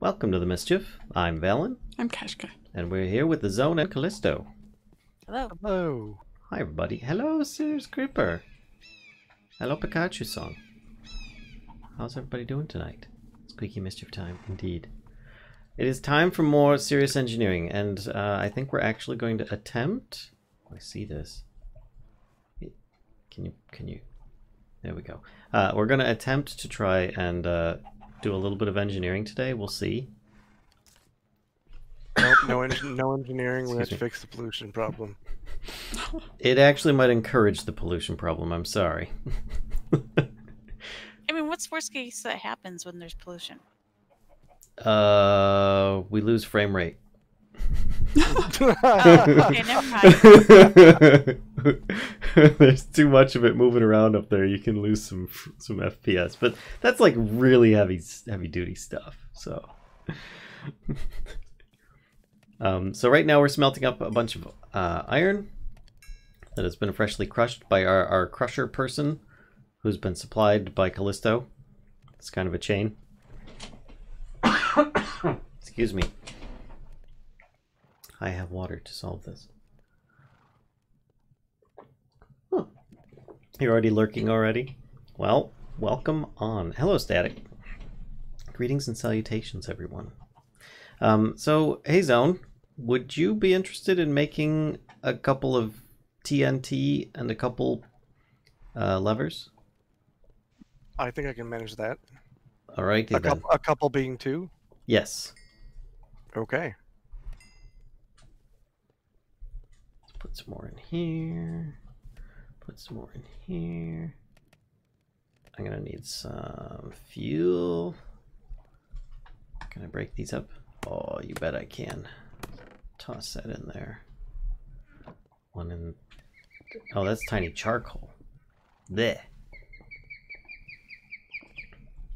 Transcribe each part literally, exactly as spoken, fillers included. Welcome to The Mischief. I'm Valen. I'm Kashka. And we're here with The Zone and Kellisto. Hello. Hello. Hi, everybody. Hello, Serious Creeper. Hello, Pikachu-san. How's everybody doing tonight? Squeaky Mischief time, indeed. It is time for more Serious Engineering, and uh, I think we're actually going to attempt... Oh, I see this. Can you... Can you... There we go. Uh, we're going to attempt to try and uh, do a little bit of engineering today. We'll see. No, no, en no engineering. Let's fix the pollution problem. It actually might encourage the pollution problem. I'm sorry. I mean, what's worst case that happens when there's pollution? Uh, we lose frame rate. Oh, okay, never mind. There's too much of it moving around up there. You can lose some some F P S, but that's like really heavy heavy duty stuff. So, um, so right now we're smelting up a bunch of uh, iron that has been freshly crushed by our our crusher person, who's been supplied by Kellisto. It's kind of a chain. Excuse me. I have water to solve this. Huh. You're already lurking already? Well, welcome on. Hello, Static. Greetings and salutations, everyone. Um, so, hey, Zone, would you be interested in making a couple of T N T and a couple uh, levers? I think I can manage that. All right. A, coup a couple being two? Yes. Okay. Put some more in here. Put some more in here. I'm gonna need some fuel. Can I break these up? Oh, you bet I can. Toss that in there. One in. Oh, that's tiny charcoal. There.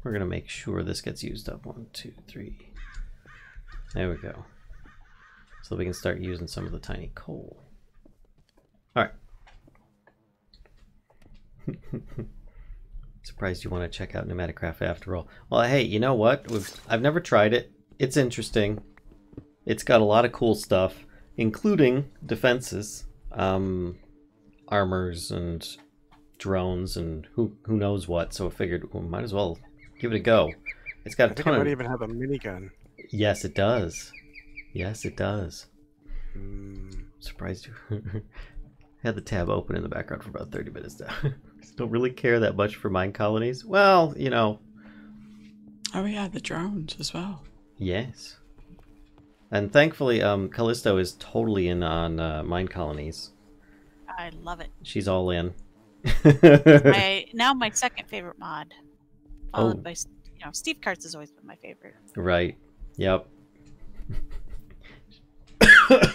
We're gonna make sure this gets used up. One, two, three. There we go. So we can start using some of the tiny coal. All right. Surprised you want to check out PneumaticCraft after all. Well, hey, you know what? We've, I've never tried it. It's interesting. It's got a lot of cool stuff, including defenses, um, armors, and drones, and who who knows what. So I figured we well, might as well give it a go. It's got I a think ton. It might of... even have a minigun. Yes, it does. Yes, it does. Mm. Surprised you. Had the tab open in the background for about thirty minutes now. Don't really care that much for mine colonies. Well, you know. Oh yeah, the drones as well. Yes. And thankfully, um, Kellisto is totally in on uh, mine colonies. I love it. She's all in. I, now my second favorite mod. Followed oh. by, you know, Steve Karts has always been my favorite. Right. Yep.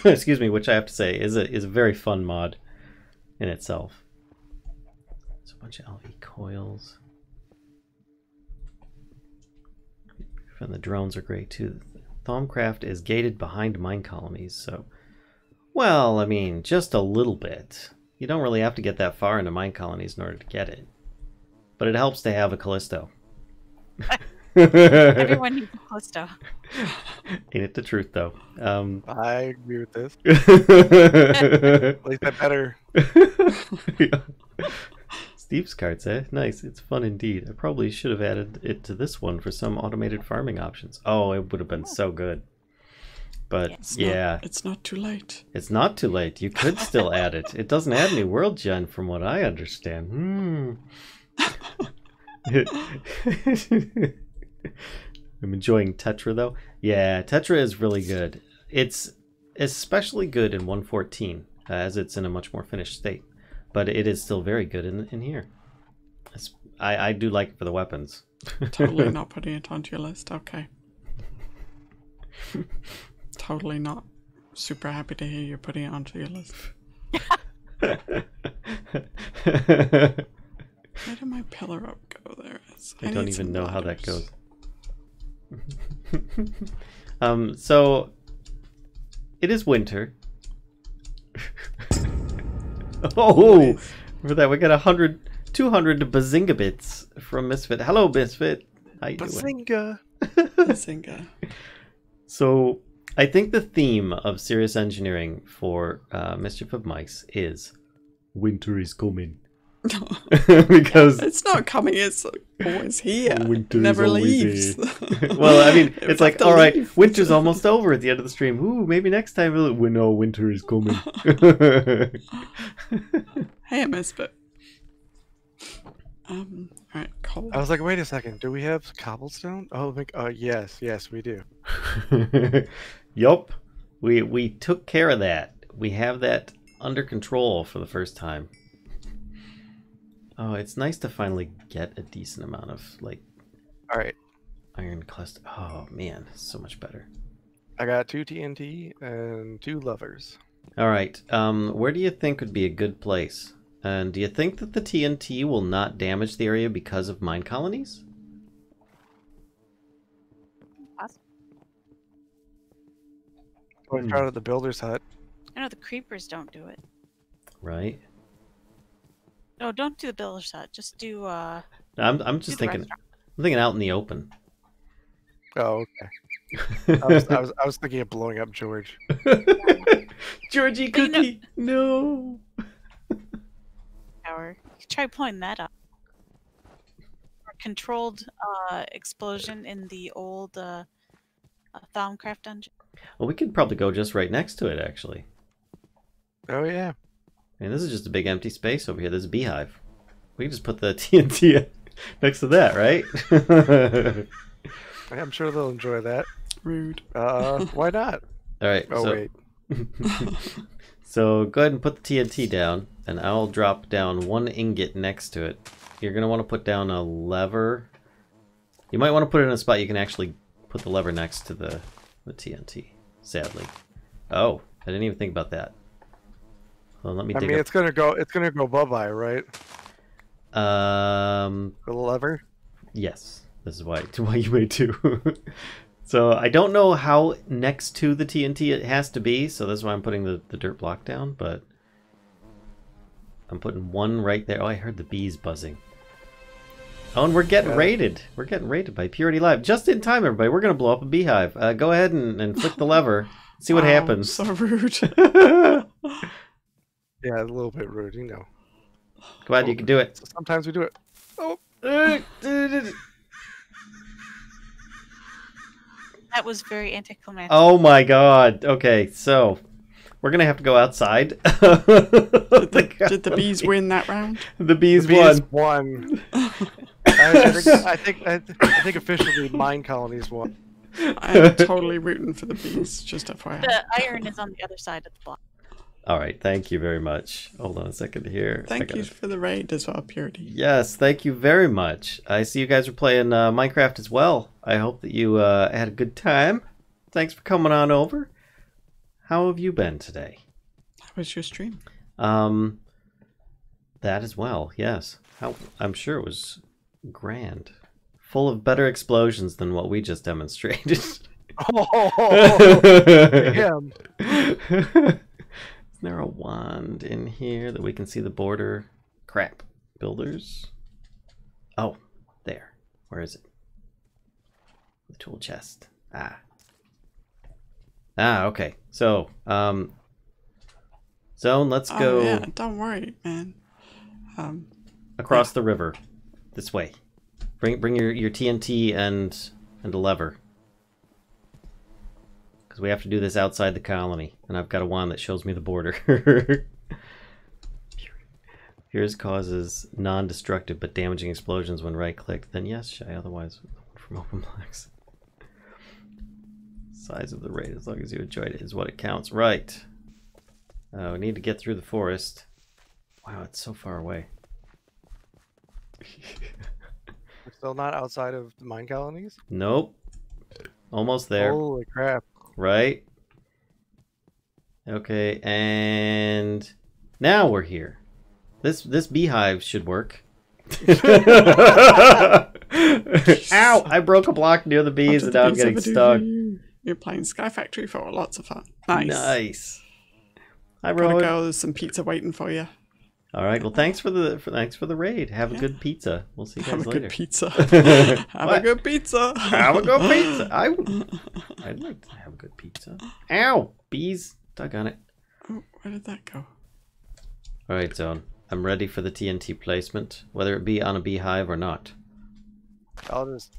Excuse me, which I have to say is a, is a very fun mod in itself. There's a bunch of L V coils. And the drones are great too. Thaumcraft is gated behind mine colonies, so... Well, I mean, just a little bit. You don't really have to get that far into mine colonies in order to get it. But it helps to have a Kellisto. Everyone needs a Kellisto. Ain't it the truth, though? Um, I agree with this. At least I better. Yeah. Steve's Karts, eh? Nice. It's fun indeed. I probably should have added it to this one for some automated farming options. Oh, it would have been so good. But, yeah. It's yeah. Not, it's not too late. It's not too late. You could still add it. It doesn't add any world gen from what I understand. Hmm. I'm enjoying Tetra though. Yeah, Tetra is really good. It's especially good in one fourteen uh, as it's in a much more finished state, but it is still very good in in here. It's, I, I do like it for the weapons. Totally not putting it onto your list. Okay. Totally not. Super happy to hear you're putting it onto your list. Where did my pillar up go there? I, I don't even know ladders. How that goes. um, so it is winter. Oh, nice. For that we got a hundred, two hundred bazinga bits from Misfit. Hello, Misfit. How you bazinga. Doing? Zinga. So I think the theme of Serious Engineering for uh, Mischief of Mice is winter is coming. Because it's not coming, it's always here. Winter never always leaves. Here. Well, I mean, it's like, all right, leave. Winter's almost over at the end of the stream. Ooh, maybe next time we'll... No, winter is coming. Hey, I missed it. Um, all right, coal. I was like, wait a second, do we have cobblestone? Oh, like, uh, yes, yes, we do. Yup, we we took care of that. We have that under control for the first time. Oh, it's nice to finally get a decent amount of, like, all right, iron cluster. Oh man, so much better. I got two T N T and two lovers. All right, um, where do you think would be a good place? And do you think that the T N T will not damage the area because of mine colonies? Awesome. Let's try out the builder's hut. I know the creepers don't do it. Right. No, don't do the builder's hut. Just do. Uh, I'm I'm just thinking. Restaurant. I'm thinking out in the open. Oh, okay. I, was, I was I was thinking of blowing up George. Georgie Cookie, no. Power. No. Try blowing that up. Or controlled uh, explosion in the old uh, uh, Thaumcraft dungeon. Well, we could probably go just right next to it, actually. Oh yeah. And this is just a big empty space over here. There's a beehive. We can just put the T N T next to that, right? I'm sure they'll enjoy that. Rude. Uh, why not? All right. Oh, so, wait. So go ahead and put the T N T down, and I'll drop down one ingot next to it. You're going to want to put down a lever. You might want to put it in a spot you can actually put the lever next to the, the T N T, sadly. Oh, I didn't even think about that. Well, let me dig I mean, up. It's gonna go. It's gonna go bye-bye, right? Um, the lever. Yes, this is why. Why you made two. So I don't know how next to the T N T it has to be. So that's why I'm putting the the dirt block down. But I'm putting one right there. Oh, I heard the bees buzzing. Oh, and we're getting yeah. raided. We're getting raided by Purity Live just in time, everybody. We're gonna blow up a beehive. Uh, go ahead and, and flick the lever. See what wow, happens. So rude. Yeah, a little bit rude, you know. Come on, you can do it. Sometimes we do it. Oh. That was very anticlimactic. Oh my god. Okay, so we're going to have to go outside. Did, the, did the bees win that round? The bees, the bees won. won. I, think, I, think, I, think, I think officially mine colonies won. I'm totally rooting for the bees, just F Y I. The iron is on the other side of the block. All right, thank you very much. Hold on a second here. Thank you for the raid as well, Purity. Yes, thank you very much. I see you guys are playing uh, Minecraft as well. I hope that you uh, had a good time. Thanks for coming on over. How have you been today? How was your stream? Um, that as well, yes. How, I'm sure it was grand. Full of better explosions than what we just demonstrated. Oh, damn. Is there a wand in here that we can see the border? Crap. Builders. Oh, there. Where is it? The tool chest. Ah. Ah, okay. So, um, Zone, let's oh, go. Yeah, don't worry, man. Um, across yeah. the river, this way. Bring bring your your T N T and and a lever. We have to do this outside the colony, and I've got a wand that shows me the border. Here's causes non-destructive but damaging explosions when right-clicked. Then yes, shy. Otherwise, from open blocks. Size of the raid, as long as you enjoyed it, is what it counts. Right. Uh, we need to get through the forest. Wow, it's so far away. We're still not outside of the mine colonies? Nope. Almost there. Holy crap. Right? Okay, and now we're here. This this beehive should work. Ow! I broke a block near the bees and now I'm getting stuck. You're playing Sky Factory for lots of fun. Nice. Nice. Hi, Rowan. Gotta go, there's some pizza waiting for you. All right. Well, thanks for the for, thanks for the raid. Have yeah. a good pizza. We'll see you guys Have later. Have a good pizza. Have a good pizza. Have a good pizza. I would. I'd like to have a good pizza. Ow! Bees stuck on it. Oh, where did that go? All right, Zone. I'm ready for the T N T placement, whether it be on a beehive or not. I'll just.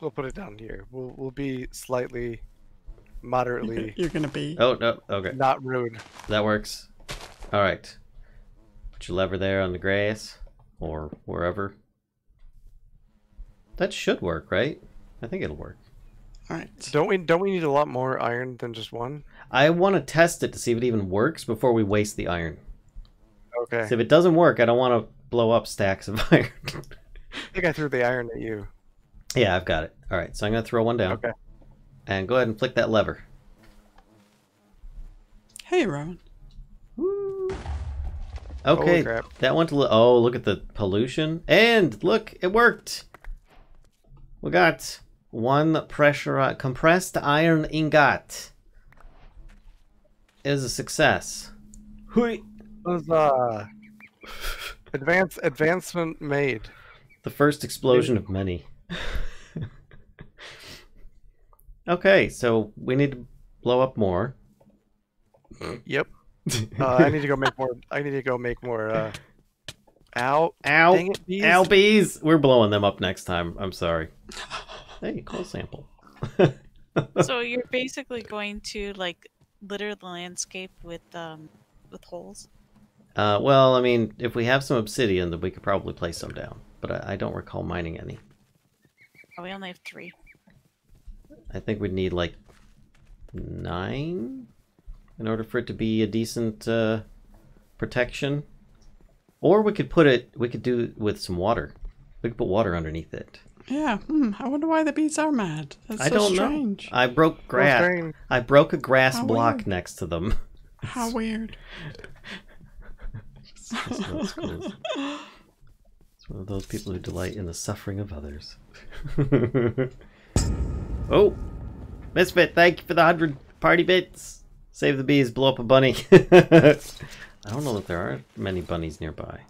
We'll put it down here. We'll we'll be slightly, moderately. You're gonna be. Oh no! Okay. Not rude. That works. All right. Put your lever there on the grass or wherever. That should work, right? I think it'll work. All right. Don't we don't we need a lot more iron than just one? I want to test it to see if it even works before we waste the iron. Okay. So if it doesn't work, I don't want to blow up stacks of iron. I think I threw the iron at you. Yeah, I've got it. All right, so I'm gonna throw one down. Okay. And go ahead and flick that lever. Hey, Rowan. Woo. Okay, that went to oh, look at the pollution. And look, it worked. We got one pressure compressed iron ingot. It is a success. Hui. Huzzah. Advance advancement made. The first explosion of many. Okay, so we need to blow up more. Yep. Uh, I need to go make more. I need to go make more. Uh... Ow! Ow! Dang it, bees. Ow! Bees! We're blowing them up next time. I'm sorry. Hey, cool sample. So you're basically going to like litter the landscape with um with holes. Uh, well, I mean, if we have some obsidian, then we could probably place some down. But I, I don't recall mining any. Oh, we only have three. I think we'd need like nine in order for it to be a decent uh, protection. Or we could put it, we could do it with some water. We could put water underneath it. Yeah, hmm, I wonder why the bees are mad. That's I so don't strange. know. I broke grass. So I broke a grass How block weird. next to them. How weird. That's cool. It's one of those people who delight in the suffering of others. Oh, Misfit, thank you for the hundred party bits. Save the bees, blow up a bunny. I don't know that there are many bunnies nearby.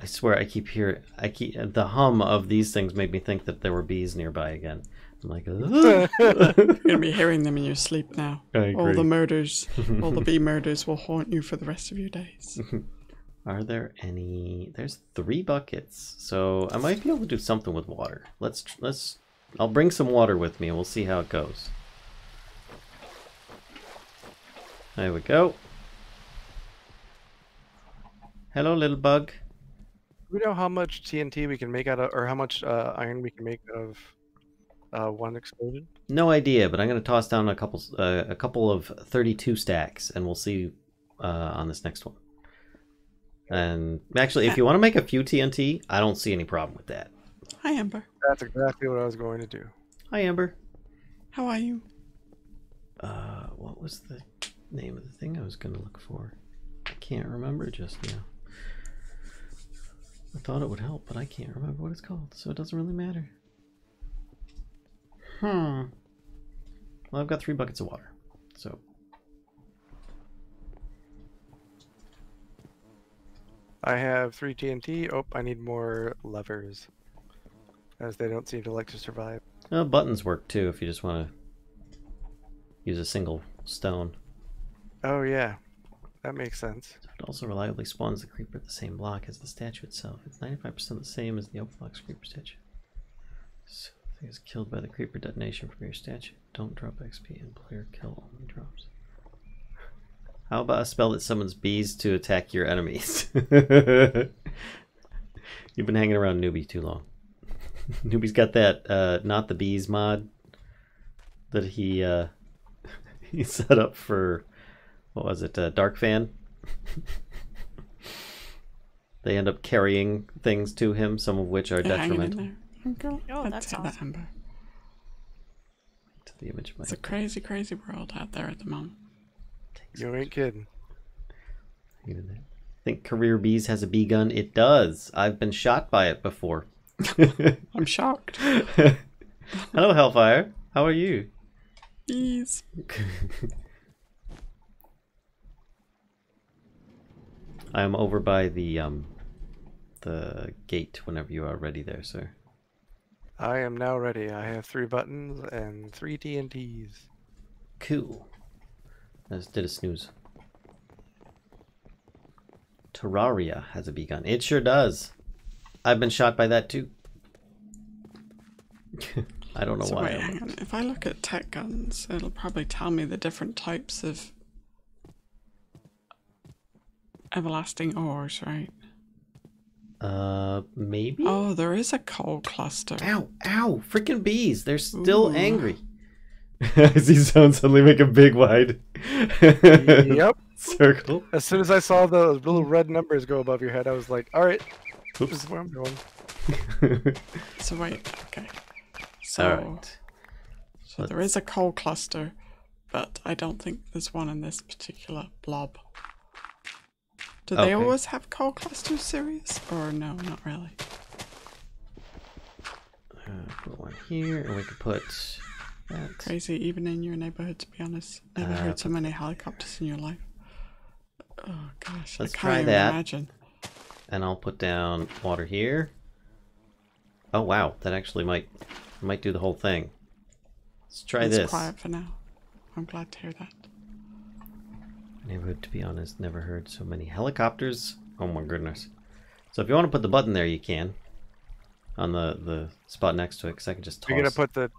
I swear I keep hearing, I keep, the hum of these things made me think that there were bees nearby again. I'm like, oh. You're gonna be hearing them in your sleep now. I agree. All the murders, all the bee murders will haunt you for the rest of your days. Are there any? There's three buckets, so I might be able to do something with water. Let's let's. I'll bring some water with me, and we'll see how it goes. There we go. Hello, little bug. Do we know how much T N T we can make out of, or how much uh, iron we can make of uh, one explosion? No idea, but I'm gonna toss down a couple uh, a couple of thirty-two stacks, and we'll see uh, on this next one. And actually, if you want to make a few T N T, I don't see any problem with that. Hi, Amber. That's exactly what I was going to do. Hi, Amber. How are you? Uh, what was the name of the thing I was going to look for? I can't remember just now. I thought it would help, but I can't remember what it's called, so it doesn't really matter. Hmm. Well, I've got three buckets of water, so... I have three T N T. Oh, I need more levers, as they don't seem to like to survive. Uh, buttons work too if you just want to use a single stone. Oh yeah, that makes sense. It also reliably spawns the creeper at the same block as the statue itself. It's ninety-five percent the same as the open block creeper statue. So the thing is killed by the creeper detonation from your statue. Don't drop X P and player kill only drops. How about a spell that summons bees to attack your enemies? You've been hanging around Newbie too long. Newbie's got that uh, not the bees mod that he uh, he set up for, what was it, uh, Dark Fan? They end up carrying things to him, some of which are They're detrimental. Go, oh, that's awesome. That to the image of my it's head. A crazy, crazy world out there at the moment. You ain't kidding. I think Career Bees has a bee gun. It does. I've been shot by it before. I'm shocked. Hello, Hellfire. How are you? Bees. I am over by the um the gate whenever you are ready there, sir. I am now ready. I have three buttons and three T N Ts. Cool. I just did a snooze. Terraria has a beacon. It sure does. I've been shot by that too. I don't know so why. Wait, hang on. If I look at tech guns, it'll probably tell me the different types of everlasting ores, right? Uh, maybe? Oh, there is a coal cluster. Ow, ow, freaking bees. They're still Ooh. angry. I see someone suddenly make a big wide yep. circle. As soon as I saw those little red numbers go above your head, I was like, all right, Oops. this is where I'm going. So wait, okay. So, all right. so there is a coal cluster, but I don't think there's one in this particular blob. Do they okay. always have coal clusters, Serious? Or no, not really. Uh, put one here, and we can put that. Crazy, even in your neighborhood, to be honest. Never uh, heard so many helicopters in your life. Oh gosh, let's I can't try even that. imagine. And I'll put down water here. Oh wow, that actually might might do the whole thing. Let's try it's this. It's quiet for now. I'm glad to hear that. Neighborhood, to be honest, never heard so many helicopters. Oh my goodness. So if you want to put the button there, you can. On the, the spot next to it, because I can just toss. You're going to put the...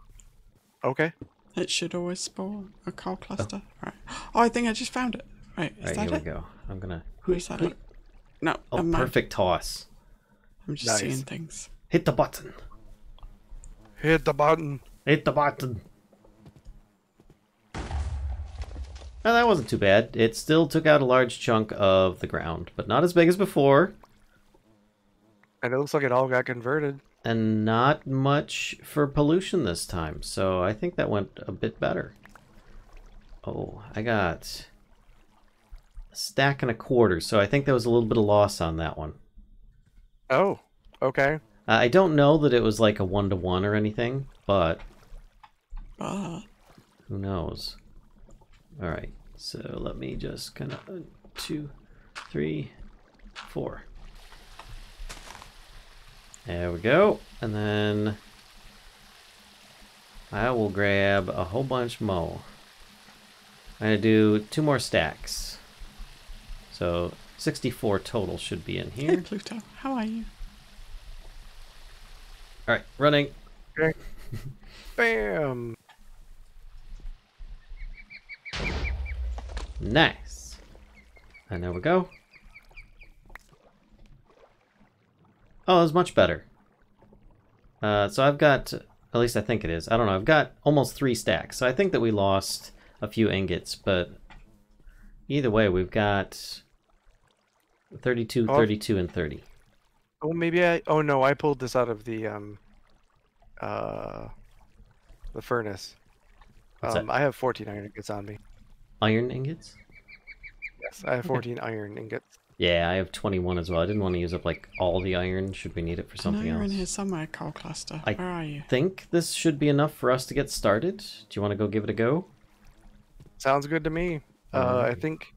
Okay. It should always spawn a coal cluster. Oh. Right. Oh, I think I just found it. Right, is All right, that here it? we go. I'm going to... Who's that? Look? No, Oh, I'm perfect not. toss. I'm just nice. seeing things. Hit the button. Hit the button. Hit the button. Now that wasn't too bad. It still took out a large chunk of the ground, but not as big as before. And it looks like it all got converted. And not much for pollution this time, so I think that went a bit better. Oh, I got a stack and a quarter, so I think there was a little bit of loss on that one. Oh, okay. Uh, I don't know that it was like a one-to-one or anything, but uh. who knows? All right, so let me just kind of two, three, four. There we go. And then I will grab a whole bunch more. I'm gonna do two more stacks. So sixty-four total should be in here. Hey, Pluto, how are you? All right, running. Bam. Nice. And there we go. Oh, that was much better. Uh, so I've got, at least I think it is, I don't know, I've got almost three stacks. So I think that we lost a few ingots, but either way, we've got thirty-two, oh. thirty-two, and thirty. Oh, maybe I, oh no, I pulled this out of the, um, uh, the furnace. What's um, that? I have fourteen iron ingots on me. Iron ingots? Yes, I have fourteen okay. iron ingots. Yeah, I have twenty-one as well. I didn't want to use up like all the iron should we need it for something else. You're in here somewhere, coal cluster. I Where are you? I think this should be enough for us to get started. Do you want to go give it a go? Sounds good to me. Uh, uh, I think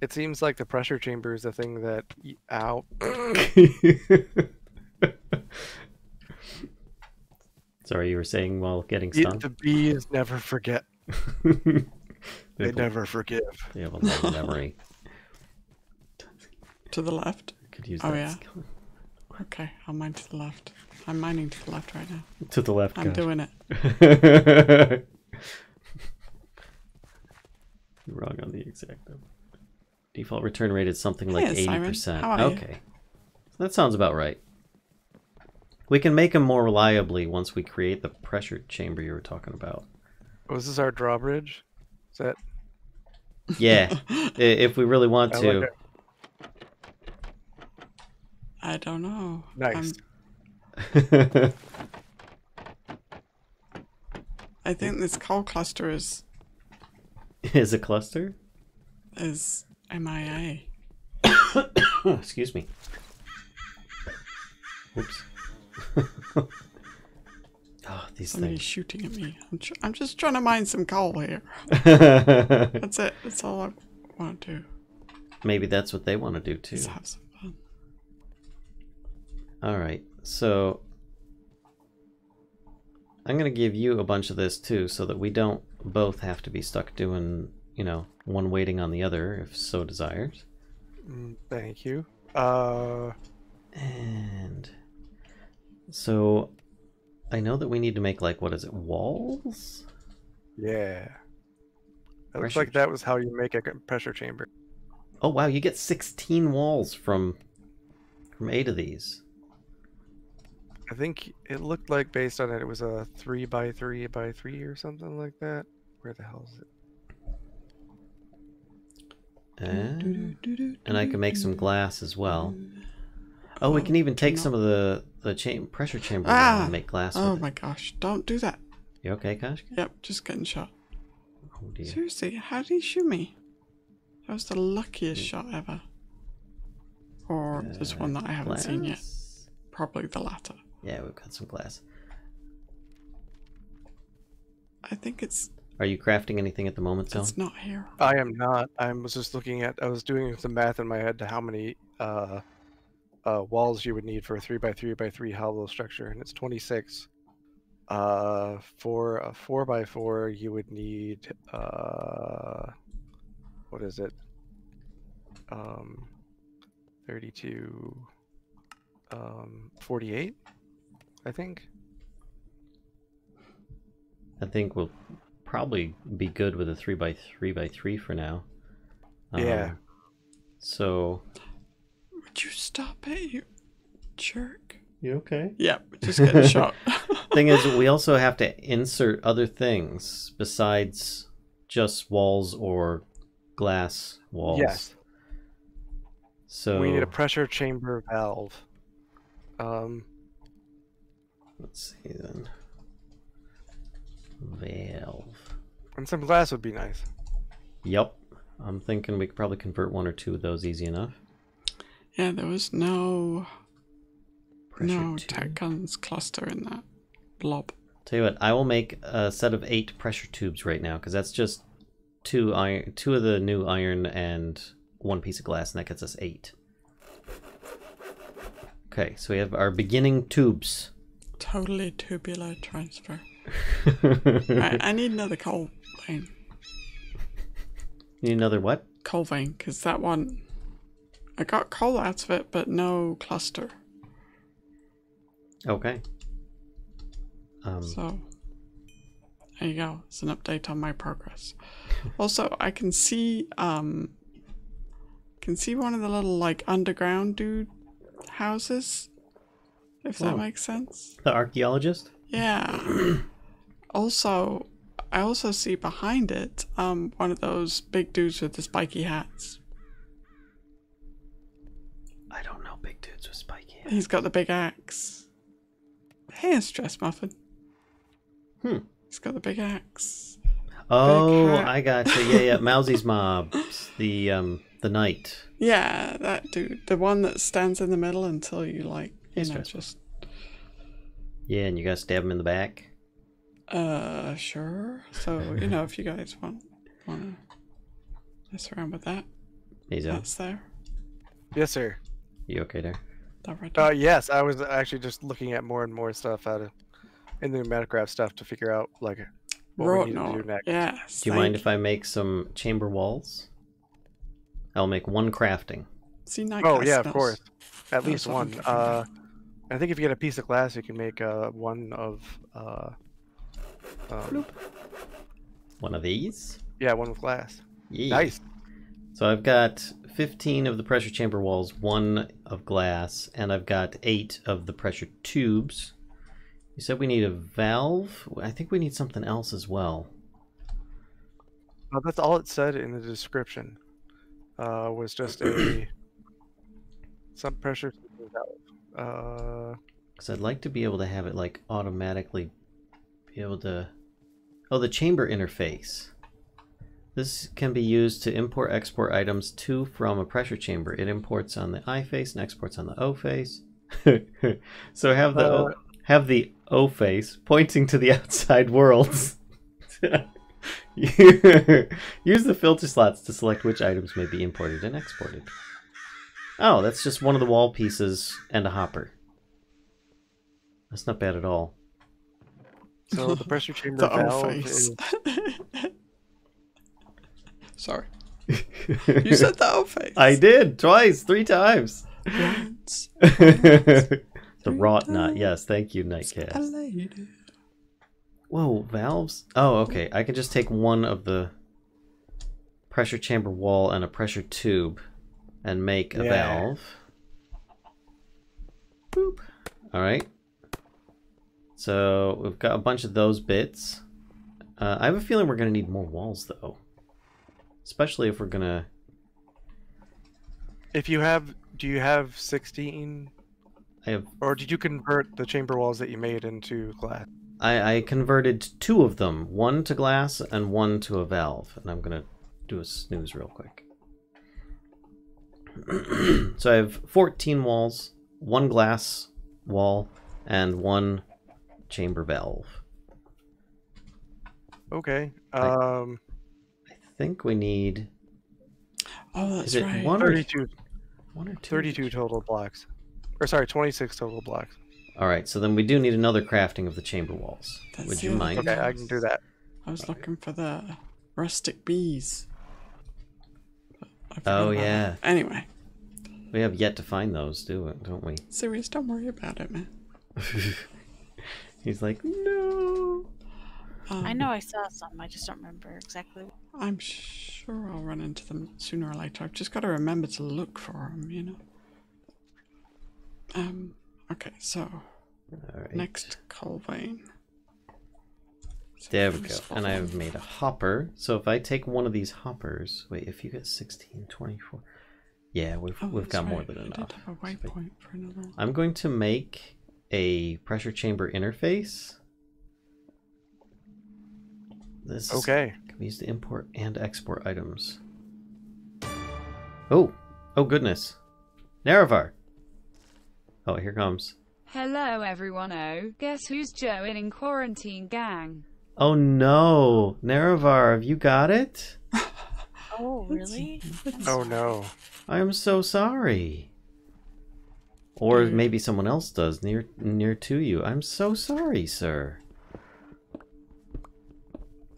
it seems like the pressure chamber is the thing that... Ow. Sorry, you were saying while getting stung? The bees never forget. They, they never forgive. They have a long memory. To the left? Could use oh, that yeah. skill. Okay, I'll mine to the left. I'm mining to the left right now. To the left, I'm gosh. doing it. You're wrong on the exact number. Default return rate is something like hey, eighty percent. Siren. How are okay. You? That sounds about right. We can make them more reliably once we create the pressure chamber you were talking about. Was oh, this our drawbridge? That yeah if we really want I to like I don't know nice I think this coal cluster is is a cluster is M I A. Oh, excuse me, oops. Oh, these Somebody's things. shooting at me. I'm, tr I'm just trying to mine some coal here. That's it. That's all I want to do. Maybe that's what they want to do too. Let's have some fun. All right, so I'm gonna give you a bunch of this too, so that we don't both have to be stuck doing, you know, one waiting on the other if so desires. Thank you. Uh. And so I know that we need to make, like, what is it, walls? Yeah. It looks like that was how you make a pressure chamber. Oh wow, you get sixteen walls from from eight of these. I think it looked like, based on it, it was a three by three by three or something like that. Where the hell is it? And, and I can make some glass as well. Oh, we can even take some of the the cham pressure chamber ah, and make glass. Oh with my it. gosh! Don't do that. You okay, Kashka? Yep, just getting shot. Oh dear. Seriously, how did he shoot me? That was the luckiest hmm. shot ever. Or uh, there's one that I haven't glass? seen yet. Probably the latter. Yeah, we've got some glass. I think it's. Are you crafting anything at the moment, Zone? It's not here. I am not. I was just looking at. I was doing some math in my head to how many. Uh, Uh, walls you would need for a three by three by three hollow structure, and it's twenty-six. Uh, for a four by four, you would need, uh, what is it? Um, thirty-two, um, forty-eight, I think. I think we'll probably be good with a three by three by three for now. Um, yeah. So... you stop it, you jerk. You okay? Yeah, just get a shot. Thing is, we also have to insert other things besides just walls or glass walls. Yes. So we need a pressure chamber valve. Um let's see then. Valve. And some glass would be nice. Yep. I'm thinking we could probably convert one or two of those easy enough. Yeah, there was no Pressure no two. tech guns cluster in that blob. Tell you what, I will make a set of eight pressure tubes right now, because that's just two iron, two of the new iron and one piece of glass, and that gets us eight. Okay, so we have our beginning tubes. Totally tubular transfer. I, I need another coal vein. You need another what? Coal vein, because that one... I got coal out of it, but no cluster. Okay. Um, so, there you go. It's an update on my progress. Also, I can see, um, can see one of the little, like, underground dude houses, if Whoa. that makes sense. The archaeologist? Yeah. Also, I also see behind it, um, one of those big dudes with the spiky hats. I don't know big dudes with spiky hats. He's got the big axe. Hey, Stress Muffin. Hmm. He's got the big axe. Oh, big I got you. Yeah, yeah. Mousie's Mob. The, um, the knight. Yeah, that dude. The one that stands in the middle until you, like, you hey, know, just... Yeah, and you guys stab him in the back? Uh, sure. So, you know, if you guys want, want to mess around with that. He's That's on. there. Yes, sir. You okay there? Uh, yes, I was actually just looking at more and more stuff out of in the PneumaticCraft stuff to figure out, like, what Road we need no. to do next. Yes, do you mind you. if I make some chamber walls? I'll make one crafting. See, oh yeah, of course. At that least one. Uh, I think if you get a piece of glass, you can make uh, one of. Uh, um, one of these. Yeah, one with glass. Yeah. Nice. So I've got fifteen of the pressure chamber walls, one of glass, and I've got eight of the pressure tubes. You said we need a valve? I think we need something else as well. Well, that's all it said in the description. Uh, was just a some pressure valve. Because uh... I'd like to be able to have it, like, automatically be able to. Oh, the chamber interface. This can be used to import-export items to from a pressure chamber. It imports on the I face and exports on the O face. So have the uh, o, have the O face pointing to the outside worlds. Use the filter slots to select which items may be imported and exported. Oh, that's just one of the wall pieces and a hopper. That's not bad at all. So the pressure chamber the valve is... Sorry. You said the O face. I did, twice, three times. Once, once, the wrought knot, yes, thank you, Nightcast. Whoa, valves? Oh, okay, I can just take one of the pressure chamber wall and a pressure tube and make a yeah. valve. Boop. Alright. So, we've got a bunch of those bits. Uh, I have a feeling we're going to need more walls, though. Especially if we're going to... If you have... Do you have sixteen? I have... Or did you convert the chamber walls that you made into glass? I, I converted two of them. One to glass and one to a valve. And I'm going to do a snooze real quick. So I have fourteen walls, one glass wall, and one chamber valve. Okay. Um... I, I think we need... Oh, that's is it right. One or thirty-two. One or two? thirty-two total blocks. Or sorry, twenty-six total blocks. All right, so then we do need another crafting of the chamber walls. That's Would you it. mind? Okay, I can do that. I was All looking right. for the rustic bees. Oh, yeah. It. Anyway. We have yet to find those, do it, don't we? Serious, don't worry about it, man. He's like, no. Um, I know I saw some, I just don't remember exactly. I'm sure I'll run into them sooner or later. I've just got to remember to look for them, you know? Um, okay, so... Right. Next coal vein. So there we go. Falling. And I've made a hopper. So if I take one of these hoppers... Wait, if you get sixteen, twenty-four... Yeah, we've, oh, we've got right. more than I enough. Have a waypoint for another. I'm going to make a pressure chamber interface. This okay. can be used to import and export items. Oh, oh goodness. Nerevar. Oh, here comes. Hello everyone. Oh, guess who's joining quarantine gang? Oh no, Nerevar, have you got it? Oh really? Oh no. I am so sorry. Or maybe someone else does near near to you. I'm so sorry, sir.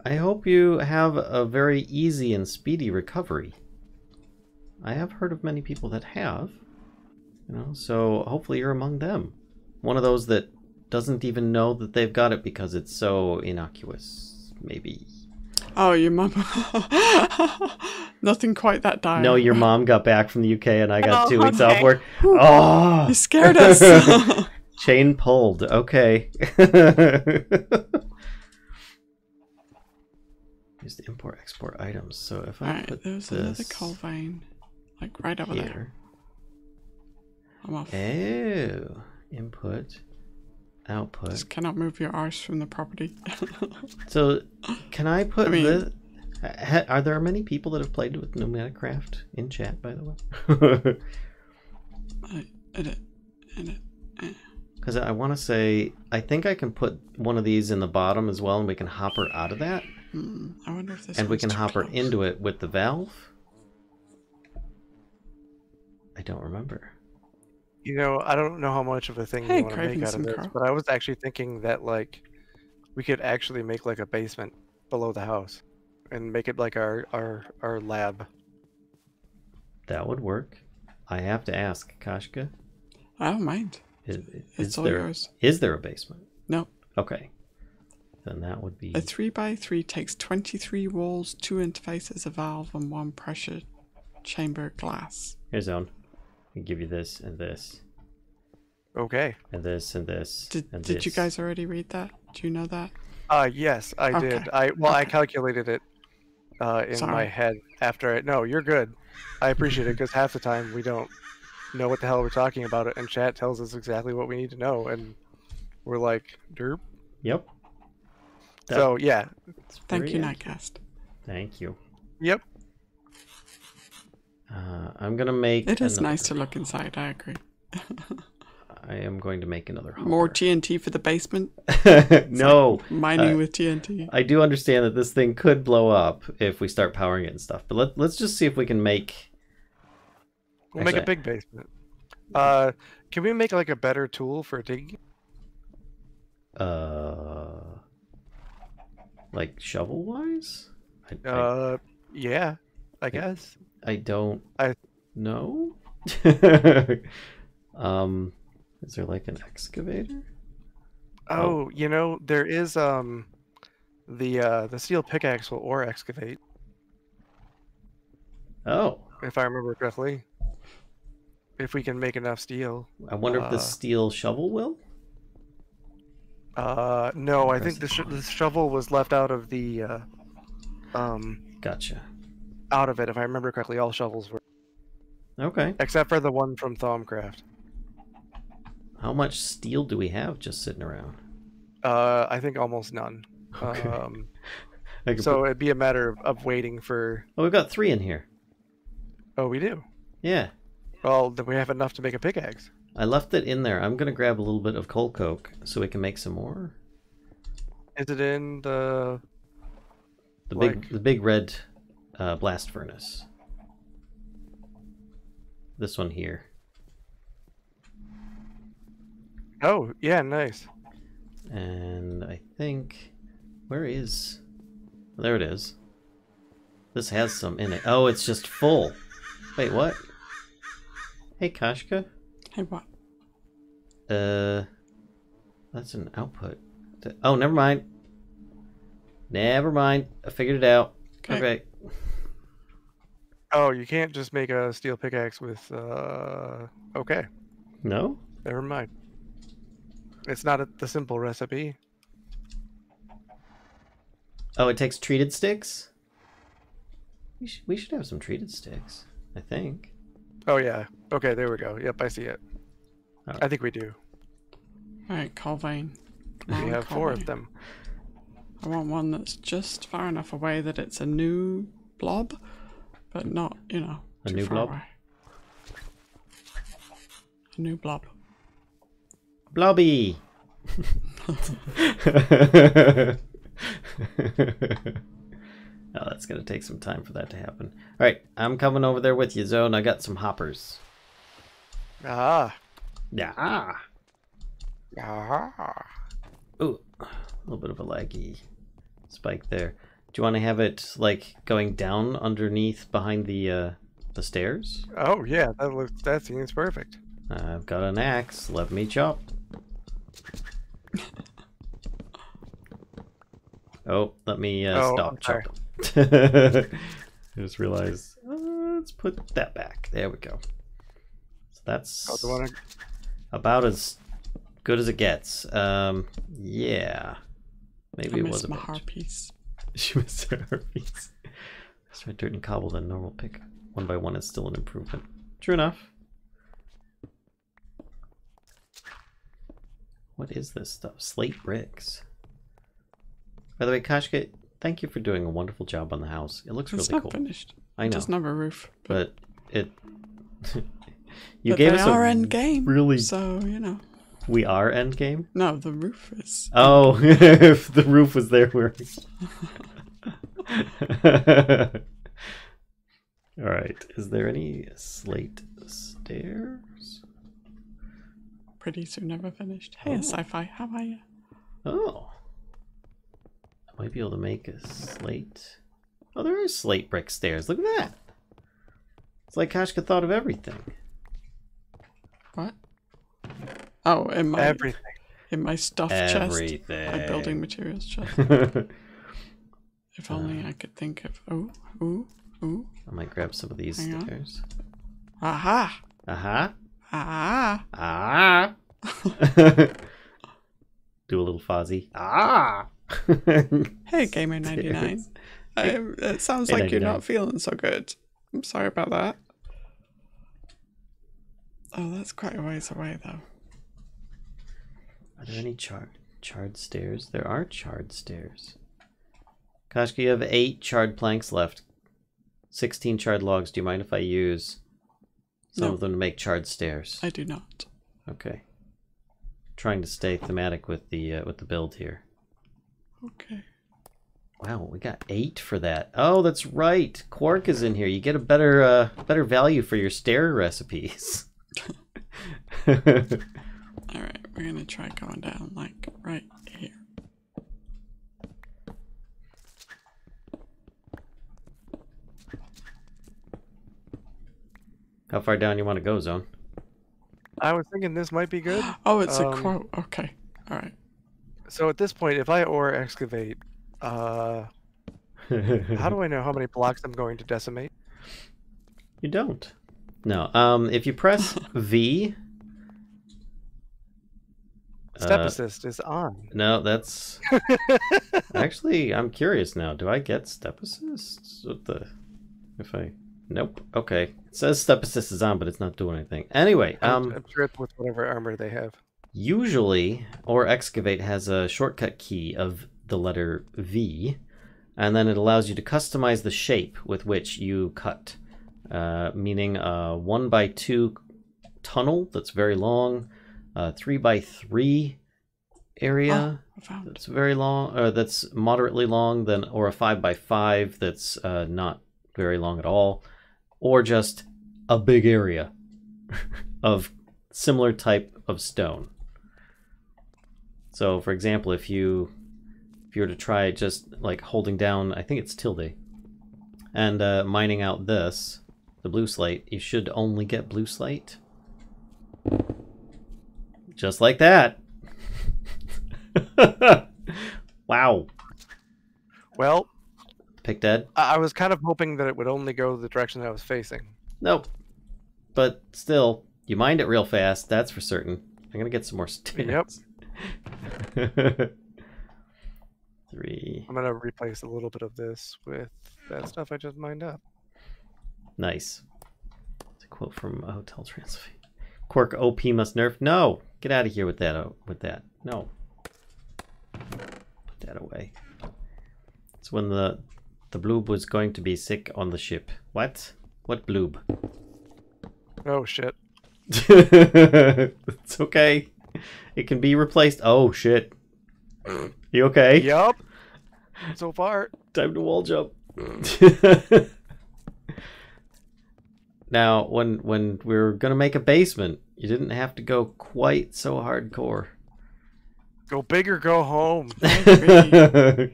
I hope you have a very easy and speedy recovery. I have heard of many people that have, you know, so hopefully you're among them. One of those that doesn't even know that they've got it because it's so innocuous, maybe. Oh, your mom. Nothing quite that dire. No, your mom got back from the U K and I got oh, two weeks okay. off work. Oh, you scared us. Chain pulled. Okay. Just import export items. So if I right, put there's this another coal vein, like right over here. there. I'm off. Oh, input, output. Just cannot move your arse from the property. So, can I put I mean, this? Are there many people that have played with PneumaticCraft in chat? By the way. I edit, edit. Because I want to say, I think I can put one of these in the bottom as well, and we can hopper out of that. Hmm, I wonder if this and we can hopper close. into it with the valve. I don't remember. You know, I don't know how much of a thing hey, you want to make out of this, car. but I was actually thinking that like we could actually make like a basement below the house and make it like our our our lab. That would work. I have to ask Kashka. I don't mind. Is, is it's all there, yours. Is there a basement? No. Okay. Then that would be... A three by three takes twenty-three walls, two interfaces, a valve, and one pressure chamber glass. Here's Zone. I can give you this and this. Okay. And this and this Did, and did this. you guys already read that? Do you know that? Uh, yes, I okay. did. I Well, okay. I calculated it uh, in Sorry. my head after it. No, you're good. I appreciate it because half the time we don't know what the hell we're talking about it, and chat tells us exactly what we need to know, and we're like, derp. Yep. That, so yeah, thank you, Nightcast. Thank you. Yep. Uh, I'm gonna make. It is nice to look inside. I agree. I am going to make another hopper. More T N T for the basement? No. Like mining uh, with T N T. I do understand that this thing could blow up if we start powering it and stuff. But let, let's just see if we can make... We'll Actually, make a big basement. Uh, can we make like a better tool for digging? Uh, like shovel-wise? I, uh, I... yeah, I guess. I, I don't I... know. um is there like an excavator? Oh, oh, you know, there is um the uh the steel pickaxe will ore excavate. Oh. If I remember correctly. If we can make enough steel. I wonder uh, if the steel shovel will? Uh no, I think the sh the shovel was left out of the uh um gotcha. Out of it, if I remember correctly, all shovels were. Okay. Except for the one from Thaumcraft. How much steel do we have just sitting around? Uh, I think almost none. Okay. Um, so put... it'd be a matter of, of waiting for... Oh, we've got three in here. Oh, we do? Yeah. Well, then we have enough to make a pickaxe. I left it in there. I'm going to grab a little bit of coal coke so we can make some more. Is it in the... The, like... big, the big red uh, blast furnace. This one here. Oh, yeah, nice. And I think... Where is... There it is. This has some in it. Oh, it's just full. Wait, what? Hey, Kashka. Hey, what? Uh... That's an output. Oh, never mind. Never mind. I figured it out. Okay. Okay. Oh, you can't just make a steel pickaxe with, uh... Okay. No? Never mind. It's not a, the simple recipe. Oh, it takes treated sticks? We should, we should have some treated sticks, I think. Oh, yeah. Okay, there we go. Yep, I see it. Right. I think we do. Alright, Colvane. We oh, have Colvane. four of them. I want one that's just far enough away that it's a new blob. But not, you know, a new blob. Away. A new blob. Blobby. Oh, that's gonna take some time for that to happen. All right, I'm coming over there with you, Zone. I got some hoppers. Ah. Yeah. Ah. Ah. Ooh, a little bit of a laggy spike there. Do you want to have it like going down underneath behind the uh, the stairs? Oh yeah, that looks that seems perfect. I've got an axe. Let me chop. Oh, let me uh, oh, stop chopping. I just realized. Uh, let's put that back. There we go. So that's oh, wanna... about as good as it gets. Um, yeah, maybe I it was a hard piece. She was piece. Start dirt and cobble, then normal pick. One by one is still an improvement. True enough. What is this stuff? Slate bricks. By the way, Kashka, thank you for doing a wonderful job on the house. It looks it's really cool. It's not finished. I know. It's not a roof. But, but it... you but gave us a end game, really... So, you know. We are endgame? No, the roof is. Oh, if the roof was there, we're. All right. Is there any slate stairs? Pretty soon, never finished. Hey, oh. Sci-Fi, how are you? Oh. I might be able to make a slate. Oh, there are slate brick stairs. Look at that. It's like Kashka thought of everything. What? Oh, in my everything. in my stuff everything. chest, my building materials chest. If only uh, I could think of. Oh, ooh, ooh. I might grab some of these Hang stickers. On. Aha! Aha! Ah! Ah! Do a little Fozzie. Ah! Hey, Gamer ninety nine. Um, it sounds hey, like ninety-nine. You're not feeling so good. I'm sorry about that. Oh, that's quite a ways away though. Are there any charred, charred stairs? There are charred stairs. Kashka, you have eight charred planks left. sixteen charred logs. Do you mind if I use some no. of them to make charred stairs? I do not. Okay. trying to stay thematic with the uh, with the build here. Okay. Wow, we got eight for that. Oh, that's right. Quark is in here. You get a better uh, better value for your stair recipes. All right, we're gonna try going down like right here. How far down you want to go, Zone? I was thinking this might be good. Oh, it's um, a quote. Okay, all right. So at this point, if I ore excavate, uh, how do I know how many blocks I'm going to decimate? You don't. No. Um, if you press V. Step uh, assist is on. No, that's. Actually, I'm curious now. Do I get step assist? What the? If I. Nope. Okay. It says step assist is on, but it's not doing anything. Anyway, um, I'm sure it's with whatever armor they have. Usually, or excavate has a shortcut key of the letter V, and then it allows you to customize the shape with which you cut. Uh, meaning a one by two tunnel that's very long, a three by three area oh, that's very long, or that's moderately long, then or a five by five that's uh, not very long at all, or just a big area of similar type of stone. So, for example, if you if you were to try just like holding down, I think it's tilde, and uh, mining out this. The blue slate, you should only get blue slate. Just like that. Wow. Well. Pick dead. I was kind of hoping that it would only go the direction that I was facing. Nope. But still, you mined it real fast, that's for certain. I'm going to get some more sticks. Yep. Three. I'm going to replace a little bit of this with that stuff I just mined up. Nice. It's a quote from Hotel Transylvania. Quark O P must nerf. No, get out of here with that. With that, no. Put that away. It's when the the bloob was going to be sick on the ship. What? What bloob? Oh shit. It's okay. It can be replaced. Oh shit. You okay? Yup. So far. Time to wall jump. Now, when when we were gonna make a basement, you didn't have to go quite so hardcore. Go big or go home. Here,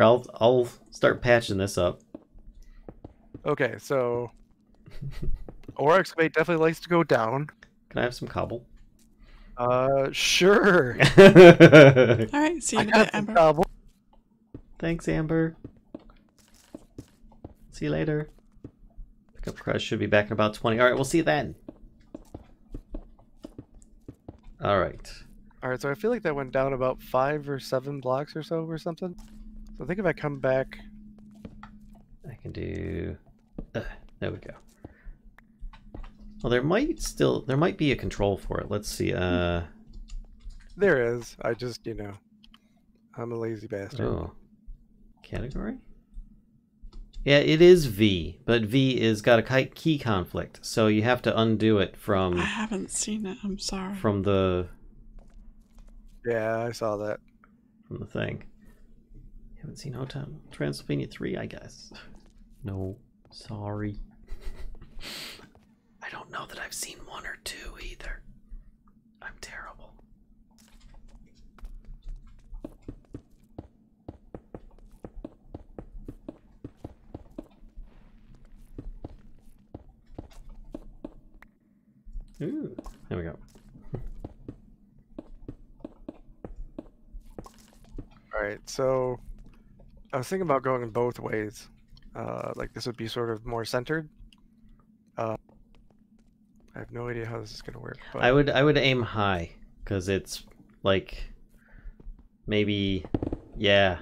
I'll I'll start patching this up. Okay, so or excavate definitely likes to go down. Can I have some cobble? Uh, sure. All right, see you later, Amber. Cobble. Thanks, Amber. See you later. Pickup Crush should be back in about twenty. All right, we'll see you then. All right. All right, so I feel like that went down about five or seven blocks or so or something. So I think if I come back... I can do... Uh, there we go. Well, there might still... There might be a control for it. Let's see. Uh... There is. I just, you know... I'm a lazy bastard. Oh. Category? Yeah, it is V, but V is got a key conflict, so you have to undo it from... I haven't seen it, I'm sorry. From the... Yeah, I saw that. From the thing. You haven't seen Hotel Transylvania three, I guess. No, sorry. I don't know that I've seen one or two either. I'm terrible. Ooh, there we go. All right, so I was thinking about going in both ways. Uh, like this would be sort of more centered. Uh, I have no idea how this is going to work. But... I would I would aim high because it's like maybe yeah.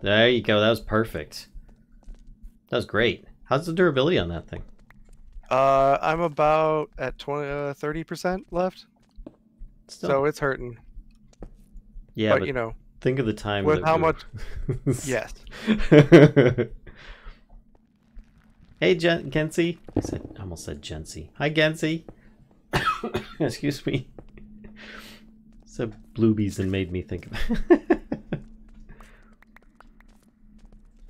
There you go. That was perfect. That was great. How's the durability on that thing? Uh, I'm about at twenty, thirty percent left. Still. So it's hurting. Yeah, but, but you know, think of the time with how much. Yes. Hey, Gen Gensi. I said, almost said Gensi. Hi, Gensi. Excuse me. said bluebies and made me think of it.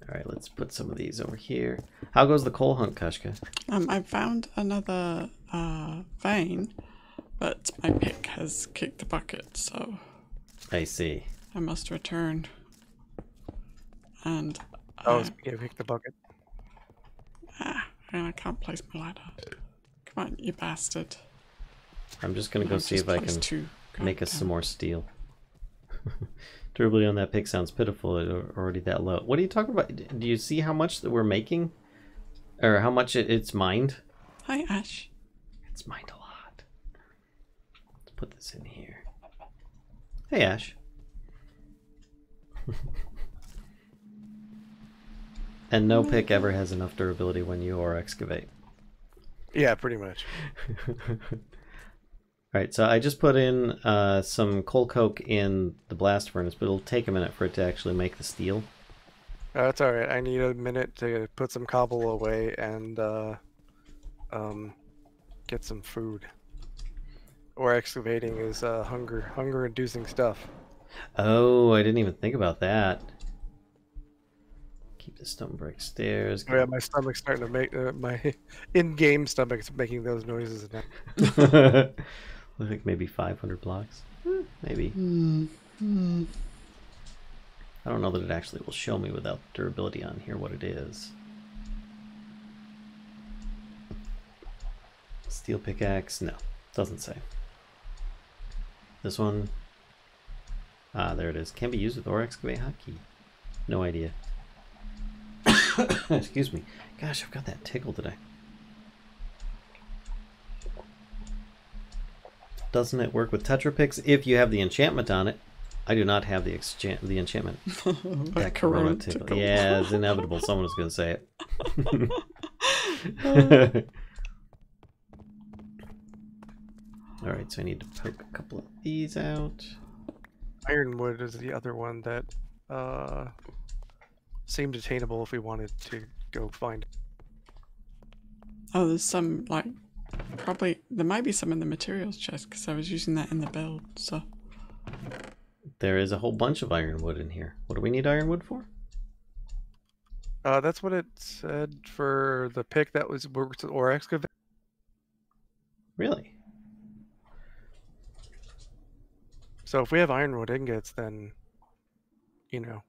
Alright, let's put some of these over here. How goes the coal hunt, Kashka? Um, I found another uh, vein, but my pick has kicked the bucket, so... I see. I must return. And... Oh, uh, you picked the bucket. Ah, and I can't place my ladder. Come on, you bastard. I'm just gonna go see if I can two. make us some more steel. Durability on that pick sounds pitiful. It's already that low. What are you talking about? Do you see how much that we're making? Or how much it, it's mined? Hi, Ash. It's mined a lot. Let's put this in here. Hey, Ash. And no pick ever has enough durability when you or excavate. Yeah, pretty much. Alright, so I just put in uh, some coal coke in the blast furnace, but it'll take a minute for it to actually make the steel. Oh, that's alright. I need a minute to put some cobble away and uh, um, get some food. Or excavating is uh, hunger, hunger-inducing stuff. Oh, I didn't even think about that. Keep the stomach break stairs. Oh, yeah, my stomach's starting to make uh, my in-game stomach's making those noises now. Look like maybe five hundred blocks, maybe. Mm. Mm. I don't know that it actually will show me without durability on here what it is. Steel pickaxe? No, doesn't say. This one, ah, there it is. Can be used with or excavate hotkey. No idea. Excuse me. Gosh, I've got that tickle today. Doesn't it work with tetra picks if you have the enchantment on it? I do not have the enchant the enchantment. That corona tickle. tickle. Yeah, it's inevitable. Someone was going to say it. All right, so I need to poke a couple of these out. Ironwood is the other one that uh, seemed attainable if we wanted to go find it. Oh, there's some like. Probably there might be some in the materials chest because I was using that in the build. So there is a whole bunch of ironwood in here. What do we need ironwood for? Uh, that's what it said for the pick that was worked or excavated. Really? So if we have ironwood ingots, then you know.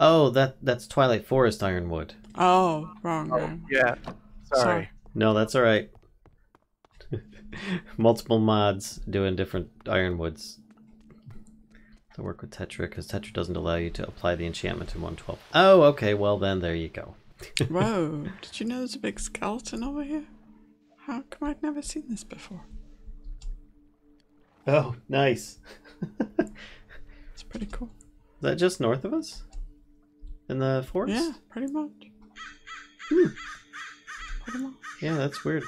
Oh, that that's Twilight Forest ironwood. Oh, wrong. Oh, yeah, sorry. sorry. No, that's all right. Multiple mods doing different ironwoods. To work with tetra, because tetra doesn't allow you to apply the enchantment in one twelve. Oh, okay. Well, then there you go. Whoa! Did you know there's a big skeleton over here? How come I've never seen this before? Oh, nice. It's pretty cool. Is that just north of us? In the forest? Yeah, pretty much. Hmm. Pretty much. Yeah, that's weird.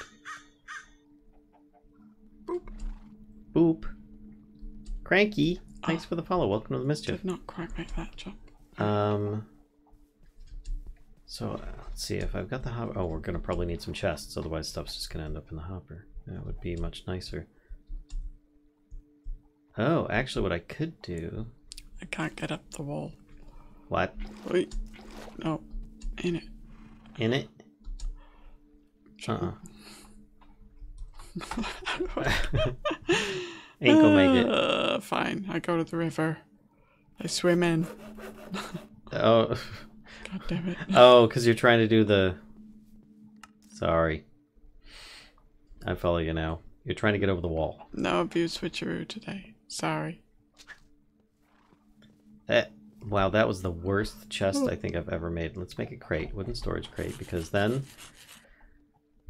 Boop. Cranky, thanks oh, for the follow. Welcome to the Mischief. Did not quite make that jump. Um. So, uh, let's see if I've got the hopper. Oh, we're going to probably need some chests, otherwise stuff's just going to end up in the hopper. That would be much nicer. Oh, actually what I could do... I can't get up the wall. What? Wait. No. In it. In it? Uh-uh. Ain't gonna make it. Uh, fine, I go to the river. I swim in. Oh. God damn it. Oh, because you're trying to do the... Sorry. I follow you now. You're trying to get over the wall. No abuse switcheroo today. Sorry. That... Wow, that was the worst chest oh. I think I've ever made. Let's make a crate. Wooden storage crate. Because then...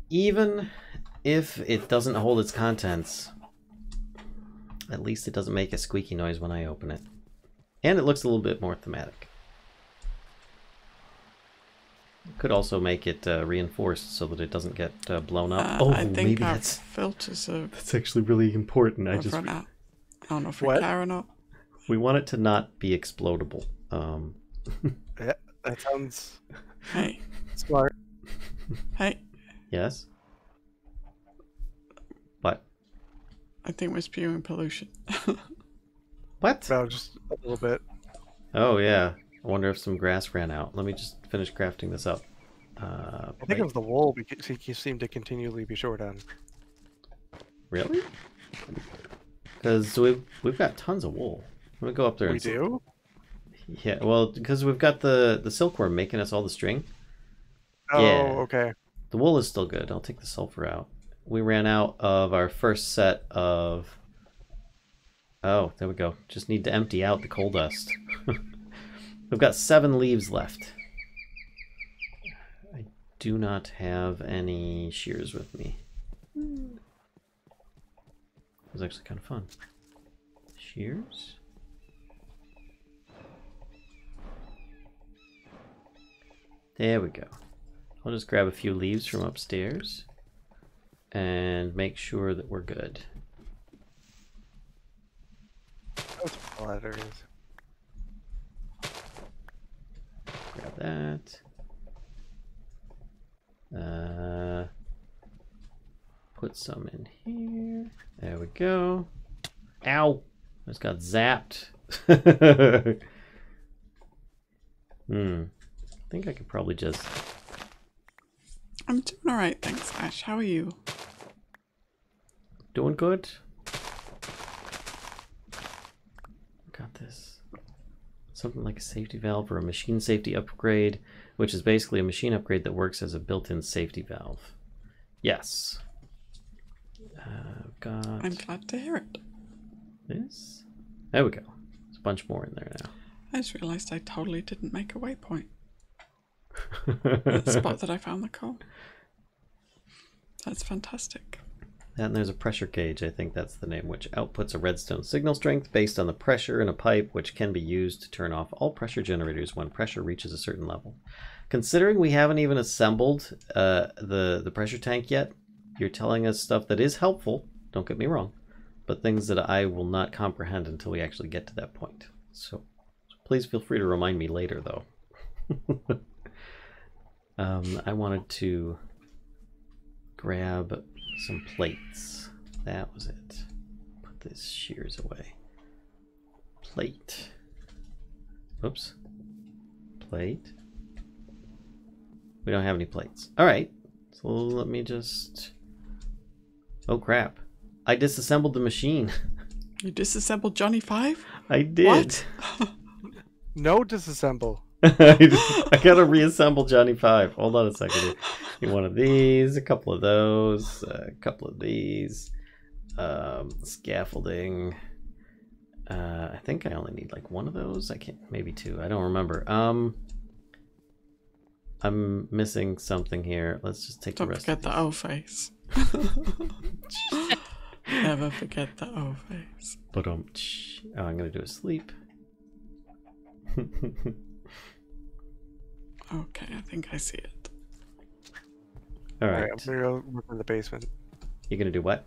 Even... If it doesn't hold its contents, at least it doesn't make a squeaky noise when I open it. And it looks a little bit more thematic. It could also make it uh, reinforced so that it doesn't get uh, blown up. Uh, oh, I think maybe our that's, filters are that's actually really important. I just I don't know if we care or not. We want it to not be explodable. Um. Yeah, that sounds hey. smart. Hey. Yes? I think we're spewing pollution. What? No, just a little bit. Oh, yeah. I wonder if some grass ran out. Let me just finish crafting this up. Uh, I think it was the wool because he seemed to continually be short on. Really? Because we've, we've got tons of wool. Let me go up there. We and do? Yeah, well, because we've got the, the silkworm making us all the string. Oh, yeah. Okay. The wool is still good. I'll take the sulfur out. We ran out of our first set of... Oh, there we go. Just need to empty out the coal dust. We've got seven leaves left. I do not have any shears with me. It was actually kind of fun. Shears? There we go. I'll just grab a few leaves from upstairs and make sure that we're good. Those ladders. Grab that. Uh, put some in here. There we go. Ow! I just got zapped. Hmm. I think I could probably just... I'm doing alright, thanks Ash. How are you? Doing good. Got this. Something like a safety valve or a machine safety upgrade, which is basically a machine upgrade that works as a built-in safety valve. Yes. Uh, got... I'm glad to hear it. This? There we go. There's a bunch more in there now. I just realized I totally didn't make a waypoint. The spot that I found the coal. That's fantastic. And there's a pressure gauge, I think that's the name, which outputs a redstone signal strength based on the pressure in a pipe, which can be used to turn off all pressure generators when pressure reaches a certain level. Considering we haven't even assembled uh, the, the pressure tank yet, you're telling us stuff that is helpful, don't get me wrong, but things that I will not comprehend until we actually get to that point. So, so please feel free to remind me later, though. Um, I wanted to grab some plates. That was it. Put these shears away. Plate. Oops. Plate. We don't have any plates. Alright. So let me just... Oh crap. I disassembled the machine. You disassembled Johnny Five? I did. What? No disassemble. I, just, I gotta reassemble Johnny Five. Hold on a second here. You one of these, a couple of those, a couple of these, um, scaffolding. Uh, I think I only need like one of those. I can't, maybe two. I don't remember. Um, I'm missing something here. Let's just take don't the rest. Don't forget of the O face. Never forget the O face. But um, oh, I'm gonna do a sleep. Okay, I think I see it. All right. All right, I'm gonna go work on the basement. You're gonna do what?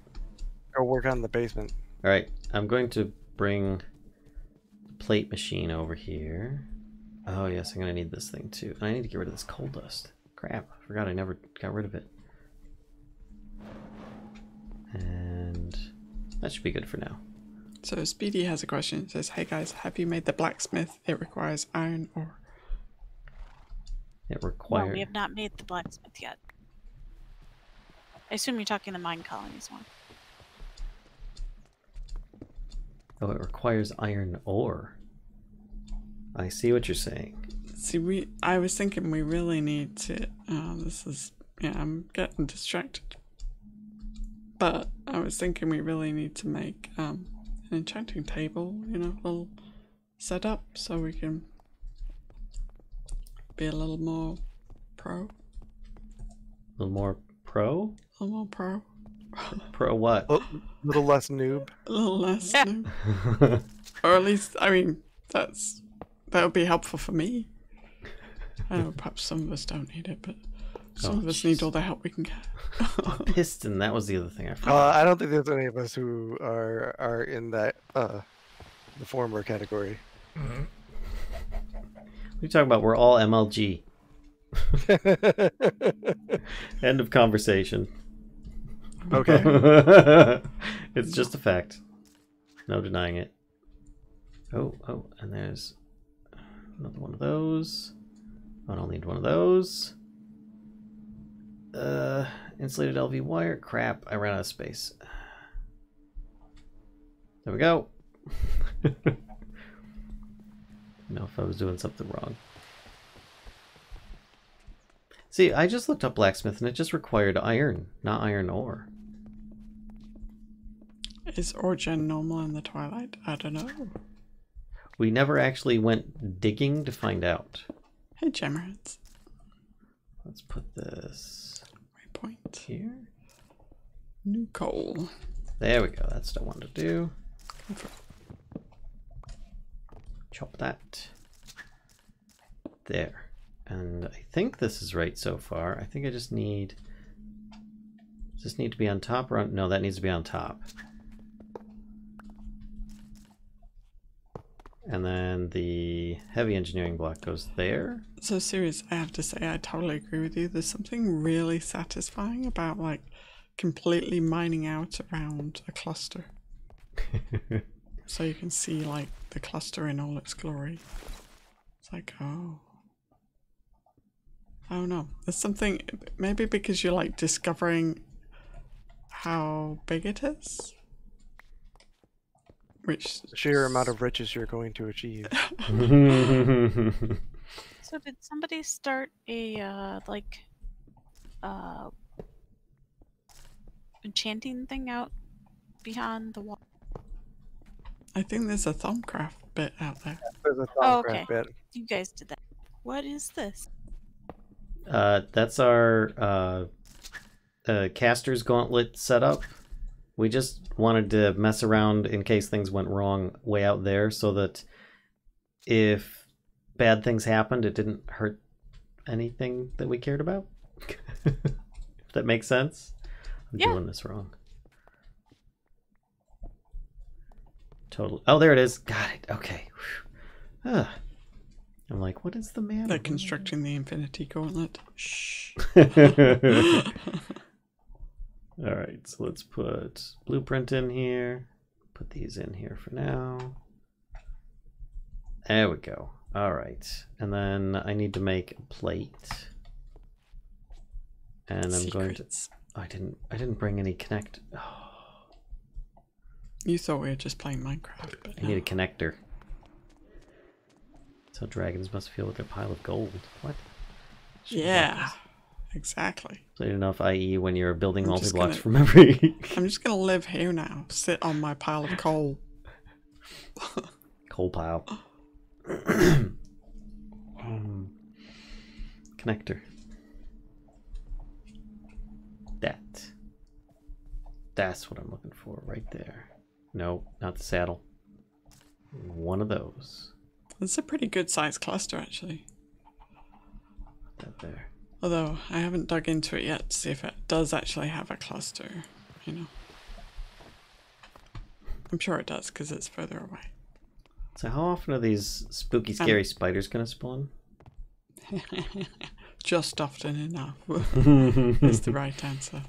Go work on the basement. All right, I'm going to bring the plate machine over here. Oh yes, I'm gonna need this thing too. And I need to get rid of this coal dust. Crap, I forgot I never got rid of it. And that should be good for now. So Speedy has a question. It says, hey guys, have you made the blacksmith? It requires iron ore. It requires... No, we have not made the blacksmith yet. I assume you're talking the mine colonies one. Oh, it requires iron ore. I see what you're saying. See, we I was thinking we really need to... Oh, this is... Yeah, I'm getting distracted. But I was thinking we really need to make um, an enchanting table, you know, little set up so we can... be a little more pro. A little more pro? A little more pro. Pro what? A little less noob. A little less yeah. noob. Or at least, I mean, that's that would be helpful for me. I know perhaps some of us don't need it, but some oh, of us geez. need all the help we can get. Piston, that was the other thing I forgot. Uh, I don't think there's any of us who are are in that uh, the former category. Mm-hmm. What are you talking about? We're all M L G. End of conversation. Okay. It's just a fact. No denying it. Oh, oh, and there's another one of those. Oh, and I'll need one of those. Uh, insulated L V wire. Crap, I ran out of space. There we go. No, if I was doing something wrong. See, I just looked up blacksmith and it just required iron, not iron ore. Is origin normal in the twilight? I don't know. We never actually went digging to find out. Hey, Gemmerheads. Let's put this waypoint here. New coal. There we go. That's what I wanted to do. Chop that. There. And I think this is right so far. I think I just need... Does this need to be on top or on... No, that needs to be on top. And then the heavy engineering block goes there. So serious, I have to say, I totally agree with you. There's something really satisfying about, like, completely mining out around a cluster. So you can see, like, the cluster in all its glory. It's like, oh... I don't know. There's something, maybe because you're like discovering how big it is, which the sheer amount of riches you're going to achieve. So did somebody start a uh, like uh, enchanting thing out behind the wall? I think there's a Thaumcraft bit out there. Yeah, there's a Thaumcraft oh, okay. bit. You guys did that. What is this? Uh, that's our uh, uh, caster's gauntlet setup. We just wanted to mess around in case things went wrong way out there so that if bad things happened, it didn't hurt anything that we cared about. If that makes sense. I'm yeah. doing this wrong. Totally. Oh, there it is. Got it. Okay. Ah. I'm like, what is the man? They're constructing the infinity gauntlet. Shh. All right, so let's put blueprint in here. Put these in here for now. There we go. All right, and then I need to make a plate. And I'm Secrets. going to. I didn't. I didn't bring any connect. Oh. You thought we were just playing Minecraft. But I no. need a connector. So dragons must feel like a pile of gold. What? Should yeah, exactly. So enough, i e when you're building multi-blocks from every... I'm just going to live here now. Sit on my pile of coal. Coal pile. um, connector. That. That's what I'm looking for right there. No, not the saddle. One of those. It's a pretty good sized cluster, actually. That there. Although I haven't dug into it yet to see if it does actually have a cluster. You know, I'm sure it does because it's further away. So, how often are these spooky, scary um, spiders going to spawn? Just often enough is the right answer.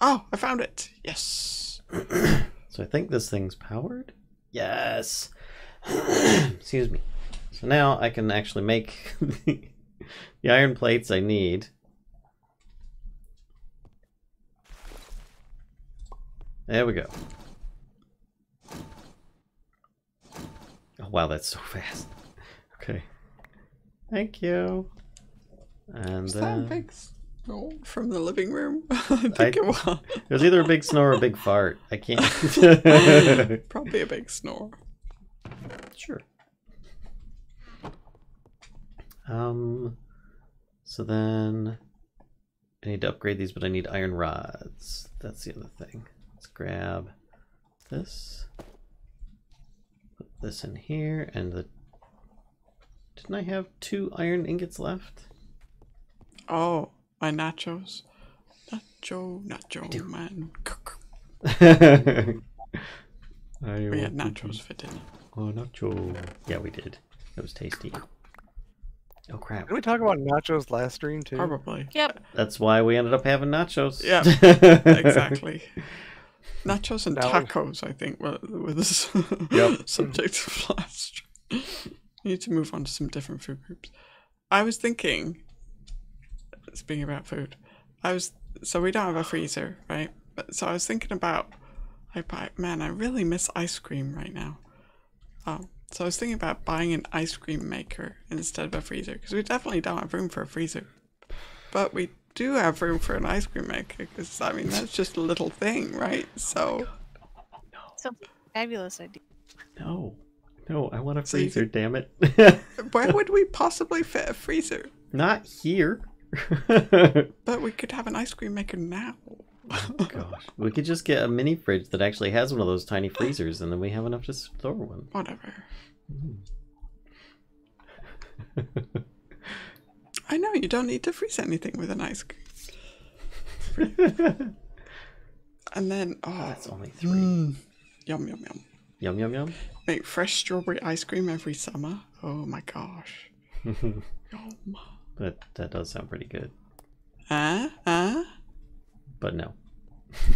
Oh, I found it! Yes. So I think this thing's powered. Yes. Excuse me. So now I can actually make the, the iron plates I need. There we go. Oh wow, that's so fast. Okay. Thank you. And was that uh, a big snow from the living room? I think I, it was. It was either a big snore or a big fart. I can't. Probably a big snore. Sure. Um, so then I need to upgrade these, but I need iron rods. That's the other thing. Let's grab this. Put this in here, and the... Didn't I have two iron ingots left? Oh, my nachos. Nacho, nacho, man. We had nachos for dinner. Oh, nacho. Yeah, we did. It was tasty. Oh, crap. Did we talk about nachos last stream, too? Probably. Yep. That's why we ended up having nachos. Yeah, exactly. Nachos and no. tacos, I think, were, were the yep. subject of last. We need to move on to some different food groups. I was thinking, speaking about food, I was so we don't have a freezer, right? But, so I was thinking about, like, man, I really miss ice cream right now. Oh, so I was thinking about buying an ice cream maker instead of a freezer, because we definitely don't have room for a freezer, but we do have room for an ice cream maker, because I mean that's just a little thing, right? So, oh no. So fabulous idea. No, no, I want a freezer. See? Damn it! Where would we possibly fit a freezer? Not here. But we could have an ice cream maker now. Oh, gosh, we could just get a mini fridge that actually has one of those tiny freezers, and then we have enough to store one. Whatever. Mm. I know, you don't need to freeze anything with an ice cream. And then, oh, oh, that's only three. Mm, yum, yum, yum. Yum, yum, yum. Make fresh strawberry ice cream every summer. Oh my gosh. Yum. That, that does sound pretty good. Uh, uh? But no.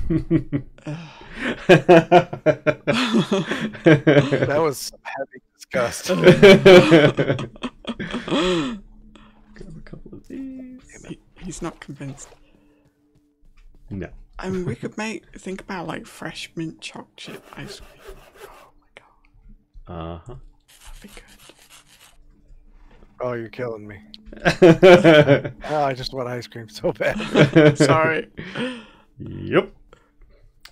That was some heavy disgust. A couple of these. He, he's not convinced. No. I mean, we could make think about like fresh mint chocolate chip ice cream. Oh my god. Uh huh. That'd be good. Oh, you're killing me. Oh, I just want ice cream so bad. Sorry. Yep.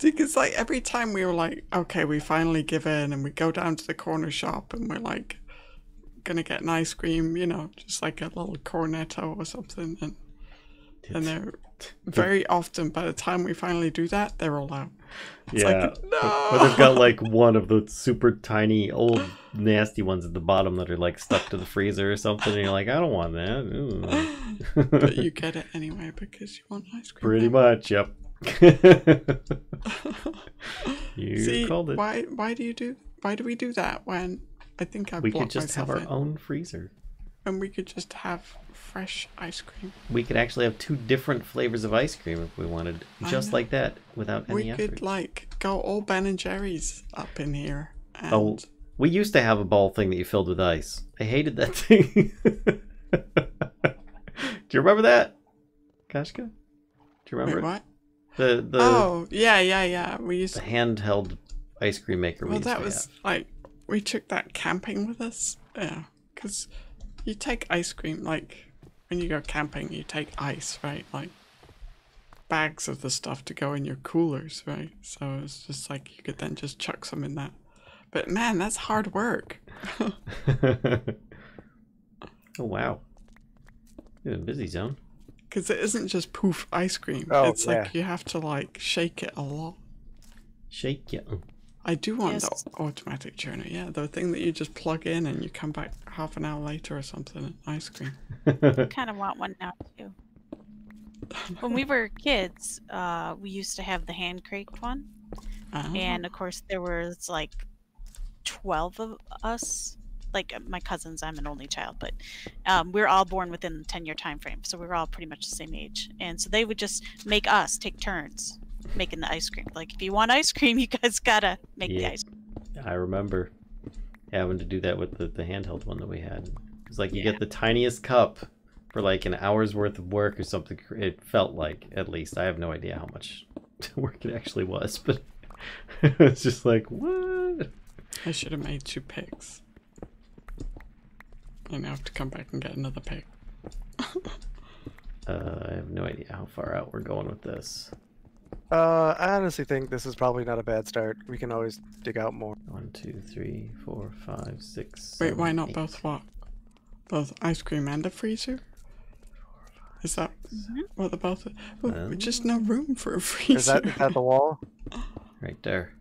Because like every time we were like, okay, we finally give in, and we go down to the corner shop, and we're like, gonna get an ice cream, you know, just like a little cornetto or something, and and they're very often by the time we finally do that, they're all out. It's yeah, like, no! But they've got like one of the super tiny old nasty ones at the bottom that are like stuck to the freezer or something, and you're like, I don't want that. But you get it anyway because you want ice cream. Pretty now. Much, yep. You See, called it. Why? Why do you do? Why do we do that when? I think I we could just have our in. own freezer, and we could just have fresh ice cream. We could actually have two different flavors of ice cream if we wanted, just like that, without we any effort. We could like go all Ben and Jerry's up in here. And... Oh, we used to have a ball thing that you filled with ice. I hated that thing. Do you remember that, Kashka? Do you remember Wait, what? The the oh yeah yeah yeah we used the handheld ice cream maker. Well, we used that to was have. like. We took that camping with us, yeah, because you take ice cream, like, when you go camping, you take ice, right? Like, bags of the stuff to go in your coolers, right? So it's just like, you could then just chuck some in that. But man, that's hard work. Oh, wow. You're in a busy zone. Because it isn't just poof ice cream. Oh, it's yeah. like, you have to, like, shake it a lot. Shake it. I do want yes. the automatic churner, yeah, the thing that you just plug in and you come back half an hour later or something, and ice cream. I kind of want one now, too. When we were kids, uh, we used to have the hand-cranked one. Oh. And, of course, there was, like, twelve of us. Like, my cousins, I'm an only child, but um, we were all born within the ten-year time frame, so we were all pretty much the same age. And so they would just make us take turns making the ice cream. Like, if you want ice cream, you guys gotta make yeah. the ice cream. I remember having to do that with the, the handheld one that we had. It's like you yeah. get the tiniest cup for like an hour's worth of work or something. It felt like, at least. I have no idea how much work it actually was, but it's just like, what? I should have made two pigs. And I have to come back and get another pig. uh, I have no idea how far out we're going with this. Uh, I honestly think this is probably not a bad start. We can always dig out more. One, two, three, four, five, six. Wait, seven, why not eight. both? What? Both ice cream and a freezer? Is that mm-hmm. what the both? Well, um, just no room for a freezer. Is that at the wall? Right there.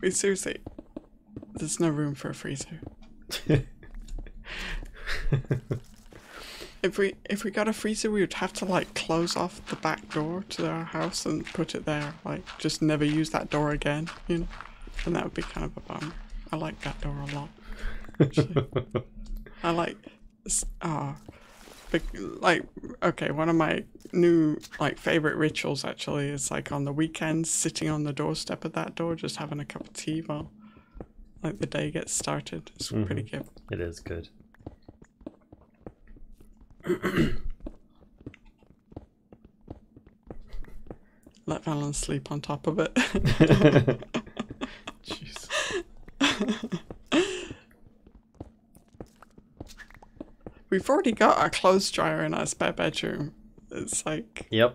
Wait, seriously, there's no room for a freezer. If we if we got a freezer, we would have to like close off the back door to our house and put it there, like just never use that door again, you know. And that would be kind of a bummer. I like that door a lot. Actually. I like. Oh, like, okay, one of my new, like, favorite rituals, actually, is, like, on the weekends, sitting on the doorstep of that door, just having a cup of tea while, like, the day gets started. It's mm-hmm. pretty good. It is good. Let Valen sleep on top of it. Jeez. We've already got our clothes dryer in our spare bedroom. It's like... Yep.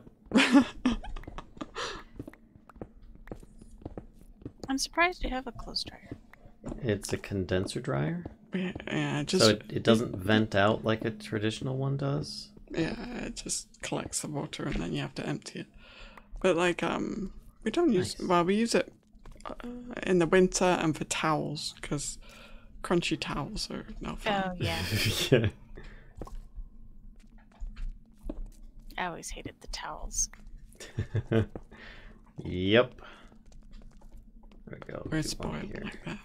I'm surprised you have a clothes dryer. It's a condenser dryer? Yeah, yeah just... So it, it doesn't it, vent out like a traditional one does? Yeah, it just collects the water and then you have to empty it. But like, um, we don't use, nice. well, we use it uh, in the winter and for towels, because crunchy towels are not fun. Oh, yeah. Yeah. I always hated the towels. Yep. There we go. We're spoiled like that.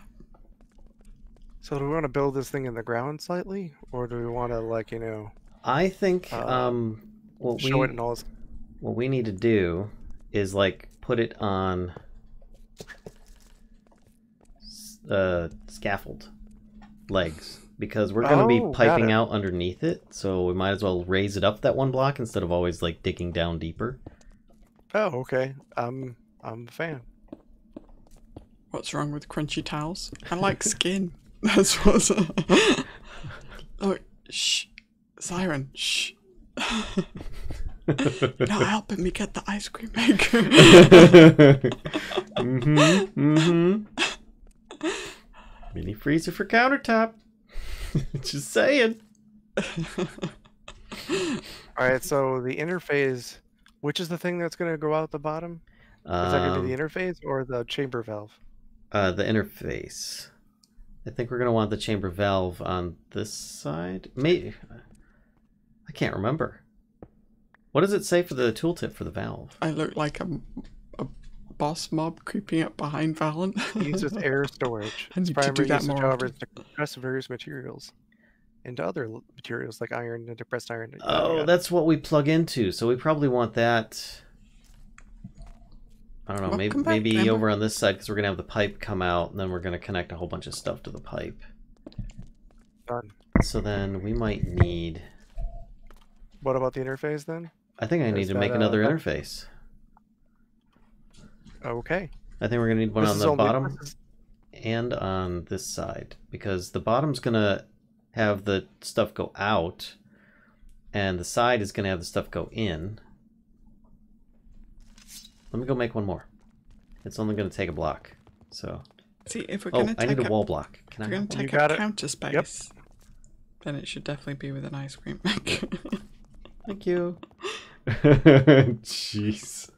So do we want to build this thing in the ground slightly? Or do we want to, like, you know... I think, uh, um... Well, show we... it in all its... What we need to do is, like, put it on uh, scaffold legs, because we're going to oh, be piping out underneath it, so we might as well raise it up that one block instead of always, like, digging down deeper. Oh, okay. I'm, I'm a fan. What's wrong with crunchy towels? I like skin. That's what's... Oh, shh. Siren, shh. You're not helping me get the ice cream maker. Mm-hmm, mm-hmm. Mini freezer for countertop. Just saying. Alright, so the interface, which is the thing that's going to go out the bottom? Um, is that going to be the interface or the chamber valve? Uh, the interface. I think we're going to want the chamber valve on this side. Maybe. I can't remember. What does it say for the tooltip for the valve? I look like a, a boss mob creeping up behind Valen. Uses air storage. Its primary usage, however, is to compress various materials into other materials like iron and depressed iron. Oh, yeah. That's what we plug into. So we probably want that. I don't know. Welcome maybe back, maybe Amber. Over on this side, because we're gonna have the pipe come out, and then we're gonna connect a whole bunch of stuff to the pipe. Done. So then we might need. What about the interface then? I think I There's need to that, make another uh, interface. Okay. I think we're going to need one this on the bottom is... and on this side. Because the bottom's going to have the stuff go out. And the side is going to have the stuff go in. Let me go make one more. It's only going to take a block. So. See, if we're going to oh, take I need a, a wall block. Can if I we're going to take a counter space, yep. Then it should definitely be with an ice cream maker. Thank you. Jeez.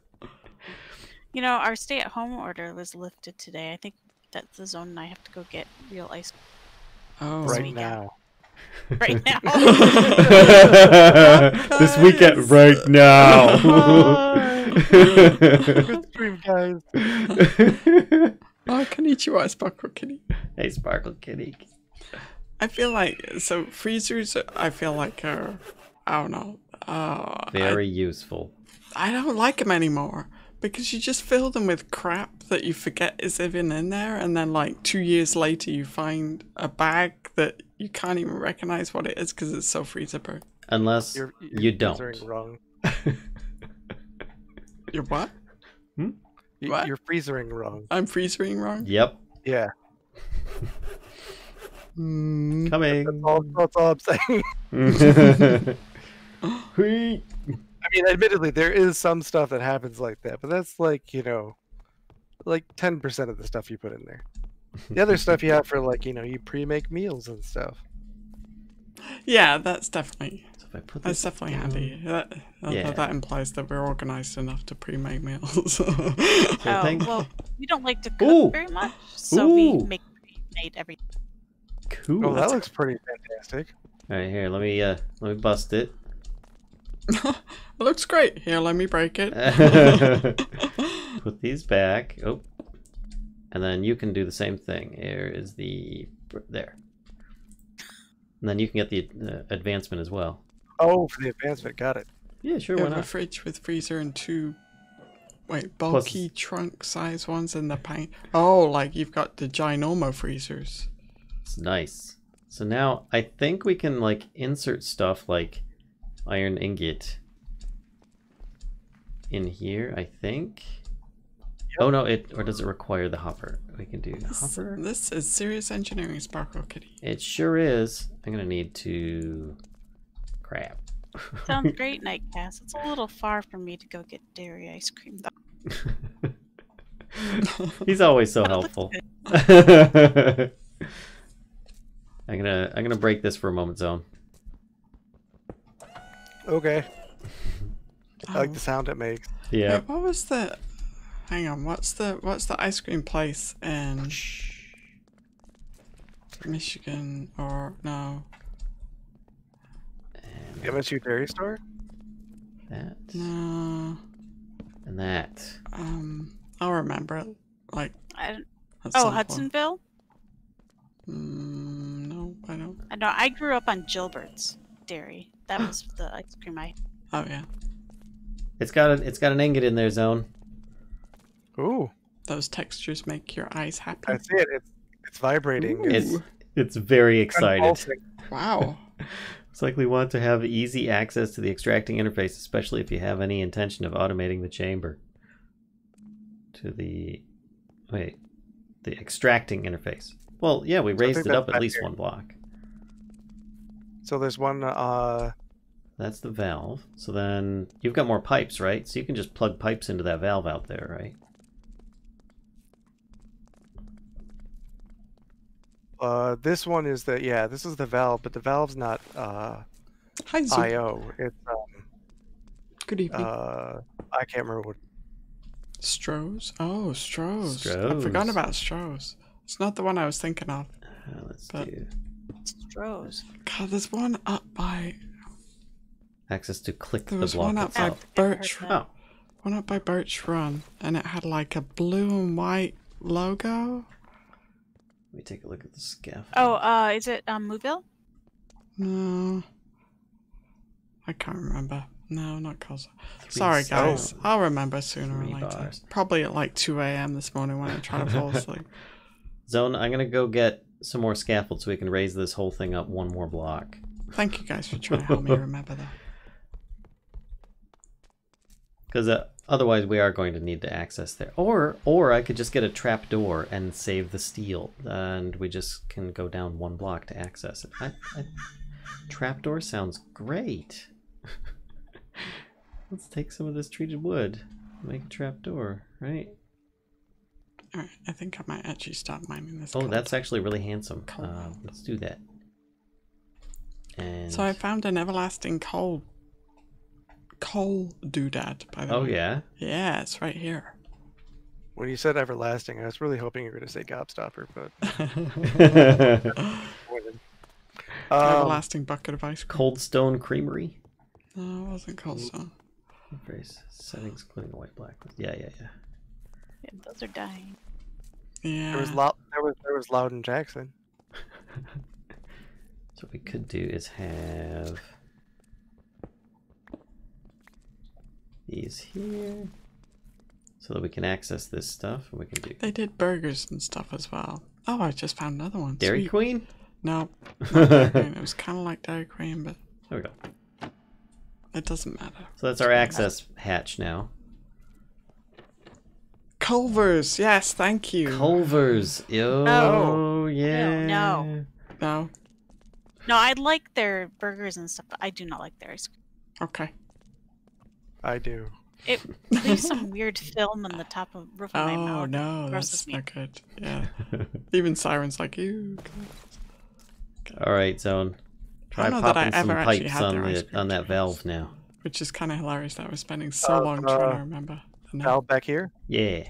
You know, our stay-at-home order was lifted today. I think that's the zone, and I have to go get real ice cream. Oh, right weekend. now. Right now. This weekend, right now. Good stream, guys. Oh, konnichiwa, Sparkle Kitty. Hey, Sparkle Kitty. I feel like, so freezers, I feel like are, I don't know. Uh, Very I, useful. I don't like them anymore because you just fill them with crap that you forget is even in there, and then like two years later you find a bag that you can't even recognize what it is because it's so freezer burnt. Unless you're, you're you don't. Wrong. You're what? Hmm? What? You're freezering wrong. I'm freezering wrong? Yep. Yeah. Coming. That's all, that's all I'm saying. I mean, admittedly, there is some stuff that happens like that, but that's like, you know, like ten percent of the stuff you put in there. The other stuff you have for, like, you know, you pre-make meals and stuff. Yeah, that's definitely, so if I put that's definitely down. handy. That, that, yeah. that implies that we're organized enough to pre-make meals. Oh, well, we don't like to cook Ooh. very much, so Ooh. we make pre-made everything. Cool. Oh, that that's looks cool. pretty fantastic. All right, here, let me, uh, let me bust it. It looks great. Here, let me break it. Put these back. Oh, and then you can do the same thing. Here is the there, and then you can get the uh, advancement as well. Oh, for the advancement, got it. Yeah, sure, yeah, why not? A fridge with freezer and two, wait, bulky Plus. trunk size ones and the pint. Oh, like you've got the Ginomo freezers. It's nice. So now I think we can like insert stuff like iron ingot in here, I think. Yep. Oh no, it or does it require the hopper? We can do this, hopper. This is Serious Engineering, Sparkle Kitty. It sure is. I'm gonna need to crap. Sounds great, Nightcast. It's a little far for me to go get dairy ice cream though. He's always so helpful. I'm gonna I'm gonna break this for a moment, Zone. Okay. I um, like the sound it makes. Yeah. Wait, what was the hang on, what's the what's the ice cream place in Michigan or no? M S U Dairy Store? That. No. And that. Um, I'll remember it. Like, I oh, Hudsonville? Mm, no, I don't. I know. I grew up on Gilbert's Dairy. That was the ice cream I. Oh yeah. It's got an it's got an ingot in there, Zone. Ooh. Those textures make your eyes happy. I see it. It's it's vibrating. Ooh. It's it's very exciting. Wow. It's likely want to have easy access to the extracting interface, especially if you have any intention of automating the chamber. To the... Wait. The extracting interface. Well, yeah, we raised it up at least one block. So there's one... Uh... That's the valve. So then you've got more pipes, right? So you can just plug pipes into that valve out there, right? Uh, this one is the, yeah, this is the valve, but the valve's not, uh, I O. It's, um... Good evening. Uh, I can't remember what... Stroh's? Oh, Stroh's. Stroh's. I forgot about Stroh's. It's not the one I was thinking of. Uh, let's but... do... Stroh's. God, there's one up by... Access to click there the block one up itself. By Birch... Oh. One up by Birch Run, and it had, like, a blue and white logo. Let me take a look at the scaffold. Oh, uh, is it um, Mooville? No. I can't remember. No, not Kazam. Sorry, guys. Seven. I'll remember sooner Three or later. Bars. Probably at like two A M this morning when I'm trying to fall asleep. Zone, I'm going to go get some more scaffold so we can raise this whole thing up one more block. Thank you guys for trying to help me remember that. Because uh, otherwise we are going to need to access there. Or or I could just get a trap door and save the steel. And we just can go down one block to access it. I, I, trap door sounds great. Let's take some of this treated wood. Make a trap door, right? Alright, I think I might actually stop mining this. Oh, content. That's actually really handsome. Uh, let's do that. And... So I found an everlasting coal. Coal doodad, by the oh, way. Oh, yeah? Yeah, it's right here. When you said everlasting, I was really hoping you were going to say gobstopper, but... um, everlasting bucket of ice cream. Cold Stone Creamery? No, it wasn't Cold Stone. Embrace settings, including the white black. Yeah, yeah, yeah. Yeah, those are dying. Yeah. There was, Lo there was, there was Loudon Jackson. So what we could do is have... these here so that we can access this stuff and we can do they did burgers and stuff as well. Oh, I just found another one. Dairy Sweet. Queen? No, not Dairy Queen. It was kind of like Dairy Queen, but there we go. It doesn't matter. So that's our access hatch now. Culver's, yes, thank you. Culver's. Oh, no. Yeah. No. No. No, I like their burgers and stuff, but I do not like their ice cream. Okay. I do. It leaves some weird film on the top of roof of my mouth. Oh no, that's not good. Yeah. Even Siren's like you. All right, Zone. Try popping some pipes on the on that valve now. Which is kind of hilarious that we're spending so long trying to remember. Valve back here? Yeah.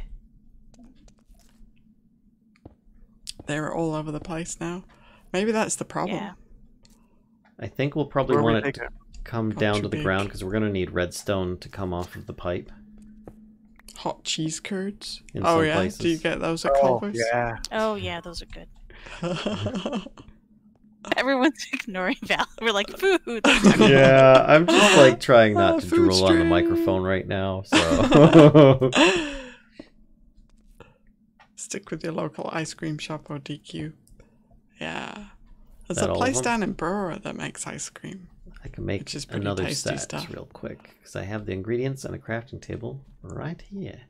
They're all over the place now. Maybe that's the problem. Yeah. I think we'll probably want it. Come Not down to the big. ground because we're gonna need redstone to come off of the pipe. Hot cheese curds. In oh some yeah, places. Do you get those at Culver's? Oh yeah. Oh yeah, those are good. Everyone's ignoring Val. We're like, food. Yeah, I'm just like trying not oh, to drool stream. on the microphone right now. So stick with your local ice cream shop or D Q. Yeah, there's that a place down in Brewer that makes ice cream. I can make just another set stuff. real quick because I have the ingredients and a crafting table right here.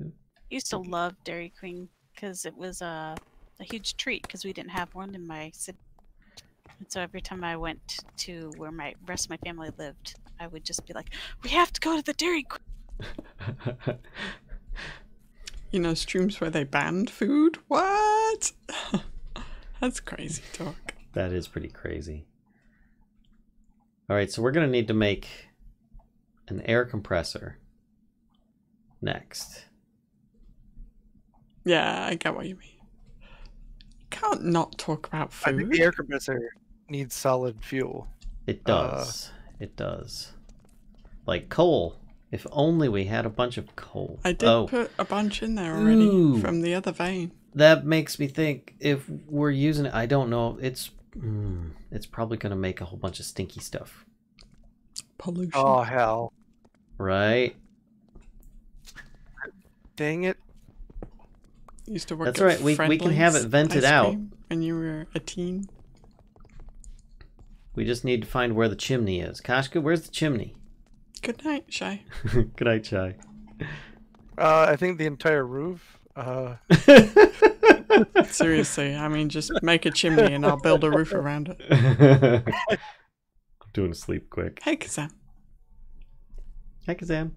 I used to love Dairy Queen because it was a. Uh... a huge treat because we didn't have one in my city, and so every time I went to where my rest of my family lived, I would just be like, we have to go to the Dairy Queen. You know, streams where they banned food? What? That's crazy talk. That is pretty crazy. Alright, so we're gonna need to make an air compressor next. Yeah, I get what you mean. Can't not talk about food. I think the air compressor needs solid fuel. It does. Uh, it does. Like coal. If only we had a bunch of coal. I did oh. put a bunch in there already Ooh. from the other vein. That makes me think if we're using it, I don't know. It's mm, it's probably going to make a whole bunch of stinky stuff. Pollution. Oh, hell. Right? Dang it. Used to work That's right. We we can have it vented out. When you were a teen. We just need to find where the chimney is. Kashka, where's the chimney? Good night, Shai. Good night, Shai. Uh, I think the entire roof. Uh... Seriously, I mean, just make a chimney and I'll build a roof around it. I'm doing a sleep quick. Hey, Kazam. Hey, Kazam.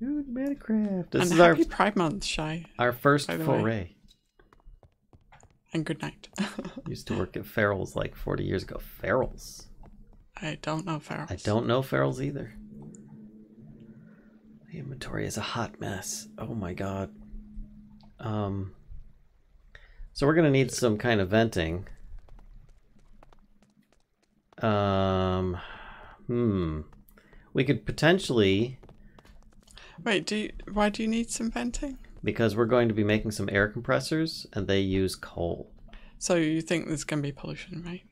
Dude, Minecraft. This and is happy our Pride Month, Shai. Our first foray. And good night. Used to work at Ferrell's like forty years ago. Ferrell's. I don't know Ferrell's. I don't know Ferrell's either. The inventory is a hot mess. Oh my god. Um. So we're gonna need some kind of venting. Um. Hmm. We could potentially. Wait, do you, why do you need some venting? Because we're going to be making some air compressors, and they use coal. So you think there's going to be pollution, right?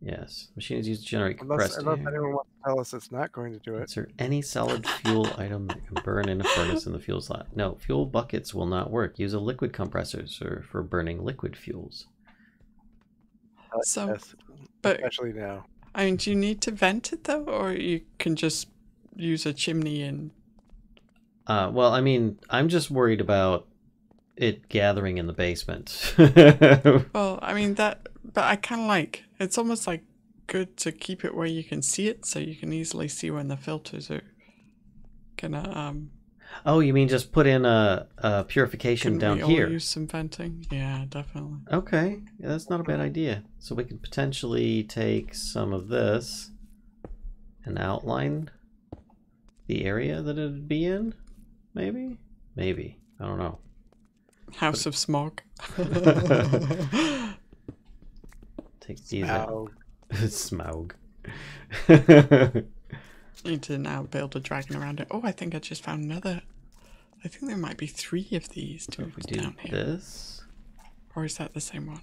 Yes. Machines used to generate compressed air. Unless anyone wants to tell us it's not going to do it. Is there any solid fuel item that can burn in a furnace in the fuel slot? No, fuel buckets will not work. Use a liquid compressor for burning liquid fuels. So, yes, but, especially now. I mean, do you need to vent it, though? Or you can just use a chimney and... Uh, well, I mean, I'm just worried about it gathering in the basement. Well, I mean, that, but I kind of like, it's almost like good to keep it where you can see it, so you can easily see when the filters are gonna, um... Oh, you mean just put in a, a purification down here? Can we all use some venting? Yeah, definitely. Okay, yeah, that's not a bad idea. So we could potentially take some of this and outline the area that it'd be in. Maybe? Maybe. I don't know. House but... of Smog. Take these out. Smog. Need to now build a dragon around it. Oh, I think I just found another. I think there might be three of these so if we do down here. This? Or is that the same one?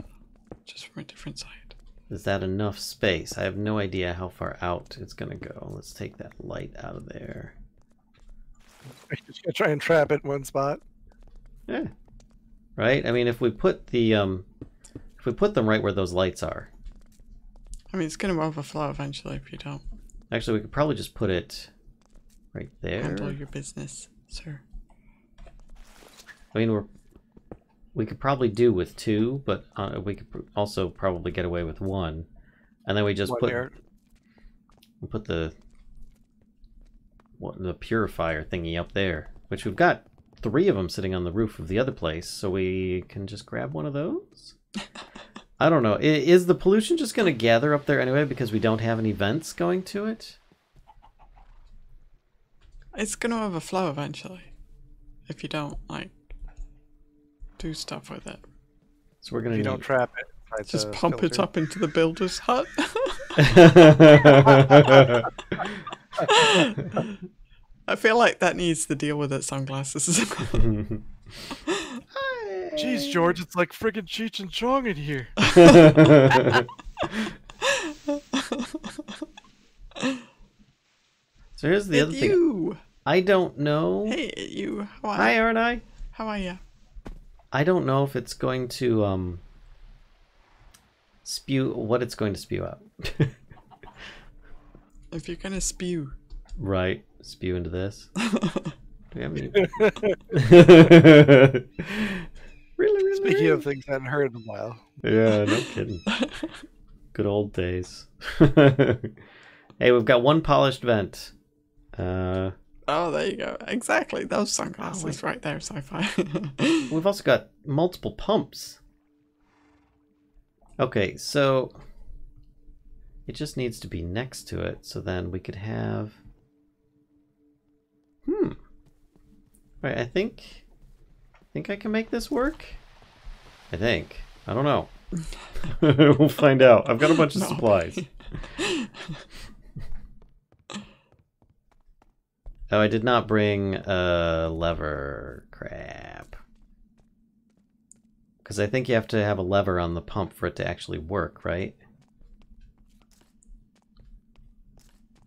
Just from a different side. Is that enough space? I have no idea how far out it's going to go. Let's take that light out of there. I'm just going to try and trap it in one spot. Yeah. Right? I mean, if we put the, um, if we put them right where those lights are. I mean, it's going to overflow eventually if you don't. Actually, we could probably just put it right there. Handle your business, sir. I mean, we're... We could probably do with two, but uh, we could also probably get away with one. And then we just one put air. we put the what, the purifier thingy up there, which we've got three of them sitting on the roof of the other place, so we can just grab one of those. I don't know. Is the pollution just going to gather up there anyway because we don't have any vents going to it? It's going to overflow eventually if you don't, like, do stuff with it. So we're gonna if you need... don't trap it. Right, just pump filter. it up into the builder's hut. I feel like that needs to deal with it. Sunglasses. Jeez, George, it's like friggin' Cheech and Chong in here. So here's the other thing. You. I don't know. Hey, you. How are Hi, aren't I? How are you? I don't know if it's going to um spew what it's going to spew out. If you're gonna spew. Right, spew into this. Do we have any? really, really. Speaking really? of things I hadn't heard in a while. Yeah, no kidding. Good old days. Hey, we've got one polished vent. Uh, oh, there you go. Exactly. Those sunglasses oh, right there, sci-fi. We've also got multiple pumps. Okay, so it just needs to be next to it. So then we could have... Hmm. All right, I think... I think I can make this work? I think. I don't know. We'll find out. I've got a bunch of no. supplies. Oh, I did not bring a lever. Crap. Because I think you have to have a lever on the pump for it to actually work, right?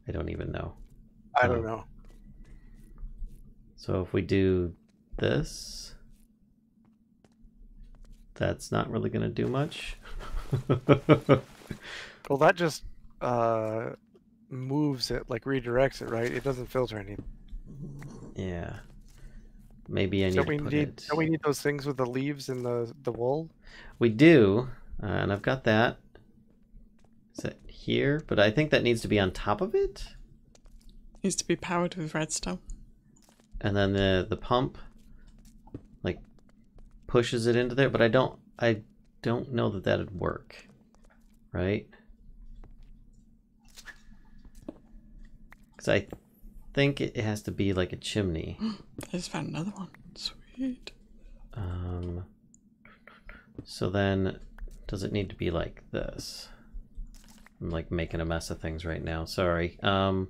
I don't even know. I don't um, know. So if we do this, that's not really going to do much. Well, that just... Uh... moves it, like redirects it, right? It doesn't filter anything. Yeah. Maybe I need so we to put need, it... Don't we need those things with the leaves and the, the wool? We do, uh, and I've got that. Is that here? But I think that needs to be on top of it? Needs to be powered with redstone. And then the, the pump, like, pushes it into there, but I don't, I don't know that that'd work, right? Because I think it has to be like a chimney. I just found another one. Sweet. Um, so then, does it need to be like this? I'm like making a mess of things right now. Sorry. Um,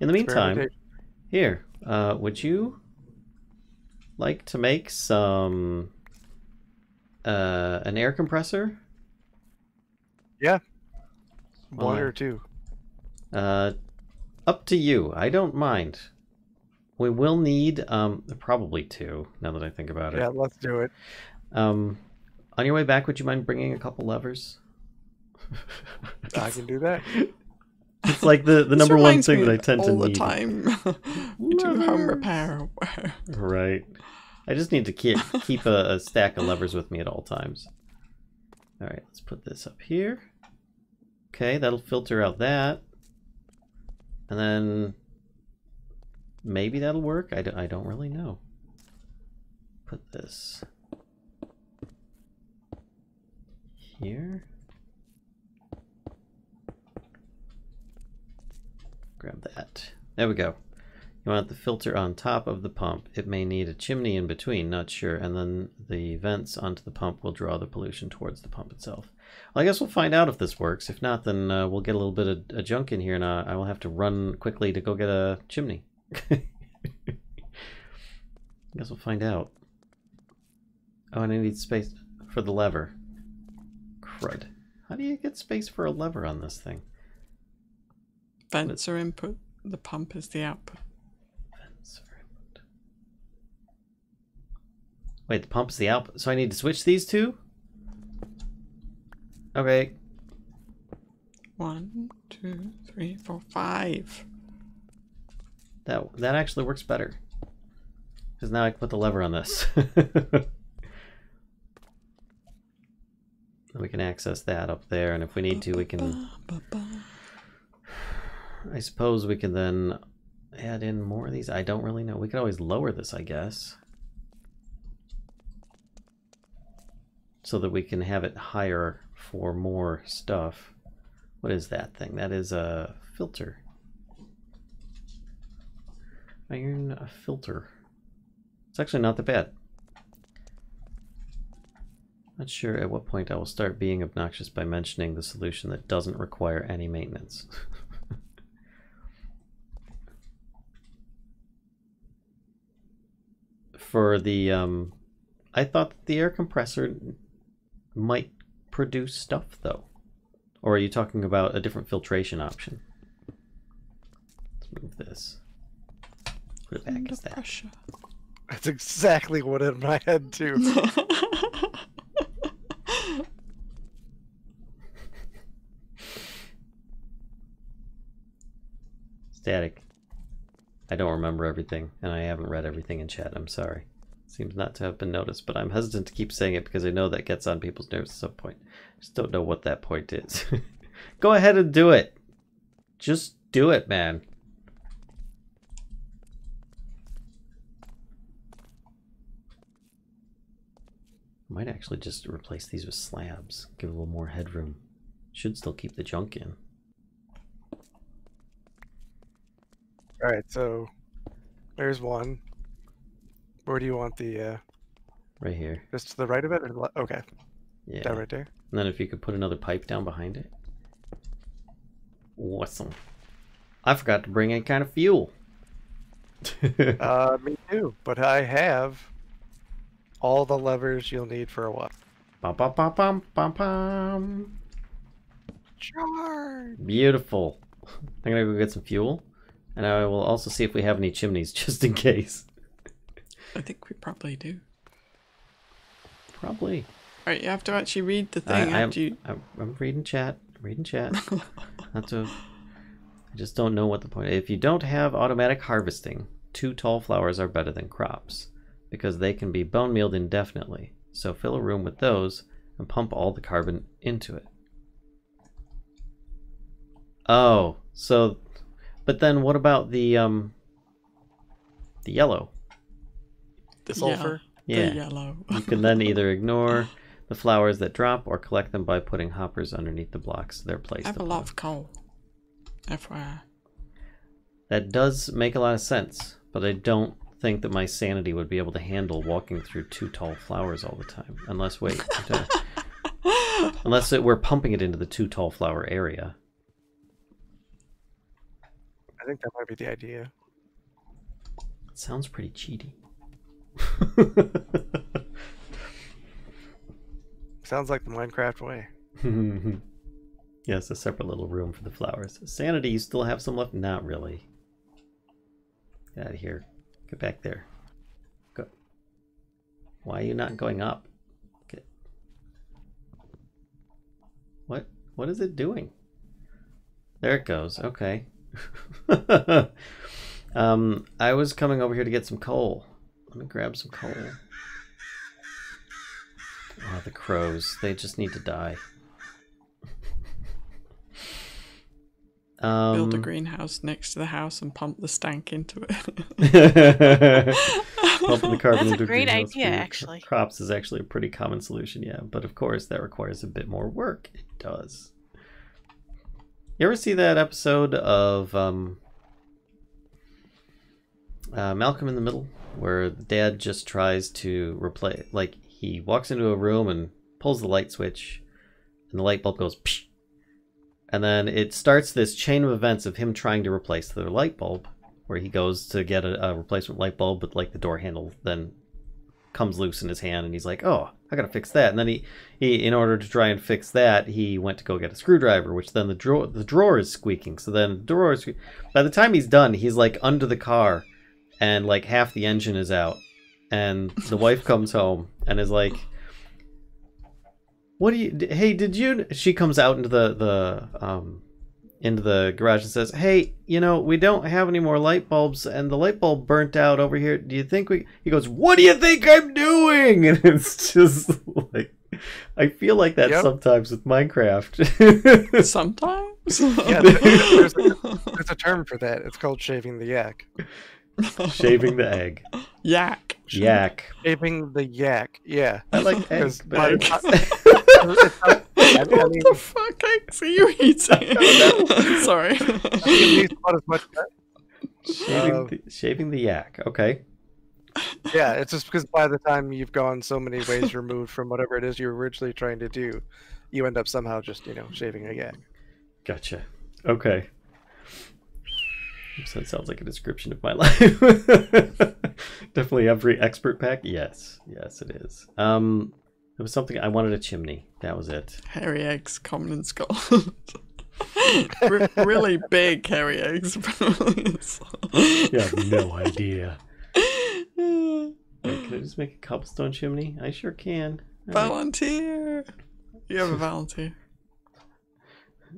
in the meantime, here, uh, would you like to make some uh, an air compressor? Yeah. One or two. Uh, up to you. I don't mind. We will need um, probably two, now that I think about it. Yeah, let's do it. Um, on your way back, would you mind bringing a couple levers? I can do that. It's like the, the number one thing that I tend to need. All the time. We do home repair. Right. I just need to keep, keep a, a stack of levers with me at all times. All right, let's put this up here. Okay, that'll filter out that. And then maybe that'll work. I, d I don't really know. Put this here. Grab that. There we go. You want the filter on top of the pump. It may need a chimney in between, not sure. And then the vents onto the pump will draw the pollution towards the pump itself. Well, I guess we'll find out if this works. If not, then uh, we'll get a little bit of, of junk in here, and uh, I will have to run quickly to go get a chimney. I guess we'll find out. Oh, and I need space for the lever. Crud. How do you get space for a lever on this thing? Vents are input. The pump is the output. Vents are input. Wait, the pump is the output. So I need to switch these two? Okay. One, two, three, four, five. That that actually works better. Because now I can put the lever on this. We can access that up there, and if we need to, we can... I suppose we can then add in more of these. I don't really know. We could always lower this, I guess. So that we can have it higher... for more stuff. What is that thing? That is a filter. Iron a filter. It's actually not that bad. Not sure at what point I will start being obnoxious by mentioning the solution that doesn't require any maintenance. for the, um, I thought that the air compressor might produce stuff though. Or are you talking about a different filtration option? Let's move this. Put it back Under as that. Pressure. That's exactly what in my head too. Static. I don't remember everything, and I haven't read everything in chat, I'm sorry. Seems not to have been noticed, but I'm hesitant to keep saying it because I know that gets on people's nerves at some point. I just don't know what that point is. Go ahead and do it! Just do it, man. Might actually just replace these with slabs, give a little more headroom. Should still keep the junk in. Alright, so there's one. Where do you want the... Uh, right here. Just to the right of it? Or okay. Yeah. That right there? And then if you could put another pipe down behind it. Awesome. I forgot to bring any kind of fuel. uh, me too, but I have all the levers you'll need for a while. Bum, bum, bum, bum, bum, bum. Charge! Beautiful. I'm gonna go get some fuel. And I will also see if we have any chimneys, just in case. I think we probably do. Probably. Alright, you have to actually read the thing. I, I'm, you... I'm, I'm reading chat. I'm reading chat. Not to, I just don't know what the point is. If you don't have automatic harvesting, two tall flowers are better than crops, because they can be bone mealed indefinitely. So fill a room with those and pump all the carbon into it. Oh, so... But then what about the um the yellow? The sulfur? Yeah. The yellow. You can then either ignore the flowers that drop or collect them by putting hoppers underneath the blocks they're placed. I have upon. a lot of coal. F Y I. That does make a lot of sense, but I don't think that my sanity would be able to handle walking through two tall flowers all the time. Unless wait unless it, we're pumping it into the two tall flower area. I think that might be the idea. It sounds pretty cheaty. Sounds like the Minecraft way. Yes, a separate little room for the flowers. Sanity, you still have some left? Not really. Get out of here. Get back there. Go. Why are you not going up? Get... What? What is it doing? There it goes. Okay. um, I was coming over here to get some coal. Let me grab some coal. Oh, the crows. They just need to die. um, Build a greenhouse next to the house and pump the stank into it. Pumping the carbon That's into a great idea, actually. Crops is actually a pretty common solution, yeah. But of course, that requires a bit more work. It does. You ever see that episode of um, uh, Malcolm in the Middle, where the dad just tries to replace, like, he walks into a room and pulls the light switch, and the light bulb goes, psh! And then it starts this chain of events of him trying to replace the light bulb, where he goes to get a, a replacement light bulb, but like the door handle then comes loose in his hand, and he's like, oh, I gotta fix that. And then he, he, in order to try and fix that, he went to go get a screwdriver, which then the drawer, the drawer is squeaking. So then the drawer is, by the time he's done, he's like under the car, and like half the engine is out. And the wife comes home and is like, "What do you? Hey, did you?" She comes out into the the um, into the garage and says, "Hey, you know, we don't have any more light bulbs, and the light bulb burnt out over here. Do you think we..." He goes, "What do you think I'm doing?" And it's just like, I feel like that yep. sometimes with Minecraft. Sometimes? Yeah, there's, there's, a, there's a term for that. It's called shaving the yak. Shaving the egg. Yak. Yak. Shaving the yak, yeah. I like eggs, but... What I mean, the fuck eggs are you eating? Sorry. Shaving, um, the, shaving the yak, okay. Yeah, it's just because by the time you've gone so many ways removed from whatever it is you were originally trying to do, you end up somehow just, you know, shaving a yak. Gotcha. Okay. So it sounds like a description of my life. Definitely every expert pack. Yes, yes it is. Um, there was something I wanted, a chimney. That was it. Hairy eggs, common in Scotland. Re really big hairy eggs. You have no idea. Wait, can I just make a cobblestone chimney? I sure can. All volunteer. Right. You have a volunteer.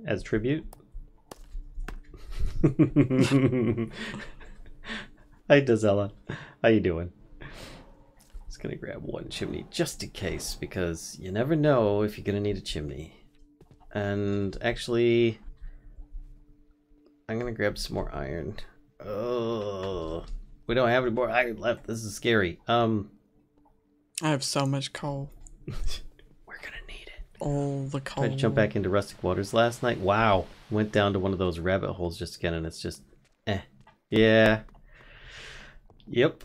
As tribute. Hi Dazella, how you doing? Just gonna grab one chimney just in case, because you never know if you're gonna need a chimney. And actually, I'm gonna grab some more iron. Oh, we don't have any more iron left. This is scary. Um, I have so much coal. We're gonna need it. All the coal. Tried to jump back into Rustic Waters last night. Wow, went down to one of those rabbit holes just again, and it's just, eh, yeah. Yep,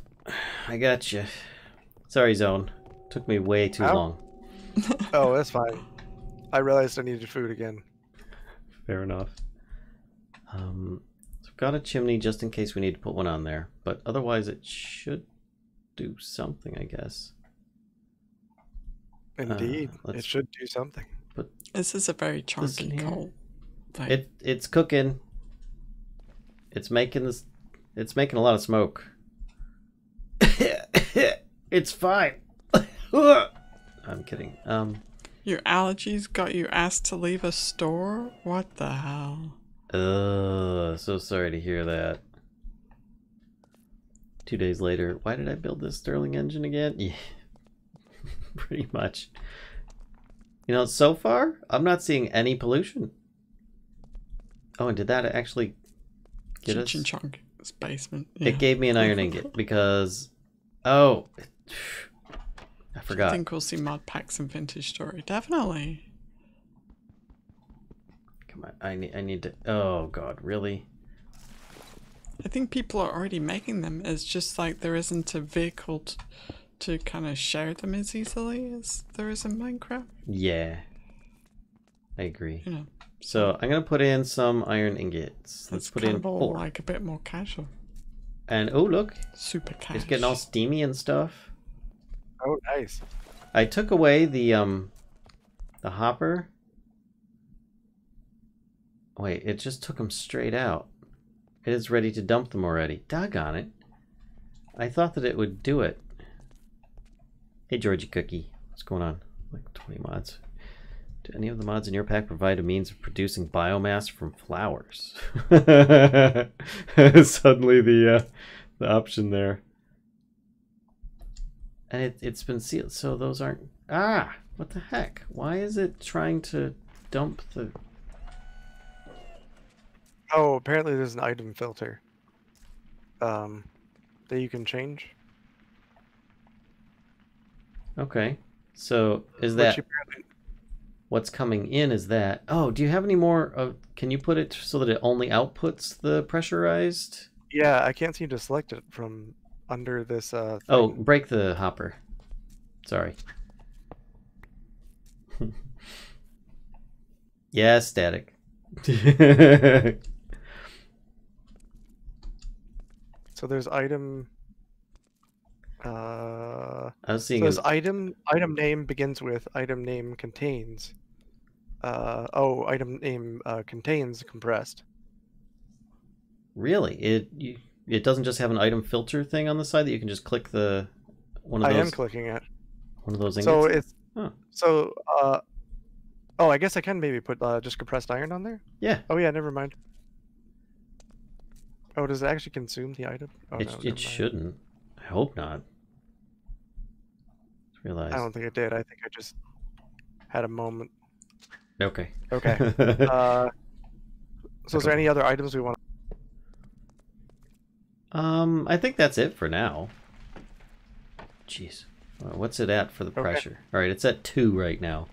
I got you. Sorry, Zone. Took me way too Ow. long. Oh, that's fine. I realized I needed food again. Fair enough. Um, so I've got a chimney just in case we need to put one on there, but otherwise it should do something, I guess. Indeed, uh, it should do something. But this is a very chunky coal. It it's cooking. It's making this. It's making a lot of smoke. It's fine. I'm kidding. Um, Your allergies got you asked to leave a store? What the hell? Uh, so sorry to hear that. Two days later. Why did I build this Stirling engine again? Yeah, pretty much. You know, so far, I'm not seeing any pollution. Oh, and did that actually get us? Chunk, it's basement. Yeah. It gave me an iron ingot because... Oh, I forgot. I think we'll see mod packs and vintage story. Definitely. Come on, I need, I need to. Oh God, really? I think people are already making them. It's just like there isn't a vehicle to, to kind of share them as easily as there is in Minecraft. Yeah, I agree. You know. So I'm gonna put in some iron ingots. Let's it's put kind in of all four. Like a bit more casual. And oh look, super cash. It's getting all steamy and stuff. Oh nice! I took away the um, the hopper. Wait, it just took them straight out. It is ready to dump them already. Doggone it! I thought that it would do it. Hey Georgie Cookie, what's going on? Like twenty mods. Do any of the mods in your pack provide a means of producing biomass from flowers? Suddenly the uh, the option there. And it, it's been sealed, so those aren't... Ah! What the heck? Why is it trying to dump the... Oh, apparently there's an item filter. Um, that you can change. Okay. So, is that... What's coming in is that, oh, do you have any more of, can you put it so that it only outputs the pressurized? Yeah, I can't seem to select it from under this uh thing. Oh, break the hopper. Sorry. Yeah, static. So there's item uh I was seeing so this an... item item name begins with item name contains. Uh, oh, item name uh, contains compressed. Really? It you, it doesn't just have an item filter thing on the side that you can just click the one of those. I am clicking it. One of those ingots? So it's huh. so. Uh, oh, I guess I can maybe put uh, just compressed iron on there. Yeah. Oh yeah, never mind. Oh, does it actually consume the item? Oh, it no, it shouldn't. I hope not. Realize. I don't think it did. I think I just had a moment. Okay. Okay. Uh, so, okay. Is there any other items we want? Um, I think that's it for now. Jeez, what's it at for the okay. pressure? All right, it's at two right now.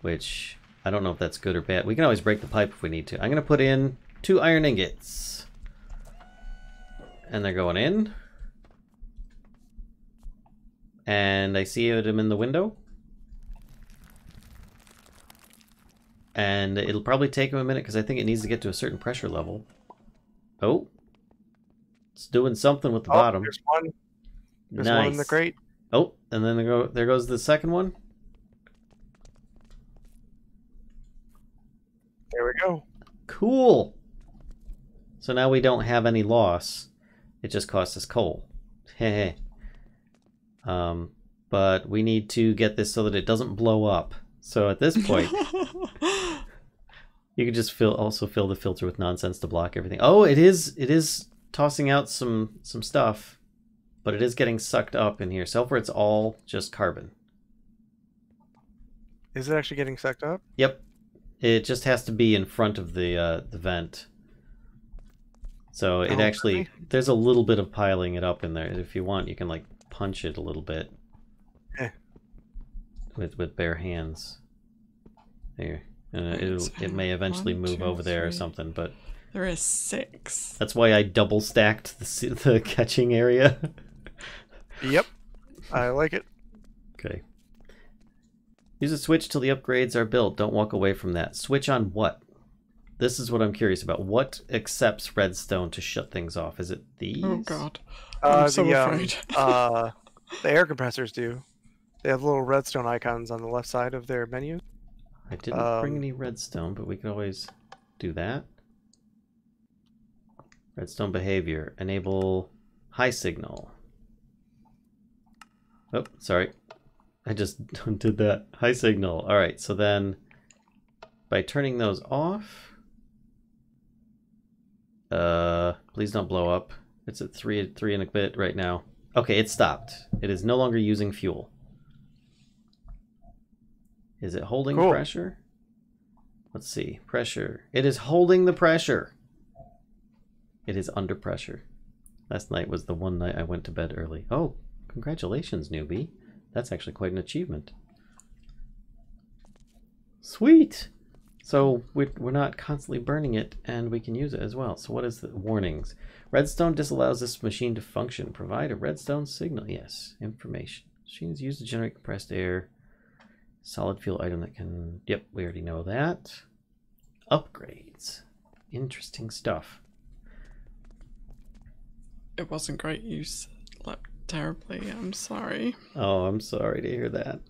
Which I don't know if that's good or bad. We can always break the pipe if we need to. I'm gonna put in two iron ingots, and they're going in. And I see him in the window. And it'll probably take him a minute because I think it needs to get to a certain pressure level. Oh. It's doing something with the oh, bottom. There's one. There's nice. one in the crate. Oh, and then there, go, there goes the second one. There we go. Cool. So now we don't have any loss. It just costs us coal. Heh. um, but we need to get this so that it doesn't blow up. So at this point, you can just fill also fill the filter with nonsense to block everything. Oh, it is it is tossing out some some stuff, but it is getting sucked up in here. Sulfur, it's all just carbon. Is it actually getting sucked up? Yep. It just has to be in front of the uh, the vent. So it oh, actually, really? There's a little bit of piling it up in there. If you want, you can like punch it a little bit. Eh. With with bare hands. There. Uh, it it may eventually One, move two, over there three. or something, but there is six. That's why I double stacked the the catching area. Yep, I like it. Okay. Use a switch till the upgrades are built. Don't walk away from that. Switch on what? This is what I'm curious about. What accepts redstone to shut things off? Is it these? Oh God, uh, I'm so the, afraid. Um, uh, the air compressors do. They have little redstone icons on the left side of their menu. I didn't um, bring any redstone, but we could always do that. Redstone behavior. Enable high signal. Oh, sorry. I just did that. High signal. All right, so then by turning those off, uh, please don't blow up. It's at three, three and a bit right now. Okay, it stopped. It is no longer using fuel. Is it holding cool. pressure? Let's see. Pressure. It is holding the pressure. It is under pressure. Last night was the one night I went to bed early. Oh, congratulations, newbie. That's actually quite an achievement. Sweet. So we're, we're not constantly burning it, and we can use it as well. So what is the warnings? Redstone disallows this machine to function. Provide a redstone signal. Yes. Information. Machines used to generate compressed air. Solid fuel item that can... Yep, we already know that. Upgrades. Interesting stuff. It wasn't great. You slept terribly. I'm sorry. Oh, I'm sorry to hear that.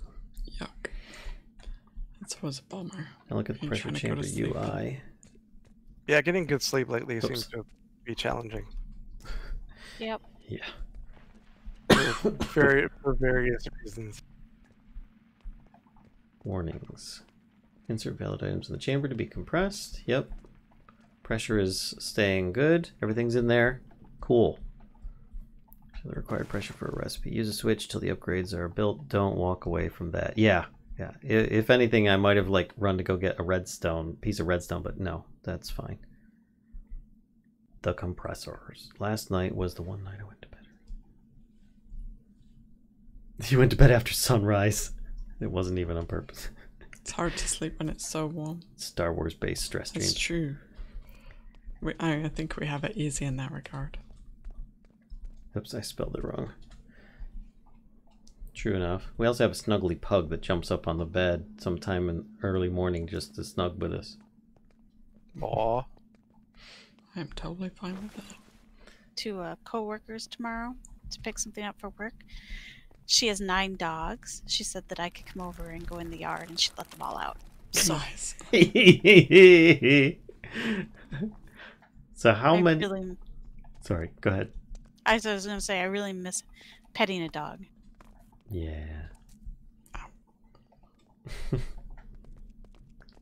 Yuck. That was a bummer. Now look at the pressure chamber U I. Yeah, getting good sleep lately Oops. seems to be challenging. Yep. Yeah. For, for, for various reasons. Warnings. Insert valid items in the chamber to be compressed. Yep. Pressure is staying good. Everything's in there. Cool. So the required pressure for a recipe. Use a switch till the upgrades are built. Don't walk away from that. Yeah. Yeah. If anything, I might have like run to go get a redstone, piece of redstone, but no, that's fine. The compressors. Last night was the one night I went to bed. You went to bed after sunrise. It wasn't even on purpose. It's hard to sleep when it's so warm. Star Wars based stress dreams. It's true. We, I think we have it easy in that regard. Oops, I spelled it wrong. True enough. We also have a snuggly pug that jumps up on the bed sometime in early morning just to snug with us. Aw. I'm totally fine with that. Two uh, co-workers tomorrow to pick something up for work. She has nine dogs. She said that I could come over and go in the yard and she'd let them all out. So, nice. So how I many... Really... Sorry, go ahead. I was going to say, I really miss petting a dog. Yeah.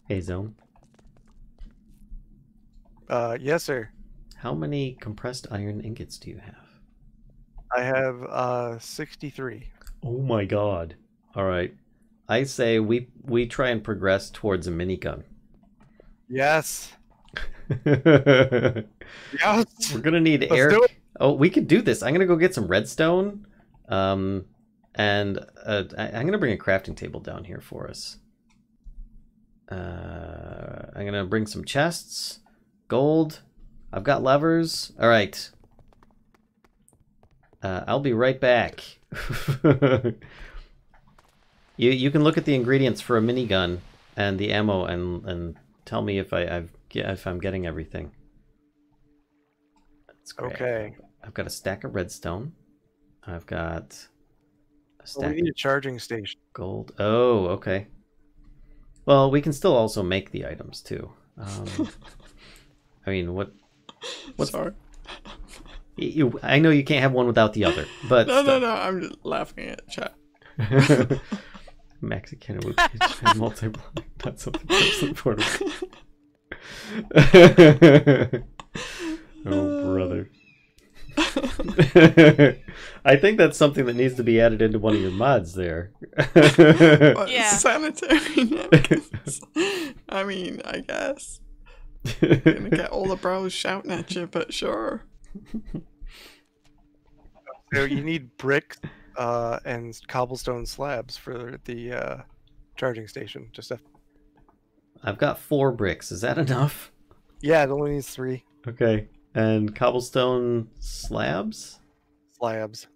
Hey, Zone. Uh, yes, sir. How many compressed iron ingots do you have? I have uh sixty-three. Oh my God! All right, I say we we try and progress towards a minigun. Yes. Yes. We're gonna need Let's air. Oh, we could do this. I'm gonna go get some redstone, um, and uh, I, I'm gonna bring a crafting table down here for us. Uh, I'm gonna bring some chests, gold. I've got levers. All right. Uh, I'll be right back. you you can look at the ingredients for a minigun and the ammo and and tell me if I I've, if I'm getting everything. That's great. Okay. I've got a stack of redstone. I've got a stack. Oh, we need a charging station. Gold. Oh, okay. Well, we can still also make the items too. Um, I mean, what? What's Sorry. You, I know you can't have one without the other, but no, no, no. I'm just laughing at chat. Mexican would be multi-blind. That's something that's important. Oh, brother. I think that's something that needs to be added into one of your mods there. Yeah. Sanitary napkins. I mean, I guess. You're gonna get all the bros shouting at you, but sure. So you need brick uh, and cobblestone slabs for the uh, charging station. Just a... I've got four bricks. Is that enough? Yeah, it only needs three. Okay. And cobblestone slabs? Slabs.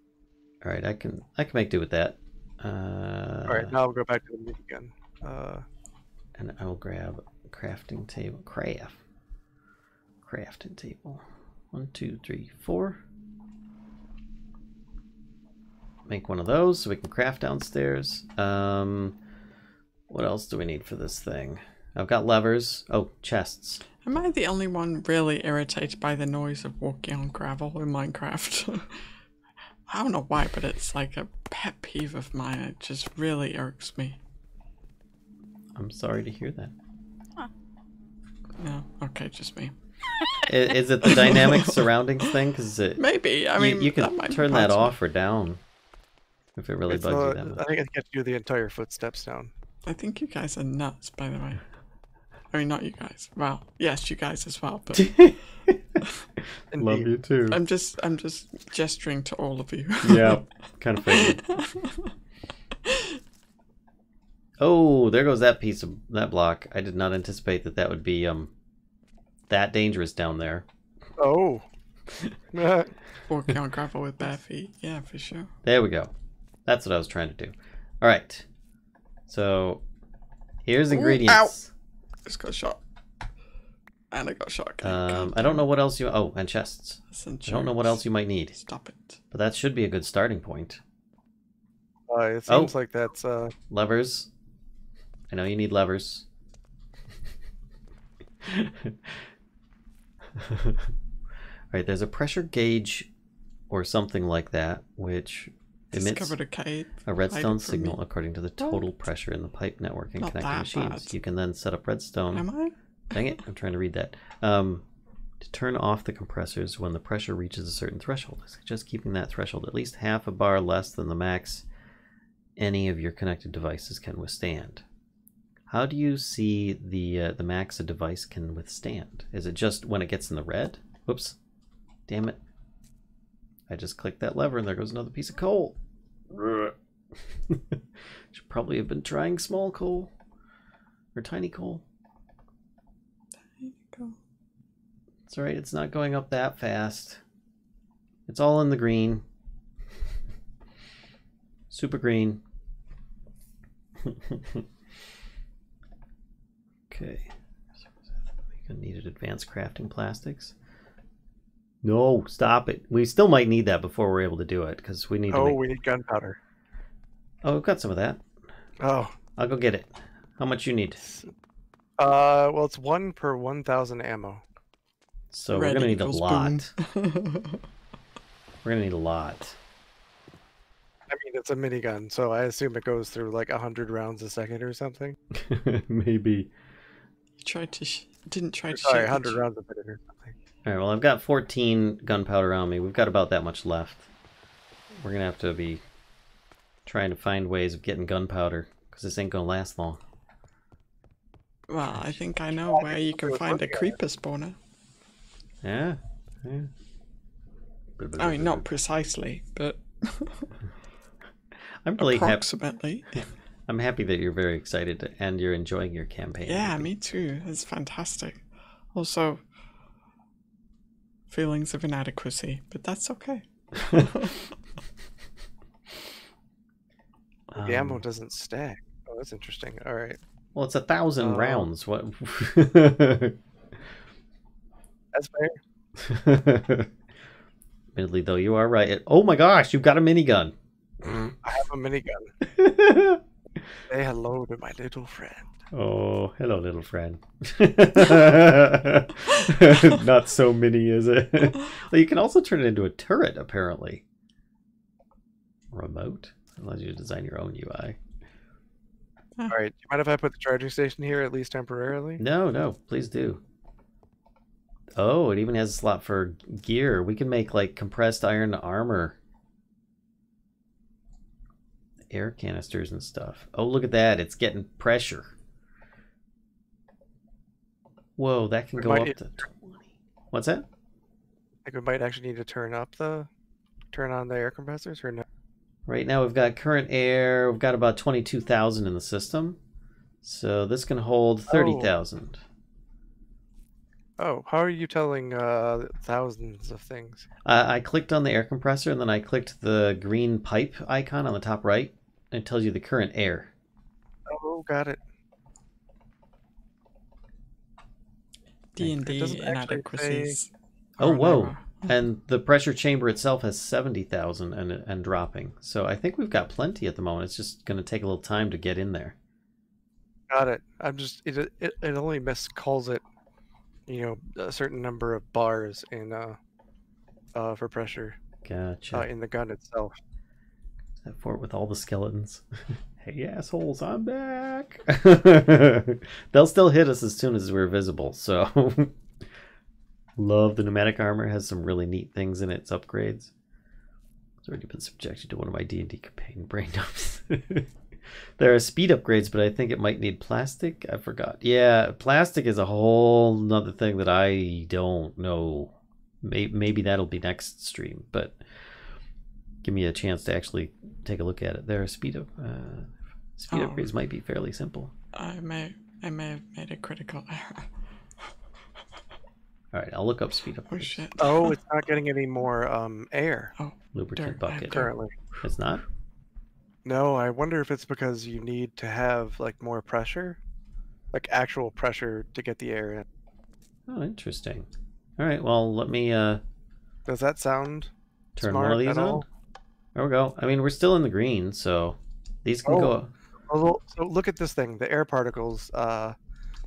Alright, I can I can make do with that. Uh, Alright, now I'll go back to the meat again. Uh, and I'll grab a crafting table. Craft. Crafting table. One, two, three, four. Make one of those so we can craft downstairs. Um, what else do we need for this thing? I've got levers. Oh, chests. Am I the only one really irritated by the noise of walking on gravel in Minecraft? I don't know why, but it's like a pet peeve of mine. It just really irks me. I'm sorry to hear that. Huh. No, okay, just me. Is, is it the dynamic surroundings thing? Cause it, Maybe. I mean, you, you can that turn that off me. or down if it really it's bugs not, you that much. I think I get to do the entire footsteps down. I think you guys are nuts, by the way. I mean, not you guys. Well, yes, you guys as well. But love you too. I'm just, I'm just gesturing to all of you. Yeah, kind of figured. Oh, there goes that piece of that block. I did not anticipate that that would be um that dangerous down there. Oh. Walking on gravel with bare feet. Yeah, for sure. There we go. That's what I was trying to do. All right. So, here's ingredients. Ooh, ow. Just got shot, and I got shot. Okay, um, I don't know what else you. Oh, and chests. I don't know what else you might need. Stop it. But that should be a good starting point. Uh, it seems oh. like that's uh... levers. I know you need levers. All right, there's a pressure gauge, or something like that, which emits a, a redstone signal me. according to the total what? pressure in the pipe network and Not connecting machines. Bad. You can then set up redstone. Am I? Dang it, I'm trying to read that. Um, to turn off the compressors when the pressure reaches a certain threshold. I suggest keeping that threshold at least half a bar less than the max any of your connected devices can withstand. How do you see the uh, the max a device can withstand? Is it just when it gets in the red? Whoops. Damn it. I just clicked that lever and there goes another piece of coal. Should probably have been trying small coal. Or tiny coal. Tiny coal. It's alright, it's not going up that fast. It's all in the green. Super green. Okay. We're gonna need advanced crafting plastics. No, stop it. We still might need that before we're able to do it, because we need oh, to make... we need gunpowder. Oh, we've got some of that. Oh. I'll go get it. How much you need? Uh, well, it's one per one thousand ammo. So Red we're going to need a lot. We're going to need a lot. I mean, it's a minigun, so I assume it goes through like one hundred rounds a second or something. Maybe. You tried to... Sh didn't try or, to... Sorry, one hundred rounds a minute or something. All right, well, I've got fourteen gunpowder on me. We've got about that much left. We're going to have to be trying to find ways of getting gunpowder, because this ain't going to last long. Well, I think I know where you can find a creeper spawner. Yeah? Yeah. I mean, not precisely, but... I'm really approximately. Happy. I'm happy that you're very excited and you're enjoying your campaign. Yeah, me too. It's fantastic. Also... feelings of inadequacy, but that's okay. The ammo doesn't stack. Oh, that's interesting. All right. Well, it's a thousand uh, rounds. What? That's fair. Admittedly, though, you are right. Oh my gosh, you've got a minigun. I have a minigun. Say hello to my little friend. Oh, hello, little friend. Not so mini, is it? Well, you can also turn it into a turret, apparently. Remote allows you to design your own U I. All right, you mind if I put the charging station here, at least temporarily? No, no, please do. Oh, it even has a slot for gear. We can make like compressed iron armor, air canisters and stuff. Oh, look at that, it's getting pressure. Whoa, that can we go up need... to twenty. What's that? I think we might actually need to turn up the turn on the air compressors, or no? Right now we've got current air, we've got about twenty-two thousand in the system, so this can hold thirty thousand. Oh. oh, how are you telling uh, thousands of things? Uh, I clicked on the air compressor and then I clicked the green pipe icon on the top right, and it tells you the current air. Oh, got it. D and D inadequacies. Oh, whoa. And the pressure chamber itself has seventy thousand and, and dropping. So I think we've got plenty at the moment. It's just going to take a little time to get in there. Got it. I'm just, it, it, it only miscalls it, you know, a certain number of bars in uh, uh, for pressure. Gotcha. Uh, in the gun itself. That fort with all the skeletons. Hey, assholes, I'm back. They'll still hit us as soon as we're visible, so... Love the pneumatic armor. It has some really neat things in it. Its upgrades. It's already been subjected to one of my D and D campaign brain dumps. There are speed upgrades, but I think it might need plastic. I forgot. Yeah, plastic is a whole nother thing that I don't know. Maybe, maybe that'll be next stream, but give me a chance to actually take a look at it. There are speed up uh, speed oh, upgrades might be fairly simple. I may I may have made a critical error. All right, I'll look up speed up. Oh, shit. Oh, it's not getting any more um, air. Oh, lubricant bucket. Currently. It's not? No, I wonder if it's because you need to have like more pressure, like actual pressure to get the air in. Oh, interesting. All right, well, let me... Uh, Does that sound Turn smart one of these on? All? There we go. I mean, we're still in the green, so these can oh. go up. Well, so look at this thing, the air particles, uh,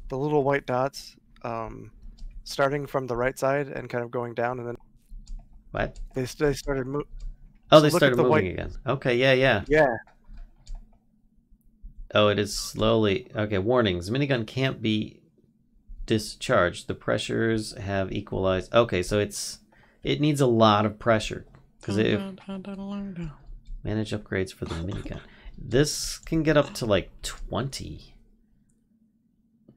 the little white dots... Um, starting from the right side and kind of going down, and then what they, they started moving. Oh, so they started the moving white... again. Okay, yeah, yeah, yeah. Oh, it is slowly. Okay, warnings: minigun can't be discharged. The pressures have equalized. Okay, so it's it needs a lot of pressure because it manage upgrades for the minigun. This can get up to like twenty.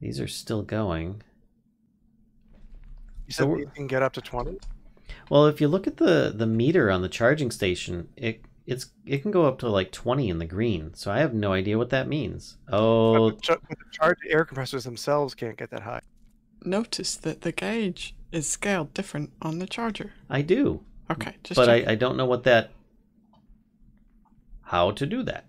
These are still going. You said so you can get up to twenty? Well, if you look at the, the meter on the charging station, it it's it can go up to like twenty in the green. So I have no idea what that means. Oh, but the, the charged air compressors themselves can't get that high. Notice that the gauge is scaled different on the charger. I do. Okay, just but I, I don't know what that. How to do that?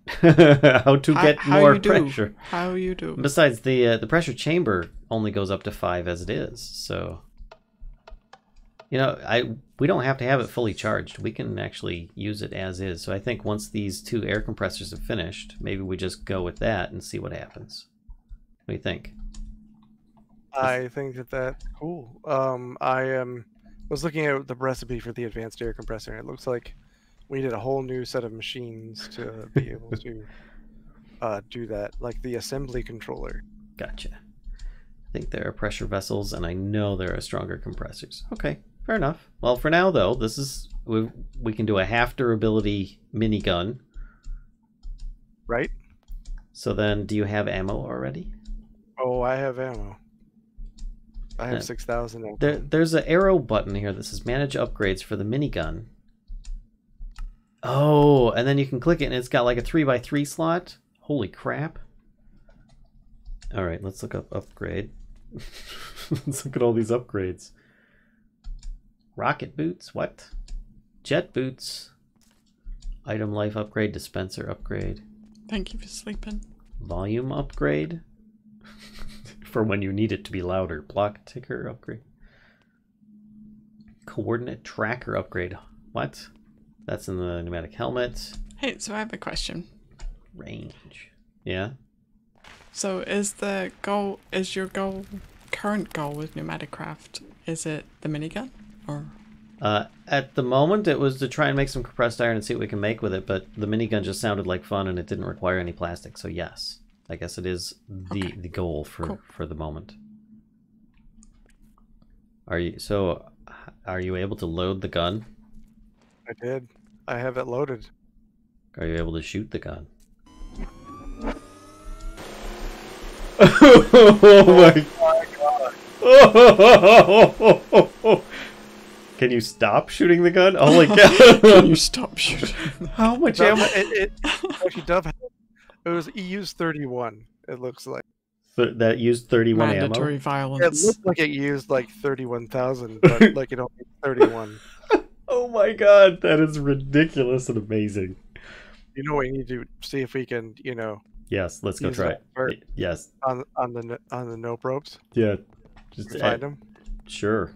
how to how, get how more you pressure? Do. How you do? Besides, the uh, the pressure chamber only goes up to five as it is. So. You know, I we don't have to have it fully charged. We can actually use it as is. So I think once these two air compressors are finished, maybe we just go with that and see what happens. What do you think? I think that that's cool. Um, I um, was looking at the recipe for the advanced air compressor, and it looks like we need a whole new set of machines to be able to uh, do that, like the assembly controller. Gotcha. I think there are pressure vessels, and I know there are stronger compressors. Okay. Fair enough. Well, for now, though, this is... We, we can do a half-durability minigun. Right. So then, do you have ammo already? Oh, I have ammo. I have uh, six thousand. There, there's an arrow button here that says Manage Upgrades for the minigun. Oh, and then you can click it, and it's got like a three by three slot. Holy crap. All right, let's look up upgrade. Let's look at all these upgrades. Rocket boots, what? Jet boots. Item life upgrade, dispenser upgrade. Thank you for sleeping. Volume upgrade. For when you need it to be louder. Block ticker upgrade. Coordinate tracker upgrade. What? That's in the pneumatic helmet. Hey, so I have a question. Range. Yeah? So is the goal, is your goal, current goal with PneumaticCraft, is it the minigun? Or? Uh, at the moment it was to try and make some compressed iron and see what we can make with it, but the minigun just sounded like fun and it didn't require any plastic, so yes. I guess it is the, okay. the goal for, cool. for the moment. Are you, so are you able to load the gun? I did. I have it loaded. Are you able to shoot the gun? Oh my god. Oh my god. Can you stop shooting the gun? Oh my god. Can you stop shooting? How much ammo? It, it, it was E U thirty-one, it looks like. Th that used thirty-one mandatory ammo? Mandatory violence. It looked like it used like thirty-one thousand, but like it only thirty-one. Oh my god, that is ridiculous and amazing. You know, we need to see if we can, you know. Yes, let's go try it. Yes. On on the on the nope ropes. Yeah, just find add, them. Sure.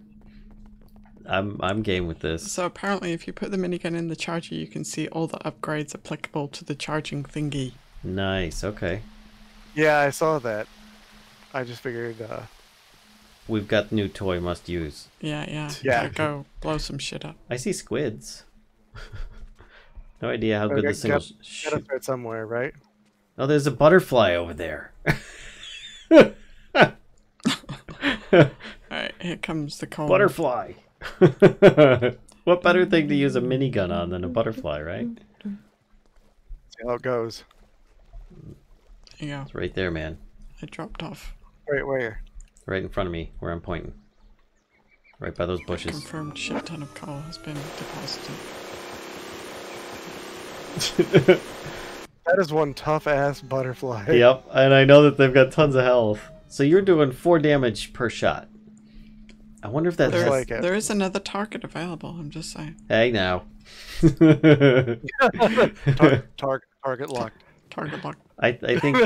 I'm I'm game with this. So apparently, if you put the minigun in the charger, you can see all the upgrades applicable to the charging thingy. Nice. Okay. Yeah, I saw that. I just figured. Uh... We've got new toy must use. Yeah, yeah. Yeah. Go blow some shit up. I see squids. No idea how good this thing is. Gotta start somewhere, right? Oh, there's a butterfly over there. Alright, here comes the cone. Butterfly! What better thing to use a minigun on than a butterfly, right? See how it goes. Yeah. It's right there, man. I dropped off. Right where? Right in front of me, where I'm pointing. Right by those bushes. A confirmed shit ton of coal has been deposited. That is one tough-ass butterfly. Yep, and I know that they've got tons of health. So you're doing four damage per shot. I wonder if that's... There, like there is another target available, I'm just saying. Hey, now. Tar tar target locked. Target locked. I, I think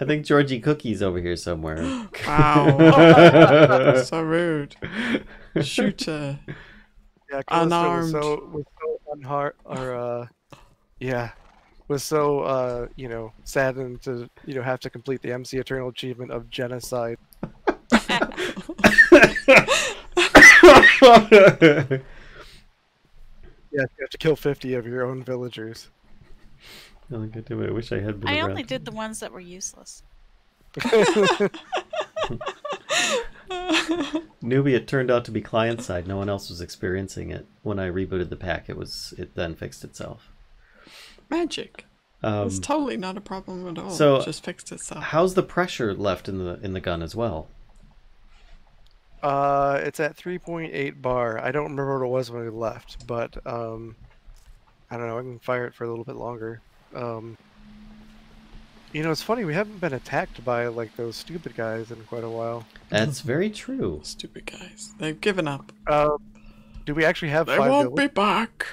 I think Georgie Cookie's over here somewhere. Wow. So rude. Shooter. Yeah, unarmed. Was so, was so unhar or, uh, yeah. was so, uh, you know, saddened to, you know, have to complete the M C Eternal Achievement of Genocide. Yeah, you have to kill fifty of your own villagers. I wish I had been I around. Only did the ones that were useless. Newbie, it turned out to be client-side. No one else was experiencing it. When I rebooted the pack, it was it then fixed itself. Magic. Um, it's totally not a problem at all. So it just fixed itself. How's the pressure left in the in the gun as well? Uh, it's at three point eight bar. I don't remember what it was when we left, but um, I don't know. I can fire it for a little bit longer. Um, you know, it's funny. We haven't been attacked by like those stupid guys in quite a while. That's very true. Stupid guys. They've given up. Uh, do we actually have? They five won't be back.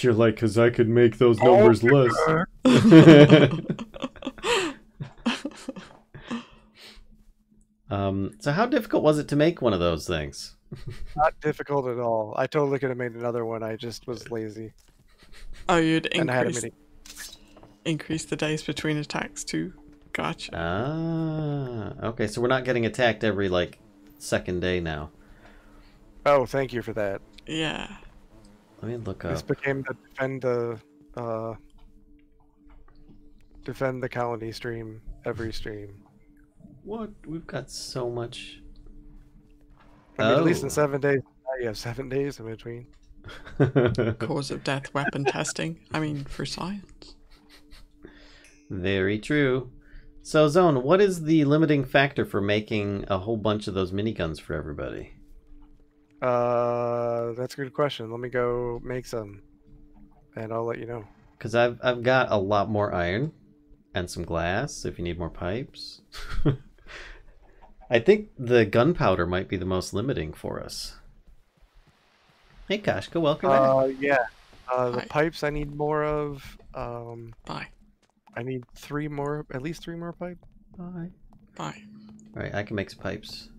You're like, because I could make those numbers oh, less. um, so how difficult was it to make one of those things? Not difficult at all. I totally could have made another one. I just was lazy. Oh, you'd increase, increase the days between attacks too? Gotcha. Ah, okay, so we're not getting attacked every, like, second day now. Oh, thank you for that. Yeah. Let me look up. This became the defend the uh, defend the colony stream every stream. What? We've got so much. I mean, oh. At least in seven days. Now you have seven days in between. Cause of death weapon testing. I mean, for science. Very true. So, Zone, what is the limiting factor for making a whole bunch of those miniguns for everybody? Uh, that's a good question. Let me go make some, and I'll let you know. Cause I've I've got a lot more iron, and some glass. If you need more pipes, I think the gunpowder might be the most limiting for us. Hey, Kashka, welcome. Uh, in. yeah. Uh, the Hi. pipes I need more of. Um, bye. I need three more, at least three more pipes. Bye. Bye. All right, I can make some pipes.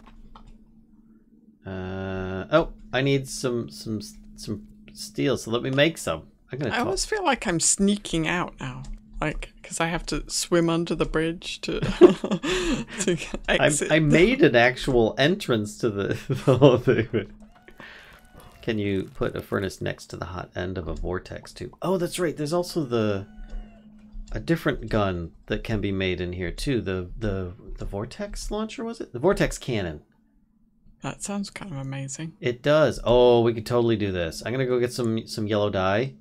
Uh, oh, I need some some some steel, so let me make some. I'm gonna I talk. almost feel like I'm sneaking out now. Like, because I have to swim under the bridge to, to exit. I, I made an actual entrance to the, the whole thing. Can you put a furnace next to the hot end of a vortex tube? Oh, that's right. There's also the a different gun that can be made in here too. The the the vortex launcher, was it? The vortex cannon. That sounds kind of amazing. It does. Oh, we could totally do this. I'm gonna go get some some yellow dye.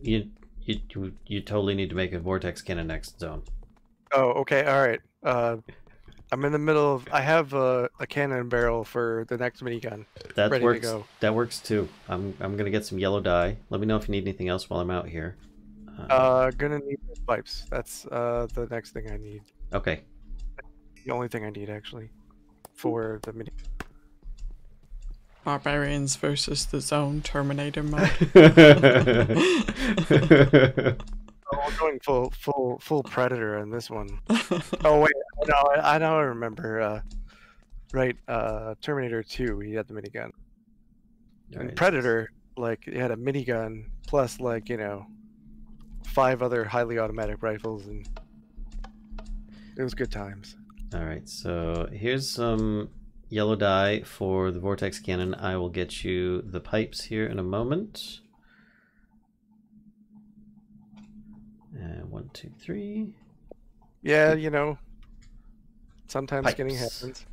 You. You, you you totally need to make a vortex cannon next zone. Oh, okay, all right. Uh, I'm in the middle of. I have a, a cannon barrel for the next minigun. That ready works. To go. That works too. I'm I'm gonna get some yellow dye. Let me know if you need anything else while I'm out here. Uh, uh gonna need pipes. That's uh the next thing I need. Okay. The only thing I need actually, for the mini. Barbarians versus the Zone Terminator mode. Oh, we're going full, full, full predator in this one. Oh wait, no, I, I don't remember. Uh, right, uh, Terminator two, he had the minigun. Right. And Predator, like, he had a minigun plus, like, you know, five other highly automatic rifles, and it was good times. All right, so here's some yellow dye for the vortex cannon. I will get you the pipes here in a moment. And one, two, three. Yeah, you know, sometimes pipes. Getting happens.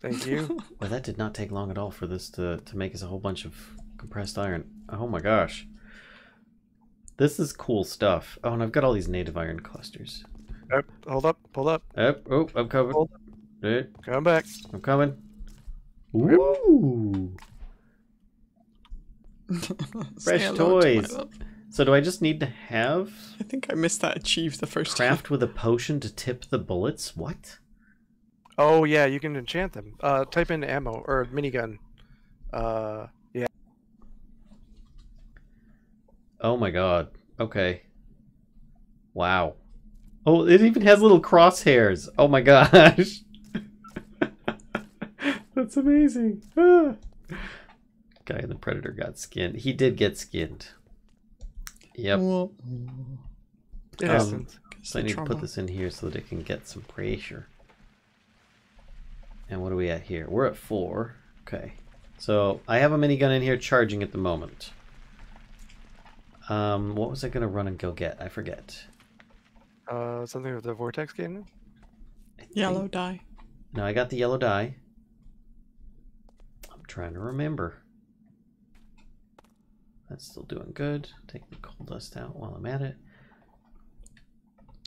Thank you. Well, that did not take long at all for this to, to make us a whole bunch of compressed iron. Oh my gosh. This is cool stuff. Oh, and I've got all these native iron clusters. Oh, hold up, hold up. Oh, oh I'm coming. Hey. Come back. I'm coming. Ooh. Fresh toys. So do I just need to have... I think I missed that achieve the first time. Craft with a potion to tip the bullets? What? Oh, yeah, you can enchant them. Uh, type in ammo, or minigun. Uh, yeah. Oh my god. Okay. Wow. Oh, it even has little crosshairs. Oh my gosh. That's amazing. Ah. Guy in the Predator got skinned. He did get skinned. Yep. Well, um, so I need trauma. to put this in here so that it can get some pressure. And what are we at here? We're at four. Okay. So I have a minigun in here charging at the moment. Um, what was I going to run and go get? I forget. Uh, something with the vortex cannon? Yellow dye. No, I got the yellow dye. I'm trying to remember. That's still doing good. Take the coal dust out while I'm at it.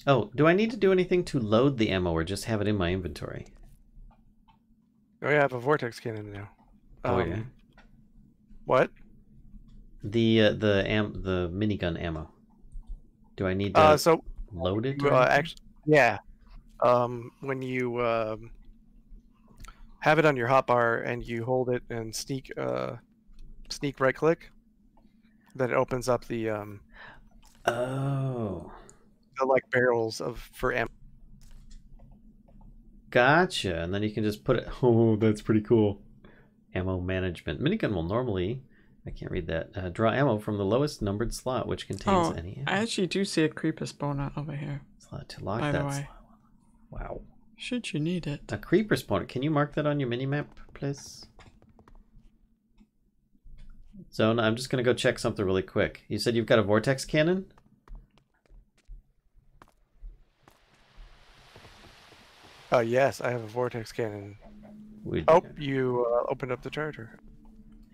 Oh, do I need to do anything to load the ammo or just have it in my inventory? Oh yeah, I have a vortex cannon now. Oh um, yeah. What? The uh, the am the minigun ammo. Do I need to... Uh, so... Loaded? You, uh, actually, yeah. Um, when you uh, have it on your hotbar and you hold it and sneak, uh, sneak right click, then it opens up the um, oh, the like barrels of for ammo. Gotcha. And then you can just put it. Oh, that's pretty cool. Ammo management. Minigun will normally. I can't read that. Uh, draw ammo from the lowest numbered slot, which contains oh, any ammo. I actually do see a creeper spawner over here. Slot to lock by that the way. slot. Wow. Should you need it. A creeper spawner. Can you mark that on your minimap, please? Zone, I'm just going to go check something really quick. You said you've got a vortex cannon? Oh, yes. I have a vortex cannon. We'd oh, go. you uh, opened up the charger.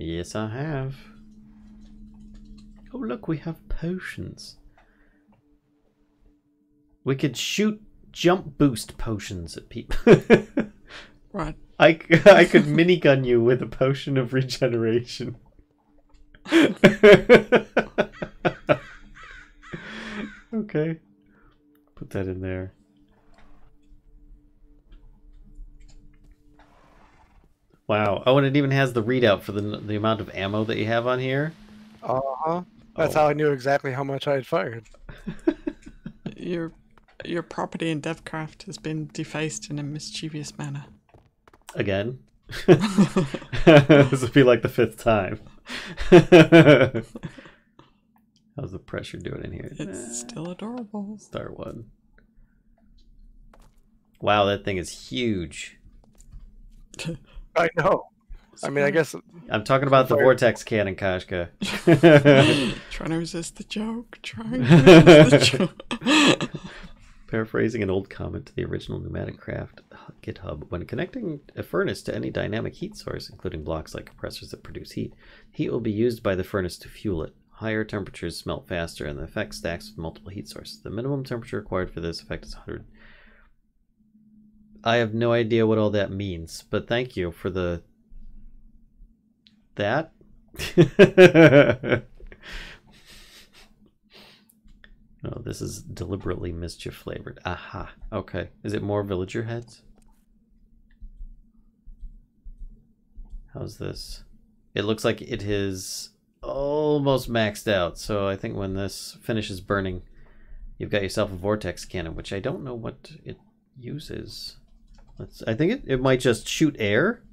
Yes, I have. Oh, look, we have potions. We could shoot jump boost potions at people. Right. I, I could minigun you with a potion of regeneration. Okay. Put that in there. Wow. Oh, and it even has the readout for the the amount of ammo that you have on here. Uh-huh. That's oh. how I knew exactly how much I had fired. Your your property in DevCraft has been defaced in a mischievous manner. Again? This would be like the fifth time. How's the pressure doing in here? It's still adorable. Star one. Wow, that thing is huge. I know. I mean, I guess... I'm talking about the vortex cannon, Kashka. Trying to resist the joke. Trying to resist the joke. Paraphrasing an old comment to the original PneumaticCraft GitHub. When connecting a furnace to any dynamic heat source, including blocks like compressors that produce heat, heat will be used by the furnace to fuel it. Higher temperatures smelt faster, and the effect stacks with multiple heat sources. The minimum temperature required for this effect is one hundred. I have no idea what all that means, but thank you for the... that? No, this is deliberately mischief flavored. Aha. Okay. Is it more villager heads? How's this? It looks like it is almost maxed out. So I think when this finishes burning, you've got yourself a vortex cannon, which I don't know what it uses. Let's, I think it, it might just shoot air.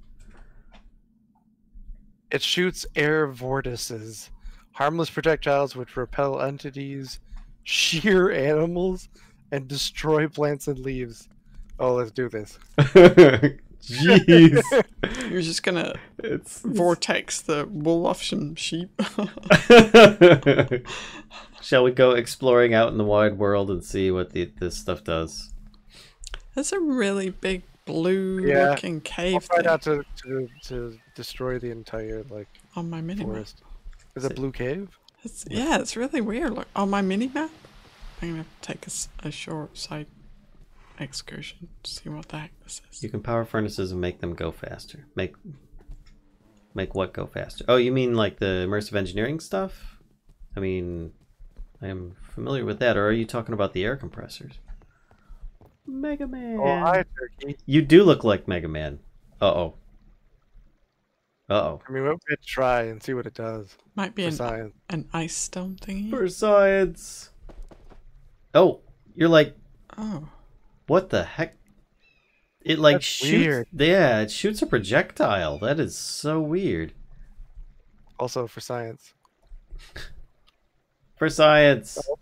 It shoots air vortices, harmless projectiles which repel entities, shear animals, and destroy plants and leaves. Oh, let's do this. Jeez. You're just gonna it's, vortex the wool off some sheep. Shall we go exploring out in the wide world and see what the, this stuff does? That's a really big blue yeah. looking cave. I'll try thing. Not to, to, to destroy the entire like on my mini forest. Is it a blue cave? It's, yeah, it's really weird. Look, on my mini map, I'm gonna have to take a, a short side excursion to see what the heck this is. You can power furnaces and make them go faster. Make make what go faster? Oh, you mean like the immersive engineering stuff? I mean, I am familiar with that. Or are you talking about the air compressors? Mega Man. Oh, hi, Turkey. You do look like Mega Man. Uh oh. Uh-oh. I mean, we'll try and see what it does. Might be an, an ice stone thingy. For science. Oh, you're like... Oh. What the heck? It like That's shoots... Weird. Yeah, it shoots a projectile. That is so weird. Also for science. For science. Oh,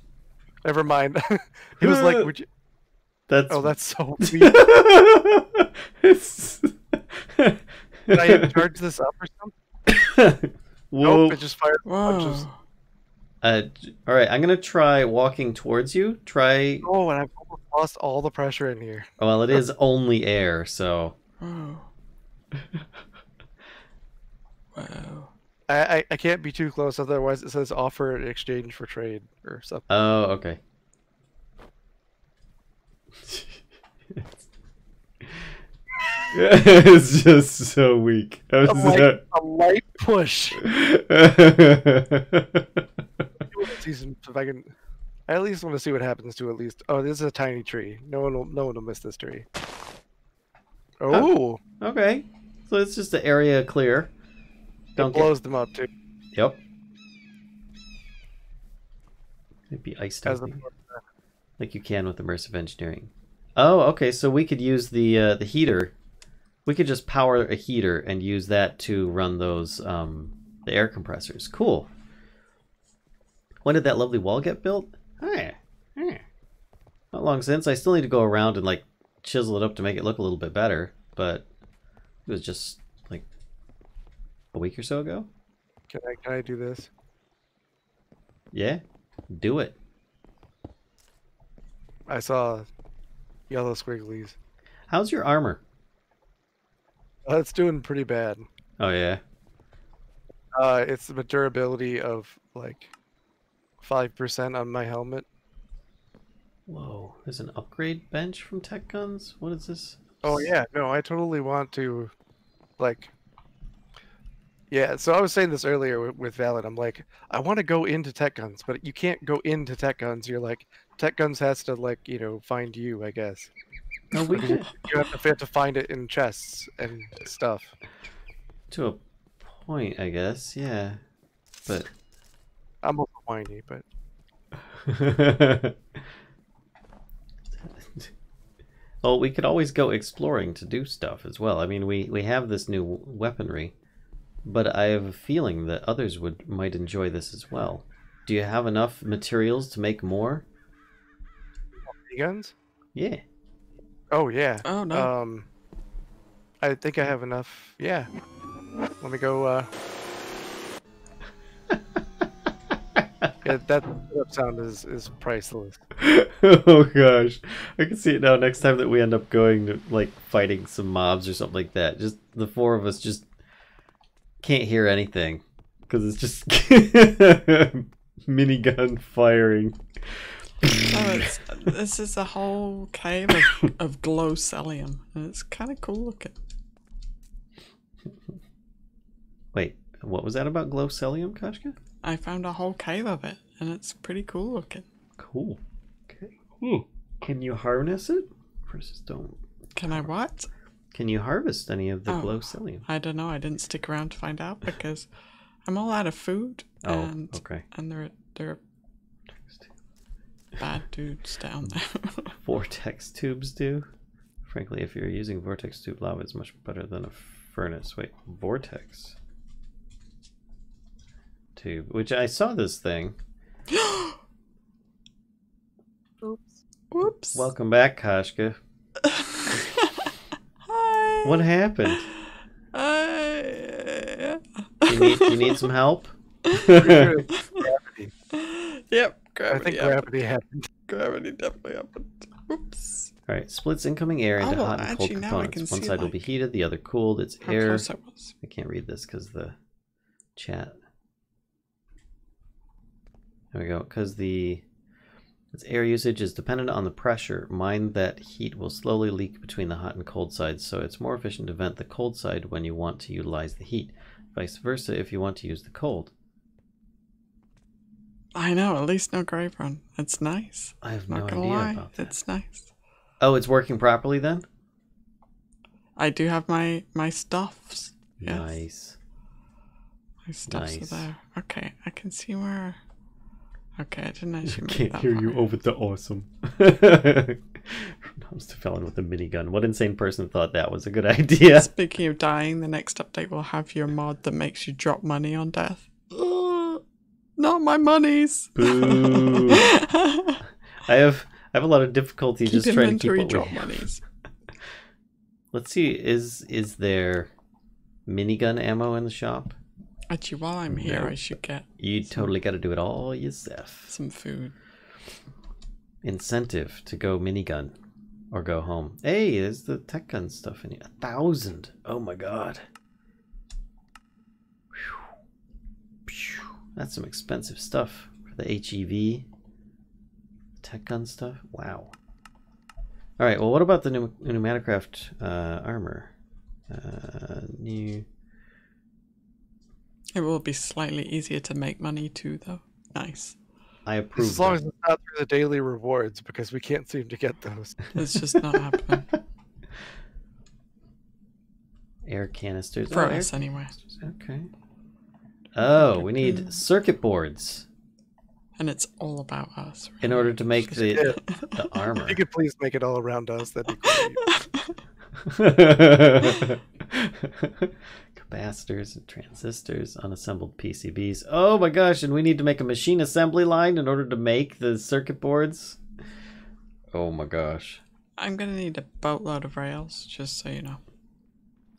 never mind. It was like... Would you... That's... Oh, that's so weird. It's... Did I charge this up or something? Whoa. Nope, it just fired punches. Uh, all right, I'm going to try walking towards you. Try... Oh, and I've almost lost all the pressure in here. Oh, well, it is only air, so... Oh. Wow. I, I, I can't be too close, otherwise it says offer in exchange for trade or something. Oh, okay. It's just so weak. Was a, light, so... a light push. if I can, I at least want to see what happens to at least. Oh, this is a tiny tree. No one will. No one will miss this tree. Oh. oh okay. So it's just the area clear. Don't it blows get... them up too. Yep. It'd be iced out. Like you can with immersive engineering. Oh, okay. So we could use the uh, the heater. We could just power a heater and use that to run those um, the air compressors. Cool. When did that lovely wall get built? Eh, eh. Not long since. I still need to go around and like chisel it up to make it look a little bit better. But it was just like a week or so ago. Can I can I do this? Yeah, do it. I saw yellow squigglies. How's your armor? Uh, it's doing pretty bad. Oh yeah. Uh, it's the durability of like five percent on my helmet. Whoa! There's an upgrade bench from Tech Guns. What is this? Oh yeah, no, I totally want to, like. Yeah, so I was saying this earlier with, with Valen. I'm like, I want to go into Tech Guns, but you can't go into Tech Guns. You're like, Tech Guns has to like, you know, find you, I guess. No, we can. You have to, have to find it in chests and stuff. To a point, I guess. Yeah, but I'm a little whiny, but Well, we could always go exploring to do stuff as well. I mean, we, we have this new weaponry, but I have a feeling that others would might enjoy this as well. Do you have enough materials to make more? Guns? Yeah. Oh, yeah. Oh, no. Um, I think I have enough. Yeah. Let me go, uh... Yeah, that sound is, is priceless. Oh gosh, I can see it now. Next time that we end up going to, like, fighting some mobs or something like that, just the four of us just can't hear anything because it's just minigun firing. Oh, it's, this is a whole cave of, of glow cellium, and it's kind of cool looking. Wait, what was that about glow cellium, Kashka? I found a whole cave of it, and it's pretty cool looking. Cool. Okay. Ooh. Can you harness it? Versus don't. Can I what? Can you harvest any of the oh, glow psyllium? I don't know. I didn't stick around to find out because I'm all out of food. Oh, and, okay. And there are, there are bad dudes down there. Vortex tubes do. Frankly, if you're using vortex tube lava, it's much better than a furnace. Wait, vortex. Tube, which I saw this thing. Oops. Whoops. Welcome back, Kashka. Hi. What happened? I... you, need, you need some help? Gravity. Yep, gravity. I think gravity happened. Gravity definitely happened. Oops. Alright, splits incoming air into oh, hot and cold components. One side like... will be heated, the other cooled. It's How air. I, I can't read this because the chat. There we go. Because the its air usage is dependent on the pressure. Mind that heat will slowly leak between the hot and cold sides, so it's more efficient to vent the cold side when you want to utilize the heat. Vice versa if you want to use the cold. I know, at least no grave run. It's nice. I have no idea about that. It's nice. Oh, it's working properly then? I do have my, my stuffs. Yes. Nice. My stuffs nice. Are there. Okay, I can see where... Okay, I didn't actually make that. I can't hear you over the awesome. Comes to Valen with a minigun. What insane person thought that was a good idea? Speaking of dying, the next update will have your mod that makes you drop money on death. Uh, not my monies. Boo. I have I have a lot of difficulty keep just trying to keep what drop we have. Monies. Let's see. Is is there minigun ammo in the shop? Actually, while I'm here, no. I should get... You some, totally got to do it all yourself. Some food. Incentive to go minigun or go home. Hey, there's the tech gun stuff in here. A thousand. Oh, my God. That's some expensive stuff for the H E V. Tech gun stuff. Wow. All right, well, what about the new PneumaticCraft uh, armor? Uh, new... It will be slightly easier to make money too, though. Nice. I approve. As long that. As it's not through the daily rewards, because we can't seem to get those. It's just not happening. Air canisters. For oh, us, air anyway. Canisters. Okay. Oh, we need circuit boards. And it's all about us. Right? In order to make the, the armor. If you could please make it all around us, that'd be great. Capacitors and transistors, unassembled P C Bs. Oh my gosh, and we need to make a machine assembly line in order to make the circuit boards. Oh my gosh. I'm gonna need a boatload of rails, just so you know.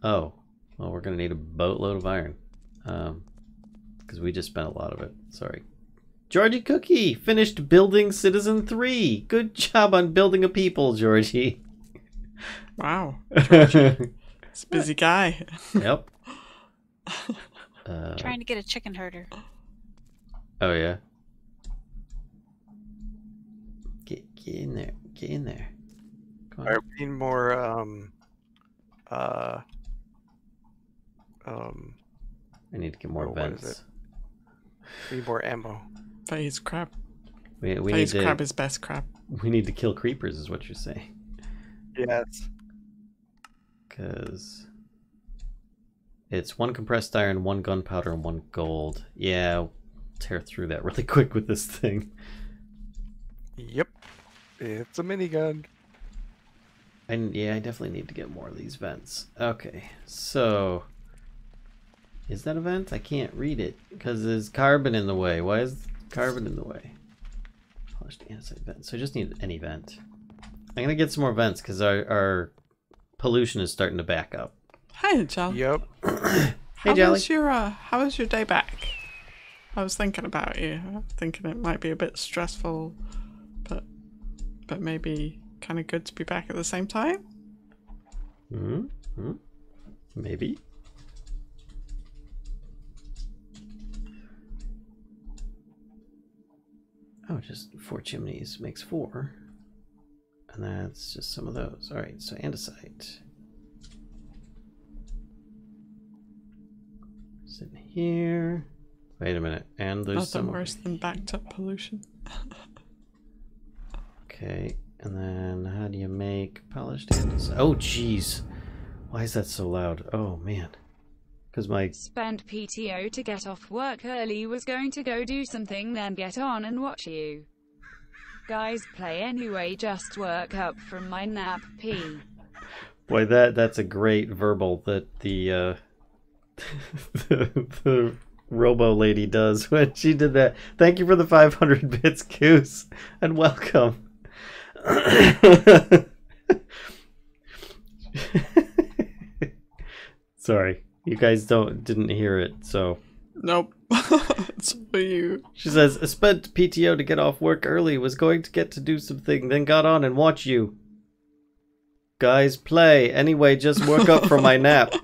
Oh, well, we're gonna need a boatload of iron. Um, because we just spent a lot of it. Sorry. Georgie Cookie finished building Citizen three. Good job on building a people, Georgie. Wow, Georgie. It's a busy guy. Yep. uh, Trying to get a chicken herder. Oh, yeah. Get, get in there. Get in there. Come on. All right, we need more, um... Uh... Um... I need to get more oh, vents. We need more ammo. Phase crab. We, we Phase need crab to, is best crab. We need to kill creepers, is what you're saying. Yes. Because it's one compressed iron, one gunpowder, and one gold. Yeah, I'll tear through that really quick with this thing. Yep. It's a minigun. I, yeah, I definitely need to get more of these vents. Okay, so... Is that a vent? I can't read it because there's carbon in the way. Why is carbon in the way? Polished andesite vent. So I just need any vent. I'm going to get some more vents because our, our pollution is starting to back up. Hi, Jolly. Yep. Hey, how Jolly. Was your, uh, how was your day back? I was thinking about you. I was thinking it might be a bit stressful, but but maybe kind of good to be back at the same time. Mm-hmm. Maybe. Oh, just four chimneys makes four. And that's just some of those. All right, so andesite. Sitting here. Wait a minute. And there's nothing worse than backed up pollution. Okay, and then how do you make polished andesite? Oh, jeez. Why is that so loud? Oh, man. Because my spent P T O to get off work early was going to go do something, then get on and watch you guys play anyway. Just work up from my nap, P. Boy, that that's a great verbal that the uh, the, the Robo lady does when she did that. Thank you for the five hundred bits, Goose, and welcome. Sorry. You guys don't didn't hear it, so. Nope. It's for you. She says, I spent P T O to get off work early, was going to get to do something, then got on and watch you guys play. Anyway, just work up from my nap.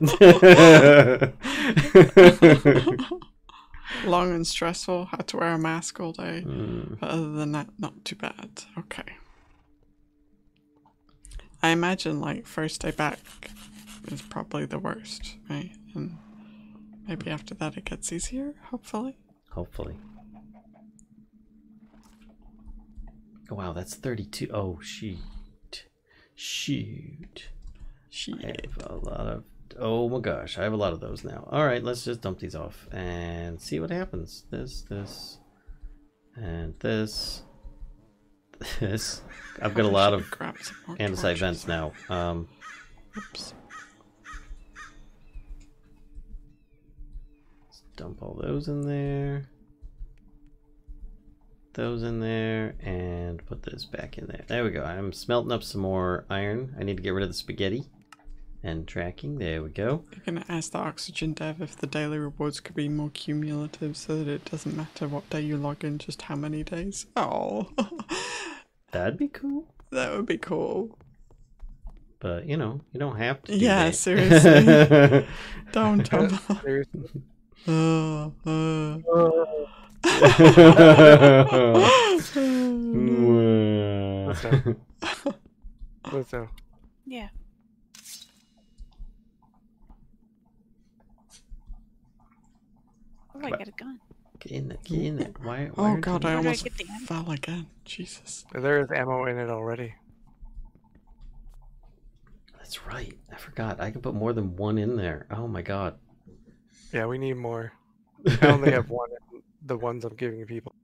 Long and stressful, had to wear a mask all day. Mm. But other than that, not too bad. Okay. I imagine, like, first day back is probably the worst, right? And maybe after that it gets easier, hopefully. Hopefully. Oh, wow, that's thirty-two. Oh, shoot. Shoot. Shit. I have a lot of... Oh, my gosh. I have a lot of those now. All right, let's just dump these off and see what happens. This, this, and this, this. I've got a lot of andesite vents now. Um, Oops. Dump all those in there, those in there, and put this back in there. There we go. I'm smelting up some more iron. I need to get rid of the spaghetti and tracking. There we go. You're going to ask the oxygen dev if the daily rewards could be more cumulative so that it doesn't matter what day you log in, just how many days. Oh, that'd be cool. That would be cool. But, you know, you don't have to do yeah, that. Seriously. Don't tell seriously. Uh, uh. Listen. Yeah. Oh, I got a gun. Get in there. Get in there. Why, why oh god, I almost fell again. Jesus. There is ammo in it already. That's right. I forgot. I can put more than one in there. Oh my god. Yeah, we need more. I only have one in the ones I'm giving people.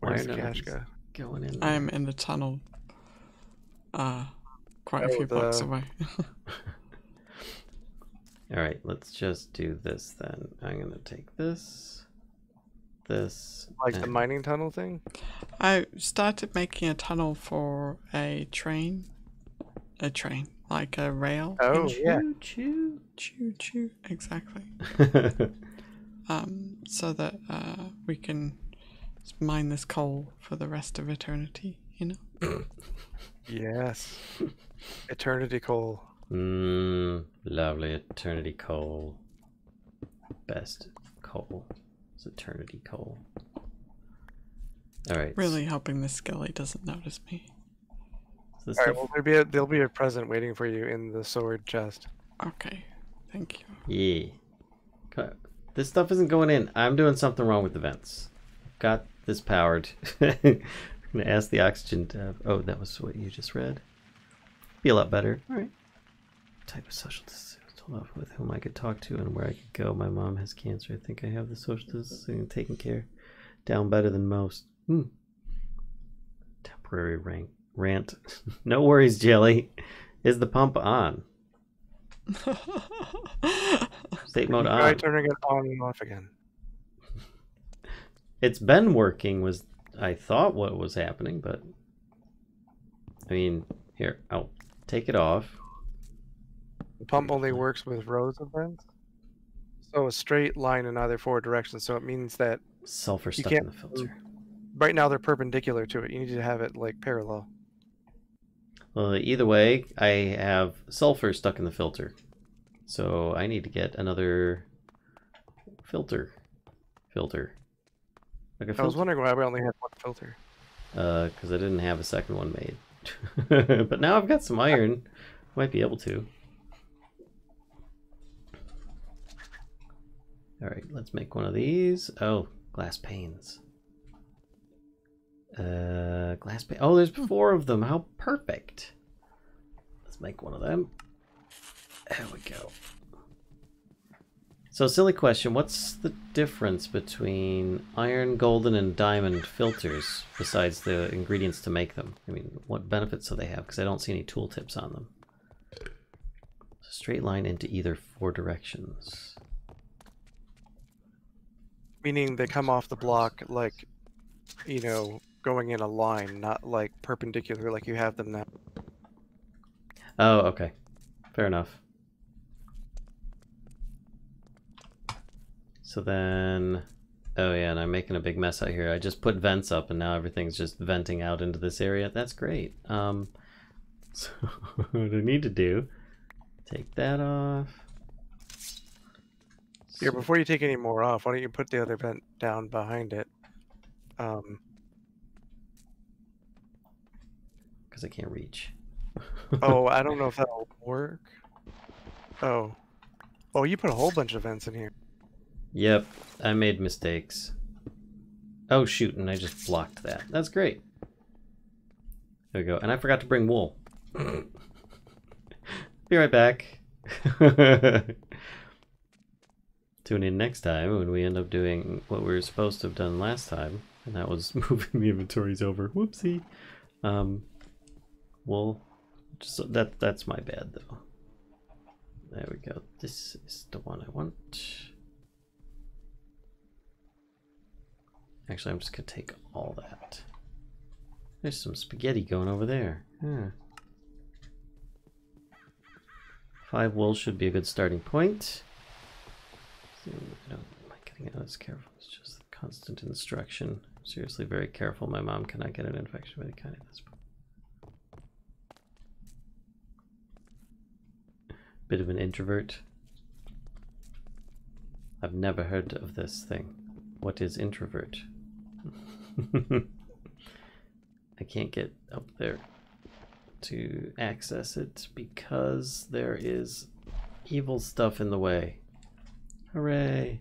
Where's Kashka? Going in there. I'm in the tunnel. Uh, quite oh, a few the... blocks away. Alright, let's just do this then. I'm gonna take this. This. Like and... the mining tunnel thing? I started making a tunnel for a train. A train. Like a rail. Oh, choo, yeah. Choo, choo, choo. Exactly. um, so that uh, we can mine this coal for the rest of eternity, you know? Yes. Eternity coal. Mmm, lovely. Eternity coal. Best coal. It's eternity coal. All right. Really hoping the skelly doesn't notice me. All right, well, there'll be, a, there'll be a present waiting for you in the sword chest. Okay, thank you. Yeah. This stuff isn't going in. I'm doing something wrong with the vents. Got this powered. I'm going to ask the oxygen to... Oh, that was what you just read. Be a lot better. All right. Type of social disease. Told off with whom I could talk to and where I could go. My mom has cancer. I think I have the social distancing taken care down better than most. Hmm. Temporary rank. rant. No worries, Jelly. Is the pump on? State mode on. Try turning it on and off again. It's been working, was I thought what was happening, but I mean, here, I'll take it off. The pump only works with rows of vents. So a straight line in either four directions. So it means that sulfur stuff in the filter. Right now they're perpendicular to it. You need to have it like parallel. Well, either way, I have sulfur stuck in the filter. So I need to get another filter. Filter. Like a filter. I was wondering why we only had one filter. Uh, because I didn't have a second one made. But now I've got some iron. Might be able to. All right, let's make one of these. Oh, glass panes. Uh, glass pane. Oh, there's four of them. How perfect. Let's make one of them. There we go. So, silly question. What's the difference between iron, golden, and diamond filters besides the ingredients to make them? I mean, what benefits do they have? Because I don't see any tooltips on them. So straight line into either four directions. Meaning they come off the block like, you know, going in a line, not like perpendicular like you have them now. Oh, okay. Fair enough. So then, oh yeah, and I'm making a big mess out here. I just put vents up and now everything's just venting out into this area. That's great. Um, so what I need to do, take that off. Here, before you take any more off, why don't you put the other vent down behind it? Because um, I can't reach. Oh, I don't know if that'll work. Oh. Oh, you put a whole bunch of vents in here. Yep, I made mistakes. Oh, shoot, and I just blocked that. That's great. There we go. And I forgot to bring wool. Be right back. Tune in next time when we end up doing what we were supposed to have done last time, and that was moving the inventories over. Whoopsie. Um, well, just, that that's my bad though. There we go. This is the one I want. Actually, I'm just gonna take all that. There's some spaghetti going over there. Huh. Five wool should be a good starting point. I don't like getting out as careful. It's just constant instruction. I'm seriously very careful. My mom cannot get an infection by the kind of this. Bit of an introvert. I've never heard of this thing. What is introvert? I can't get up there to access it because there is evil stuff in the way. Hooray.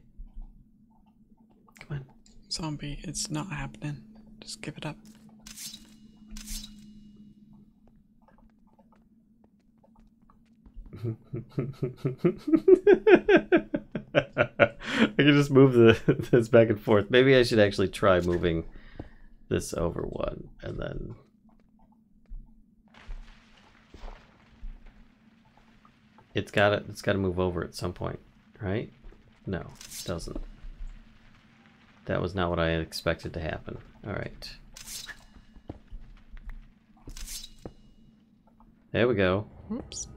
Come on. Zombie, it's not happening. Just give it up. I can just move the, this back and forth. Maybe I should actually try moving this over one and then... It's gotta, it's gotta move over at some point, right? No, it doesn't. That was not what I expected to happen. Alright. There we go. Oops.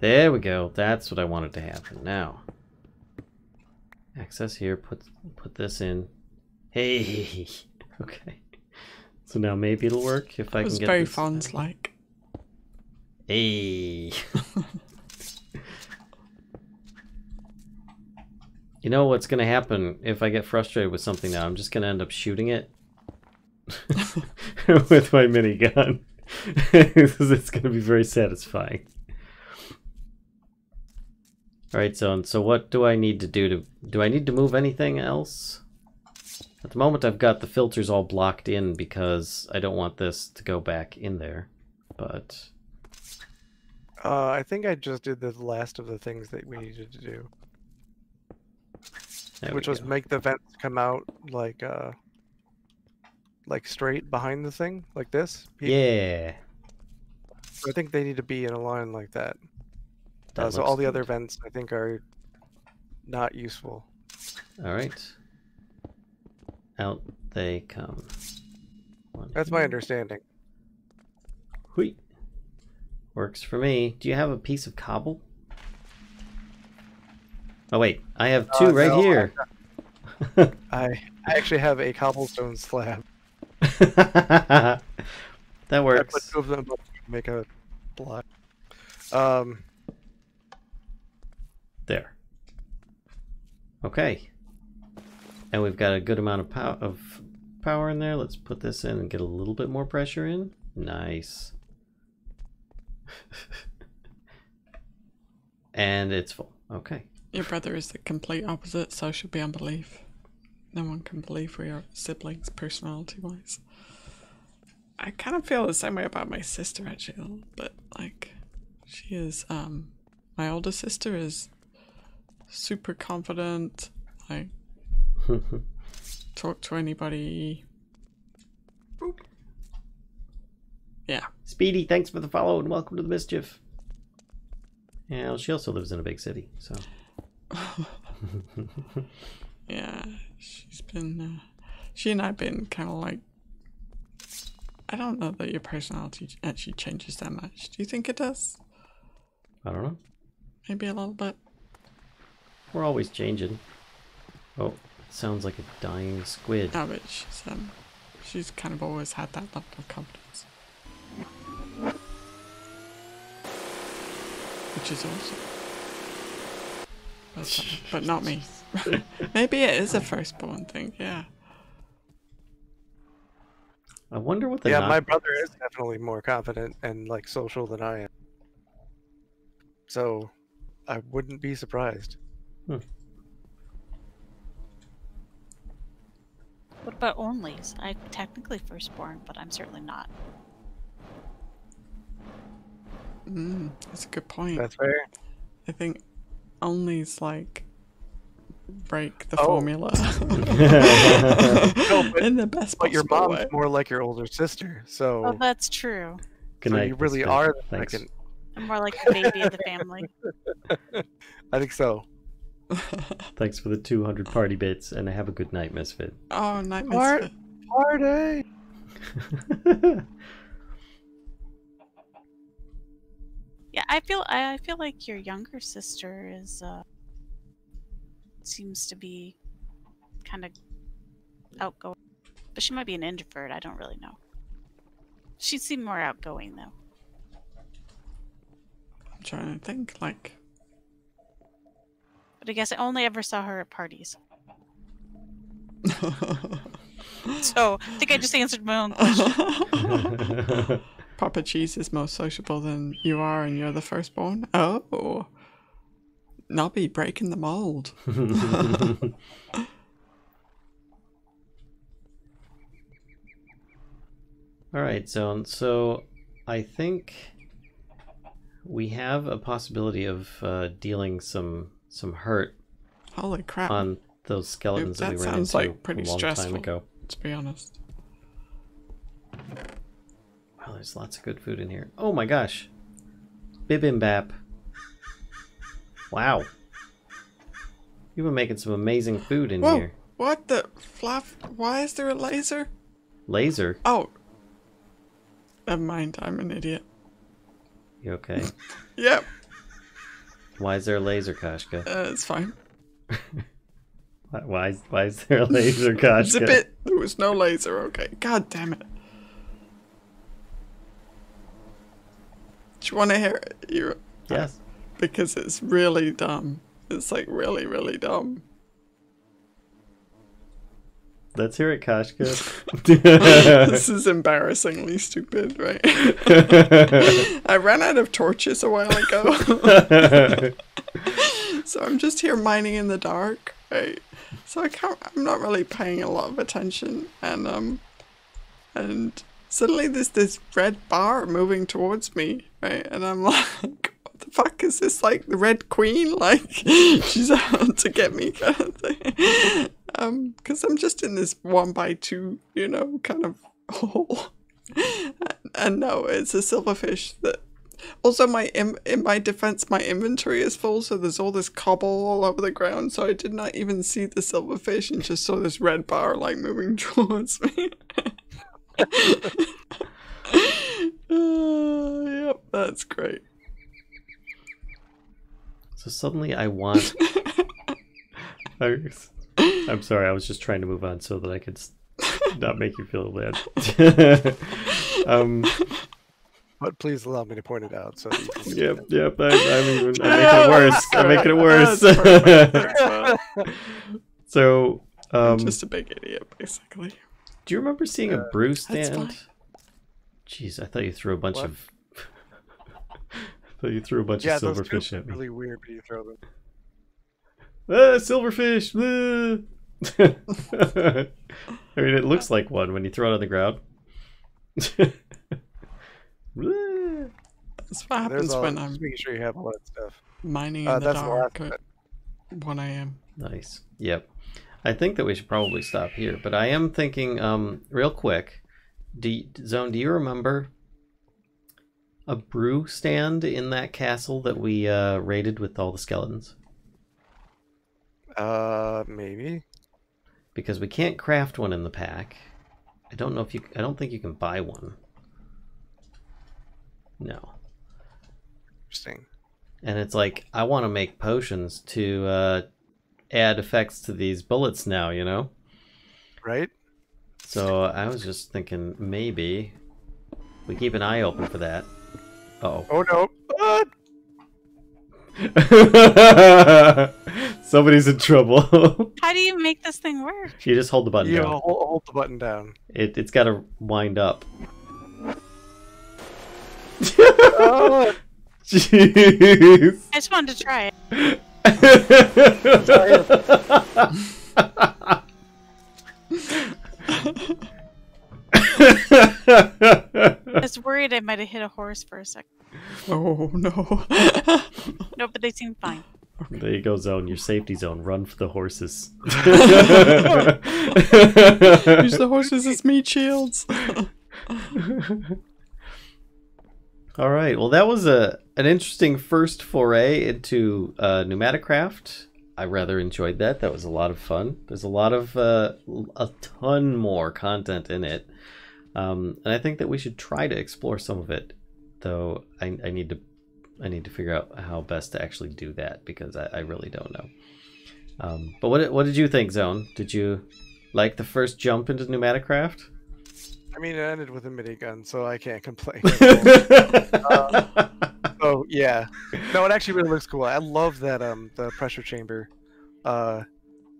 There we go. That's what I wanted to happen. Now. Access here. Put put this in. Hey! Okay. So now maybe it'll work if I can get this. It was very Fonz-like. Hey! You know what's going to happen if I get frustrated with something now? I'm just going to end up shooting it with my minigun. It's going to be very satisfying. All right, so, and so what do I need to do? to Do I need to move anything else? At the moment, I've got the filters all blocked in because I don't want this to go back in there. But uh, I think I just did the last of the things that we needed to do. There Which was go. make the vents come out like uh, like straight behind the thing, like this. People. Yeah. So I think they need to be in a line like that. that uh, so all the good. other vents, I think, are not useful. All right. Out they come. One That's here. my understanding. Whee. Works for me. Do you have a piece of cobble? Oh wait, I have two uh, right no, here. I, I I actually have a cobblestone slab. That works. I put two of them up to make a block. Um. There. Okay. And we've got a good amount of pow of power in there. Let's put this in and get a little bit more pressure in. Nice. And it's full. Okay. Your brother is the complete opposite, so I should be unbelief. No one can believe we are siblings, personality-wise. I kind of feel the same way about my sister, actually, but, like, she is, um, my older sister is super confident, like, talk to anybody. Boop. Yeah. Speedy, thanks for the follow and welcome to the Mischief. Yeah, she also lives in a big city, so. Yeah, she's been, uh, she and I have been kind of like, I don't know that your personality actually changes that much. Do you think it does? I don't know. Maybe a little bit. We're always changing. Oh, it sounds like a dying squid. No, but she's, um, she's kind of always had that level of confidence. Which is awesome. But, but not me. Maybe it is a firstborn thing, yeah. I wonder what the... Yeah, my brother is definitely more confident and, like, social than I am. So, I wouldn't be surprised. Hmm. What about onlys? I'm technically firstborn, but I'm certainly not. Mm, that's a good point. That's fair. I think onlys like break the oh. formula. No, but, in the best but your mom's way. more like your older sister, so. Oh, that's true. Good so night, you really sister. are the second. I'm more like the baby of the family. I think so. Thanks for the two hundred party bits, and have a good night, Misfit. Oh, night, Misfit. Party! Yeah, I feel I feel like your younger sister is uh, seems to be kind of outgoing, but she might be an introvert. I don't really know. She seemed more outgoing though. I'm trying to think, like, but I guess I only ever saw her at parties. So I think I just answered my own question. Papa Cheese is more sociable than you are, and you're the firstborn. Oh, Nobby breaking the mold. All right, so so I think we have a possibility of uh, dealing some some hurt. Holy crap! On those skeletons Dude, that, that we ran into like pretty a long stressful, time ago. To be honest. Oh, there's lots of good food in here. Oh my gosh. Bibimbap. Wow. You've been making some amazing food in Whoa, here. What the fluff? Why is there a laser? Laser? Oh. Never mind. I'm an idiot. You okay? Yep. Why is there a laser, Kashka? Uh, it's fine. why, is, why is there a laser, Kashka? It's a bit. There was no laser. Okay. God damn it. Do you want to hear it? You, yes. Uh, because it's really dumb. It's like really, really dumb. Let's hear it, Kashka. This is embarrassingly stupid, right? I ran out of torches a while ago. So I'm just here mining in the dark, right? So I can't, I'm not really paying a lot of attention. And, um, and... suddenly there's this red bar moving towards me, right? And I'm like, what the fuck is this? Like the Red Queen? Like she's out to get me kind of thing. Um, because I'm just in this one by two, you know, kind of hole. And, and no, it's a silverfish that Also, my in, in my defense, my inventory is full, so there's all this cobble all over the ground, so I did not even see the silverfish and just saw this red bar, like, moving towards me. uh, yep, that's great. So suddenly I want... I'm sorry, I was just trying to move on so that I could not make you feel bad. um... But please allow me to point it out. So yep, yep. I, I mean, I'm making it worse. I'm making it worse. So, um, I'm just a big idiot, basically. Do you remember seeing uh, a brew stand? Jeez, I thought you threw a bunch what? of. I thought you threw a bunch yeah, of silverfish at me. Really weird, but you throw them. Ah, silverfish! Ah. I mean, it looks like one when you throw it on the ground. That's what happens all, when I'm making sure you have all that stuff. Mining in uh, the dark at one A M Nice. Yep. I think that we should probably stop here, but I am thinking, um, real quick, do, Zone, do you remember a brew stand in that castle that we uh, raided with all the skeletons? Uh, maybe. Because we can't craft one in the pack. I don't know if you. I don't think you can buy one. No. Interesting. And it's like, I want to make potions to uh, add effects to these bullets now, you know? Right. So I was just thinking maybe we keep an eye open for that. Uh-oh. Oh no. Ah! Somebody's in trouble. How do you make this thing work? You just hold the button you down. You hold, hold the button down. It, it's got to wind up. Oh, jeez. I just wanted to try it. I was worried I might have hit a horse for a second. Oh no. No, but they seem fine. There you go, Zone. Your safety zone. Run for the horses. Use the horses as meat shields. All right. Well, that was a an interesting first foray into uh, PneumaticCraft. I rather enjoyed that. That was a lot of fun. There's a lot of uh, a ton more content in it, um, and I think that we should try to explore some of it. Though I, I need to I need to figure out how best to actually do that because I, I really don't know. Um, but what what did you think, Zone? Did you like the first jump into PneumaticCraft? I mean, it ended with a minigun, so I can't complain. uh, so yeah, no, it actually really looks cool. I love that um the pressure chamber. Uh,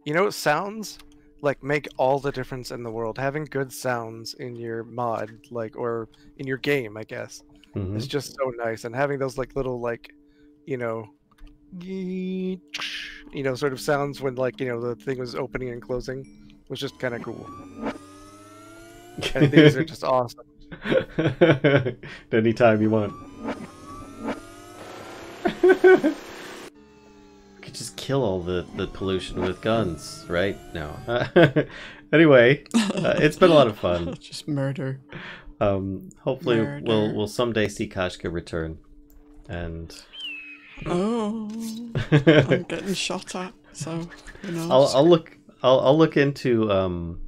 you know, sounds like make all the difference in the world. Having good sounds in your mod, like or in your game, I guess, mm-hmm. is just so nice. And having those like little like, you know, you know, sort of sounds when like you know the thing was opening and closing was just kind of cool. And these are just awesome. Anytime you want. We could just kill all the, the pollution with guns, right? No. Uh, anyway, uh, it's been a lot of fun. Just murder. Um, hopefully murder. we'll we'll someday see Kashka return. And oh, I'm getting shot at. So you know. I'll I'll look I'll I'll look into um.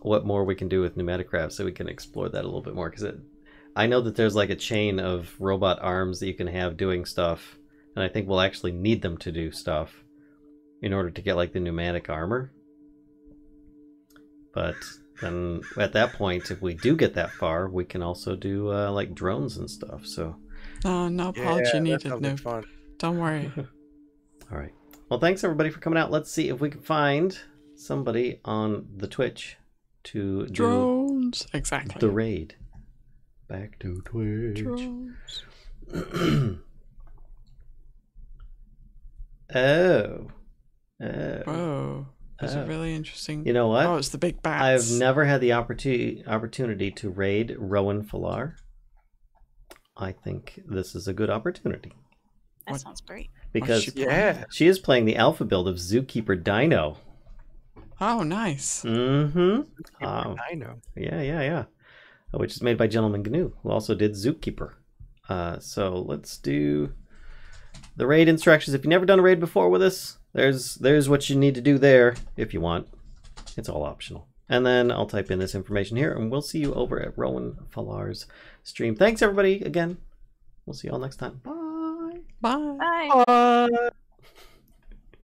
what more we can do with PneumaticCraft so we can explore that a little bit more, because I know that there's like a chain of robot arms that you can have doing stuff, and I think we'll actually need them to do stuff in order to get like the pneumatic armor. But then at that point, if we do get that far, we can also do uh, like drones and stuff. So uh, no apology yeah, needed. No fun. Don't worry. All right. Well, thanks everybody for coming out. Let's see if we can find somebody on the Twitch to drones do exactly the raid. Back to Twitch. Drones. oh. Oh. Whoa. That's oh. a really interesting. You know what? Oh, it's the big bats. I've never had the opportunity opportunity to raid Rowan Falar. I think this is a good opportunity. That what? sounds great. Because she, yeah. she is playing the alpha build of Zookeeper Dino. Oh, nice. Mm-hmm. Um, I know. Yeah, yeah, yeah. Which is made by Gentleman Gnu, who also did Zookeeper. Uh, so let's do the raid instructions. If you've never done a raid before with us, there's there's what you need to do there if you want. It's all optional. And then I'll type in this information here, and we'll see you over at Rowan Falar's stream. Thanks, everybody, again. We'll see you all next time. Bye. Bye. Bye. Bye.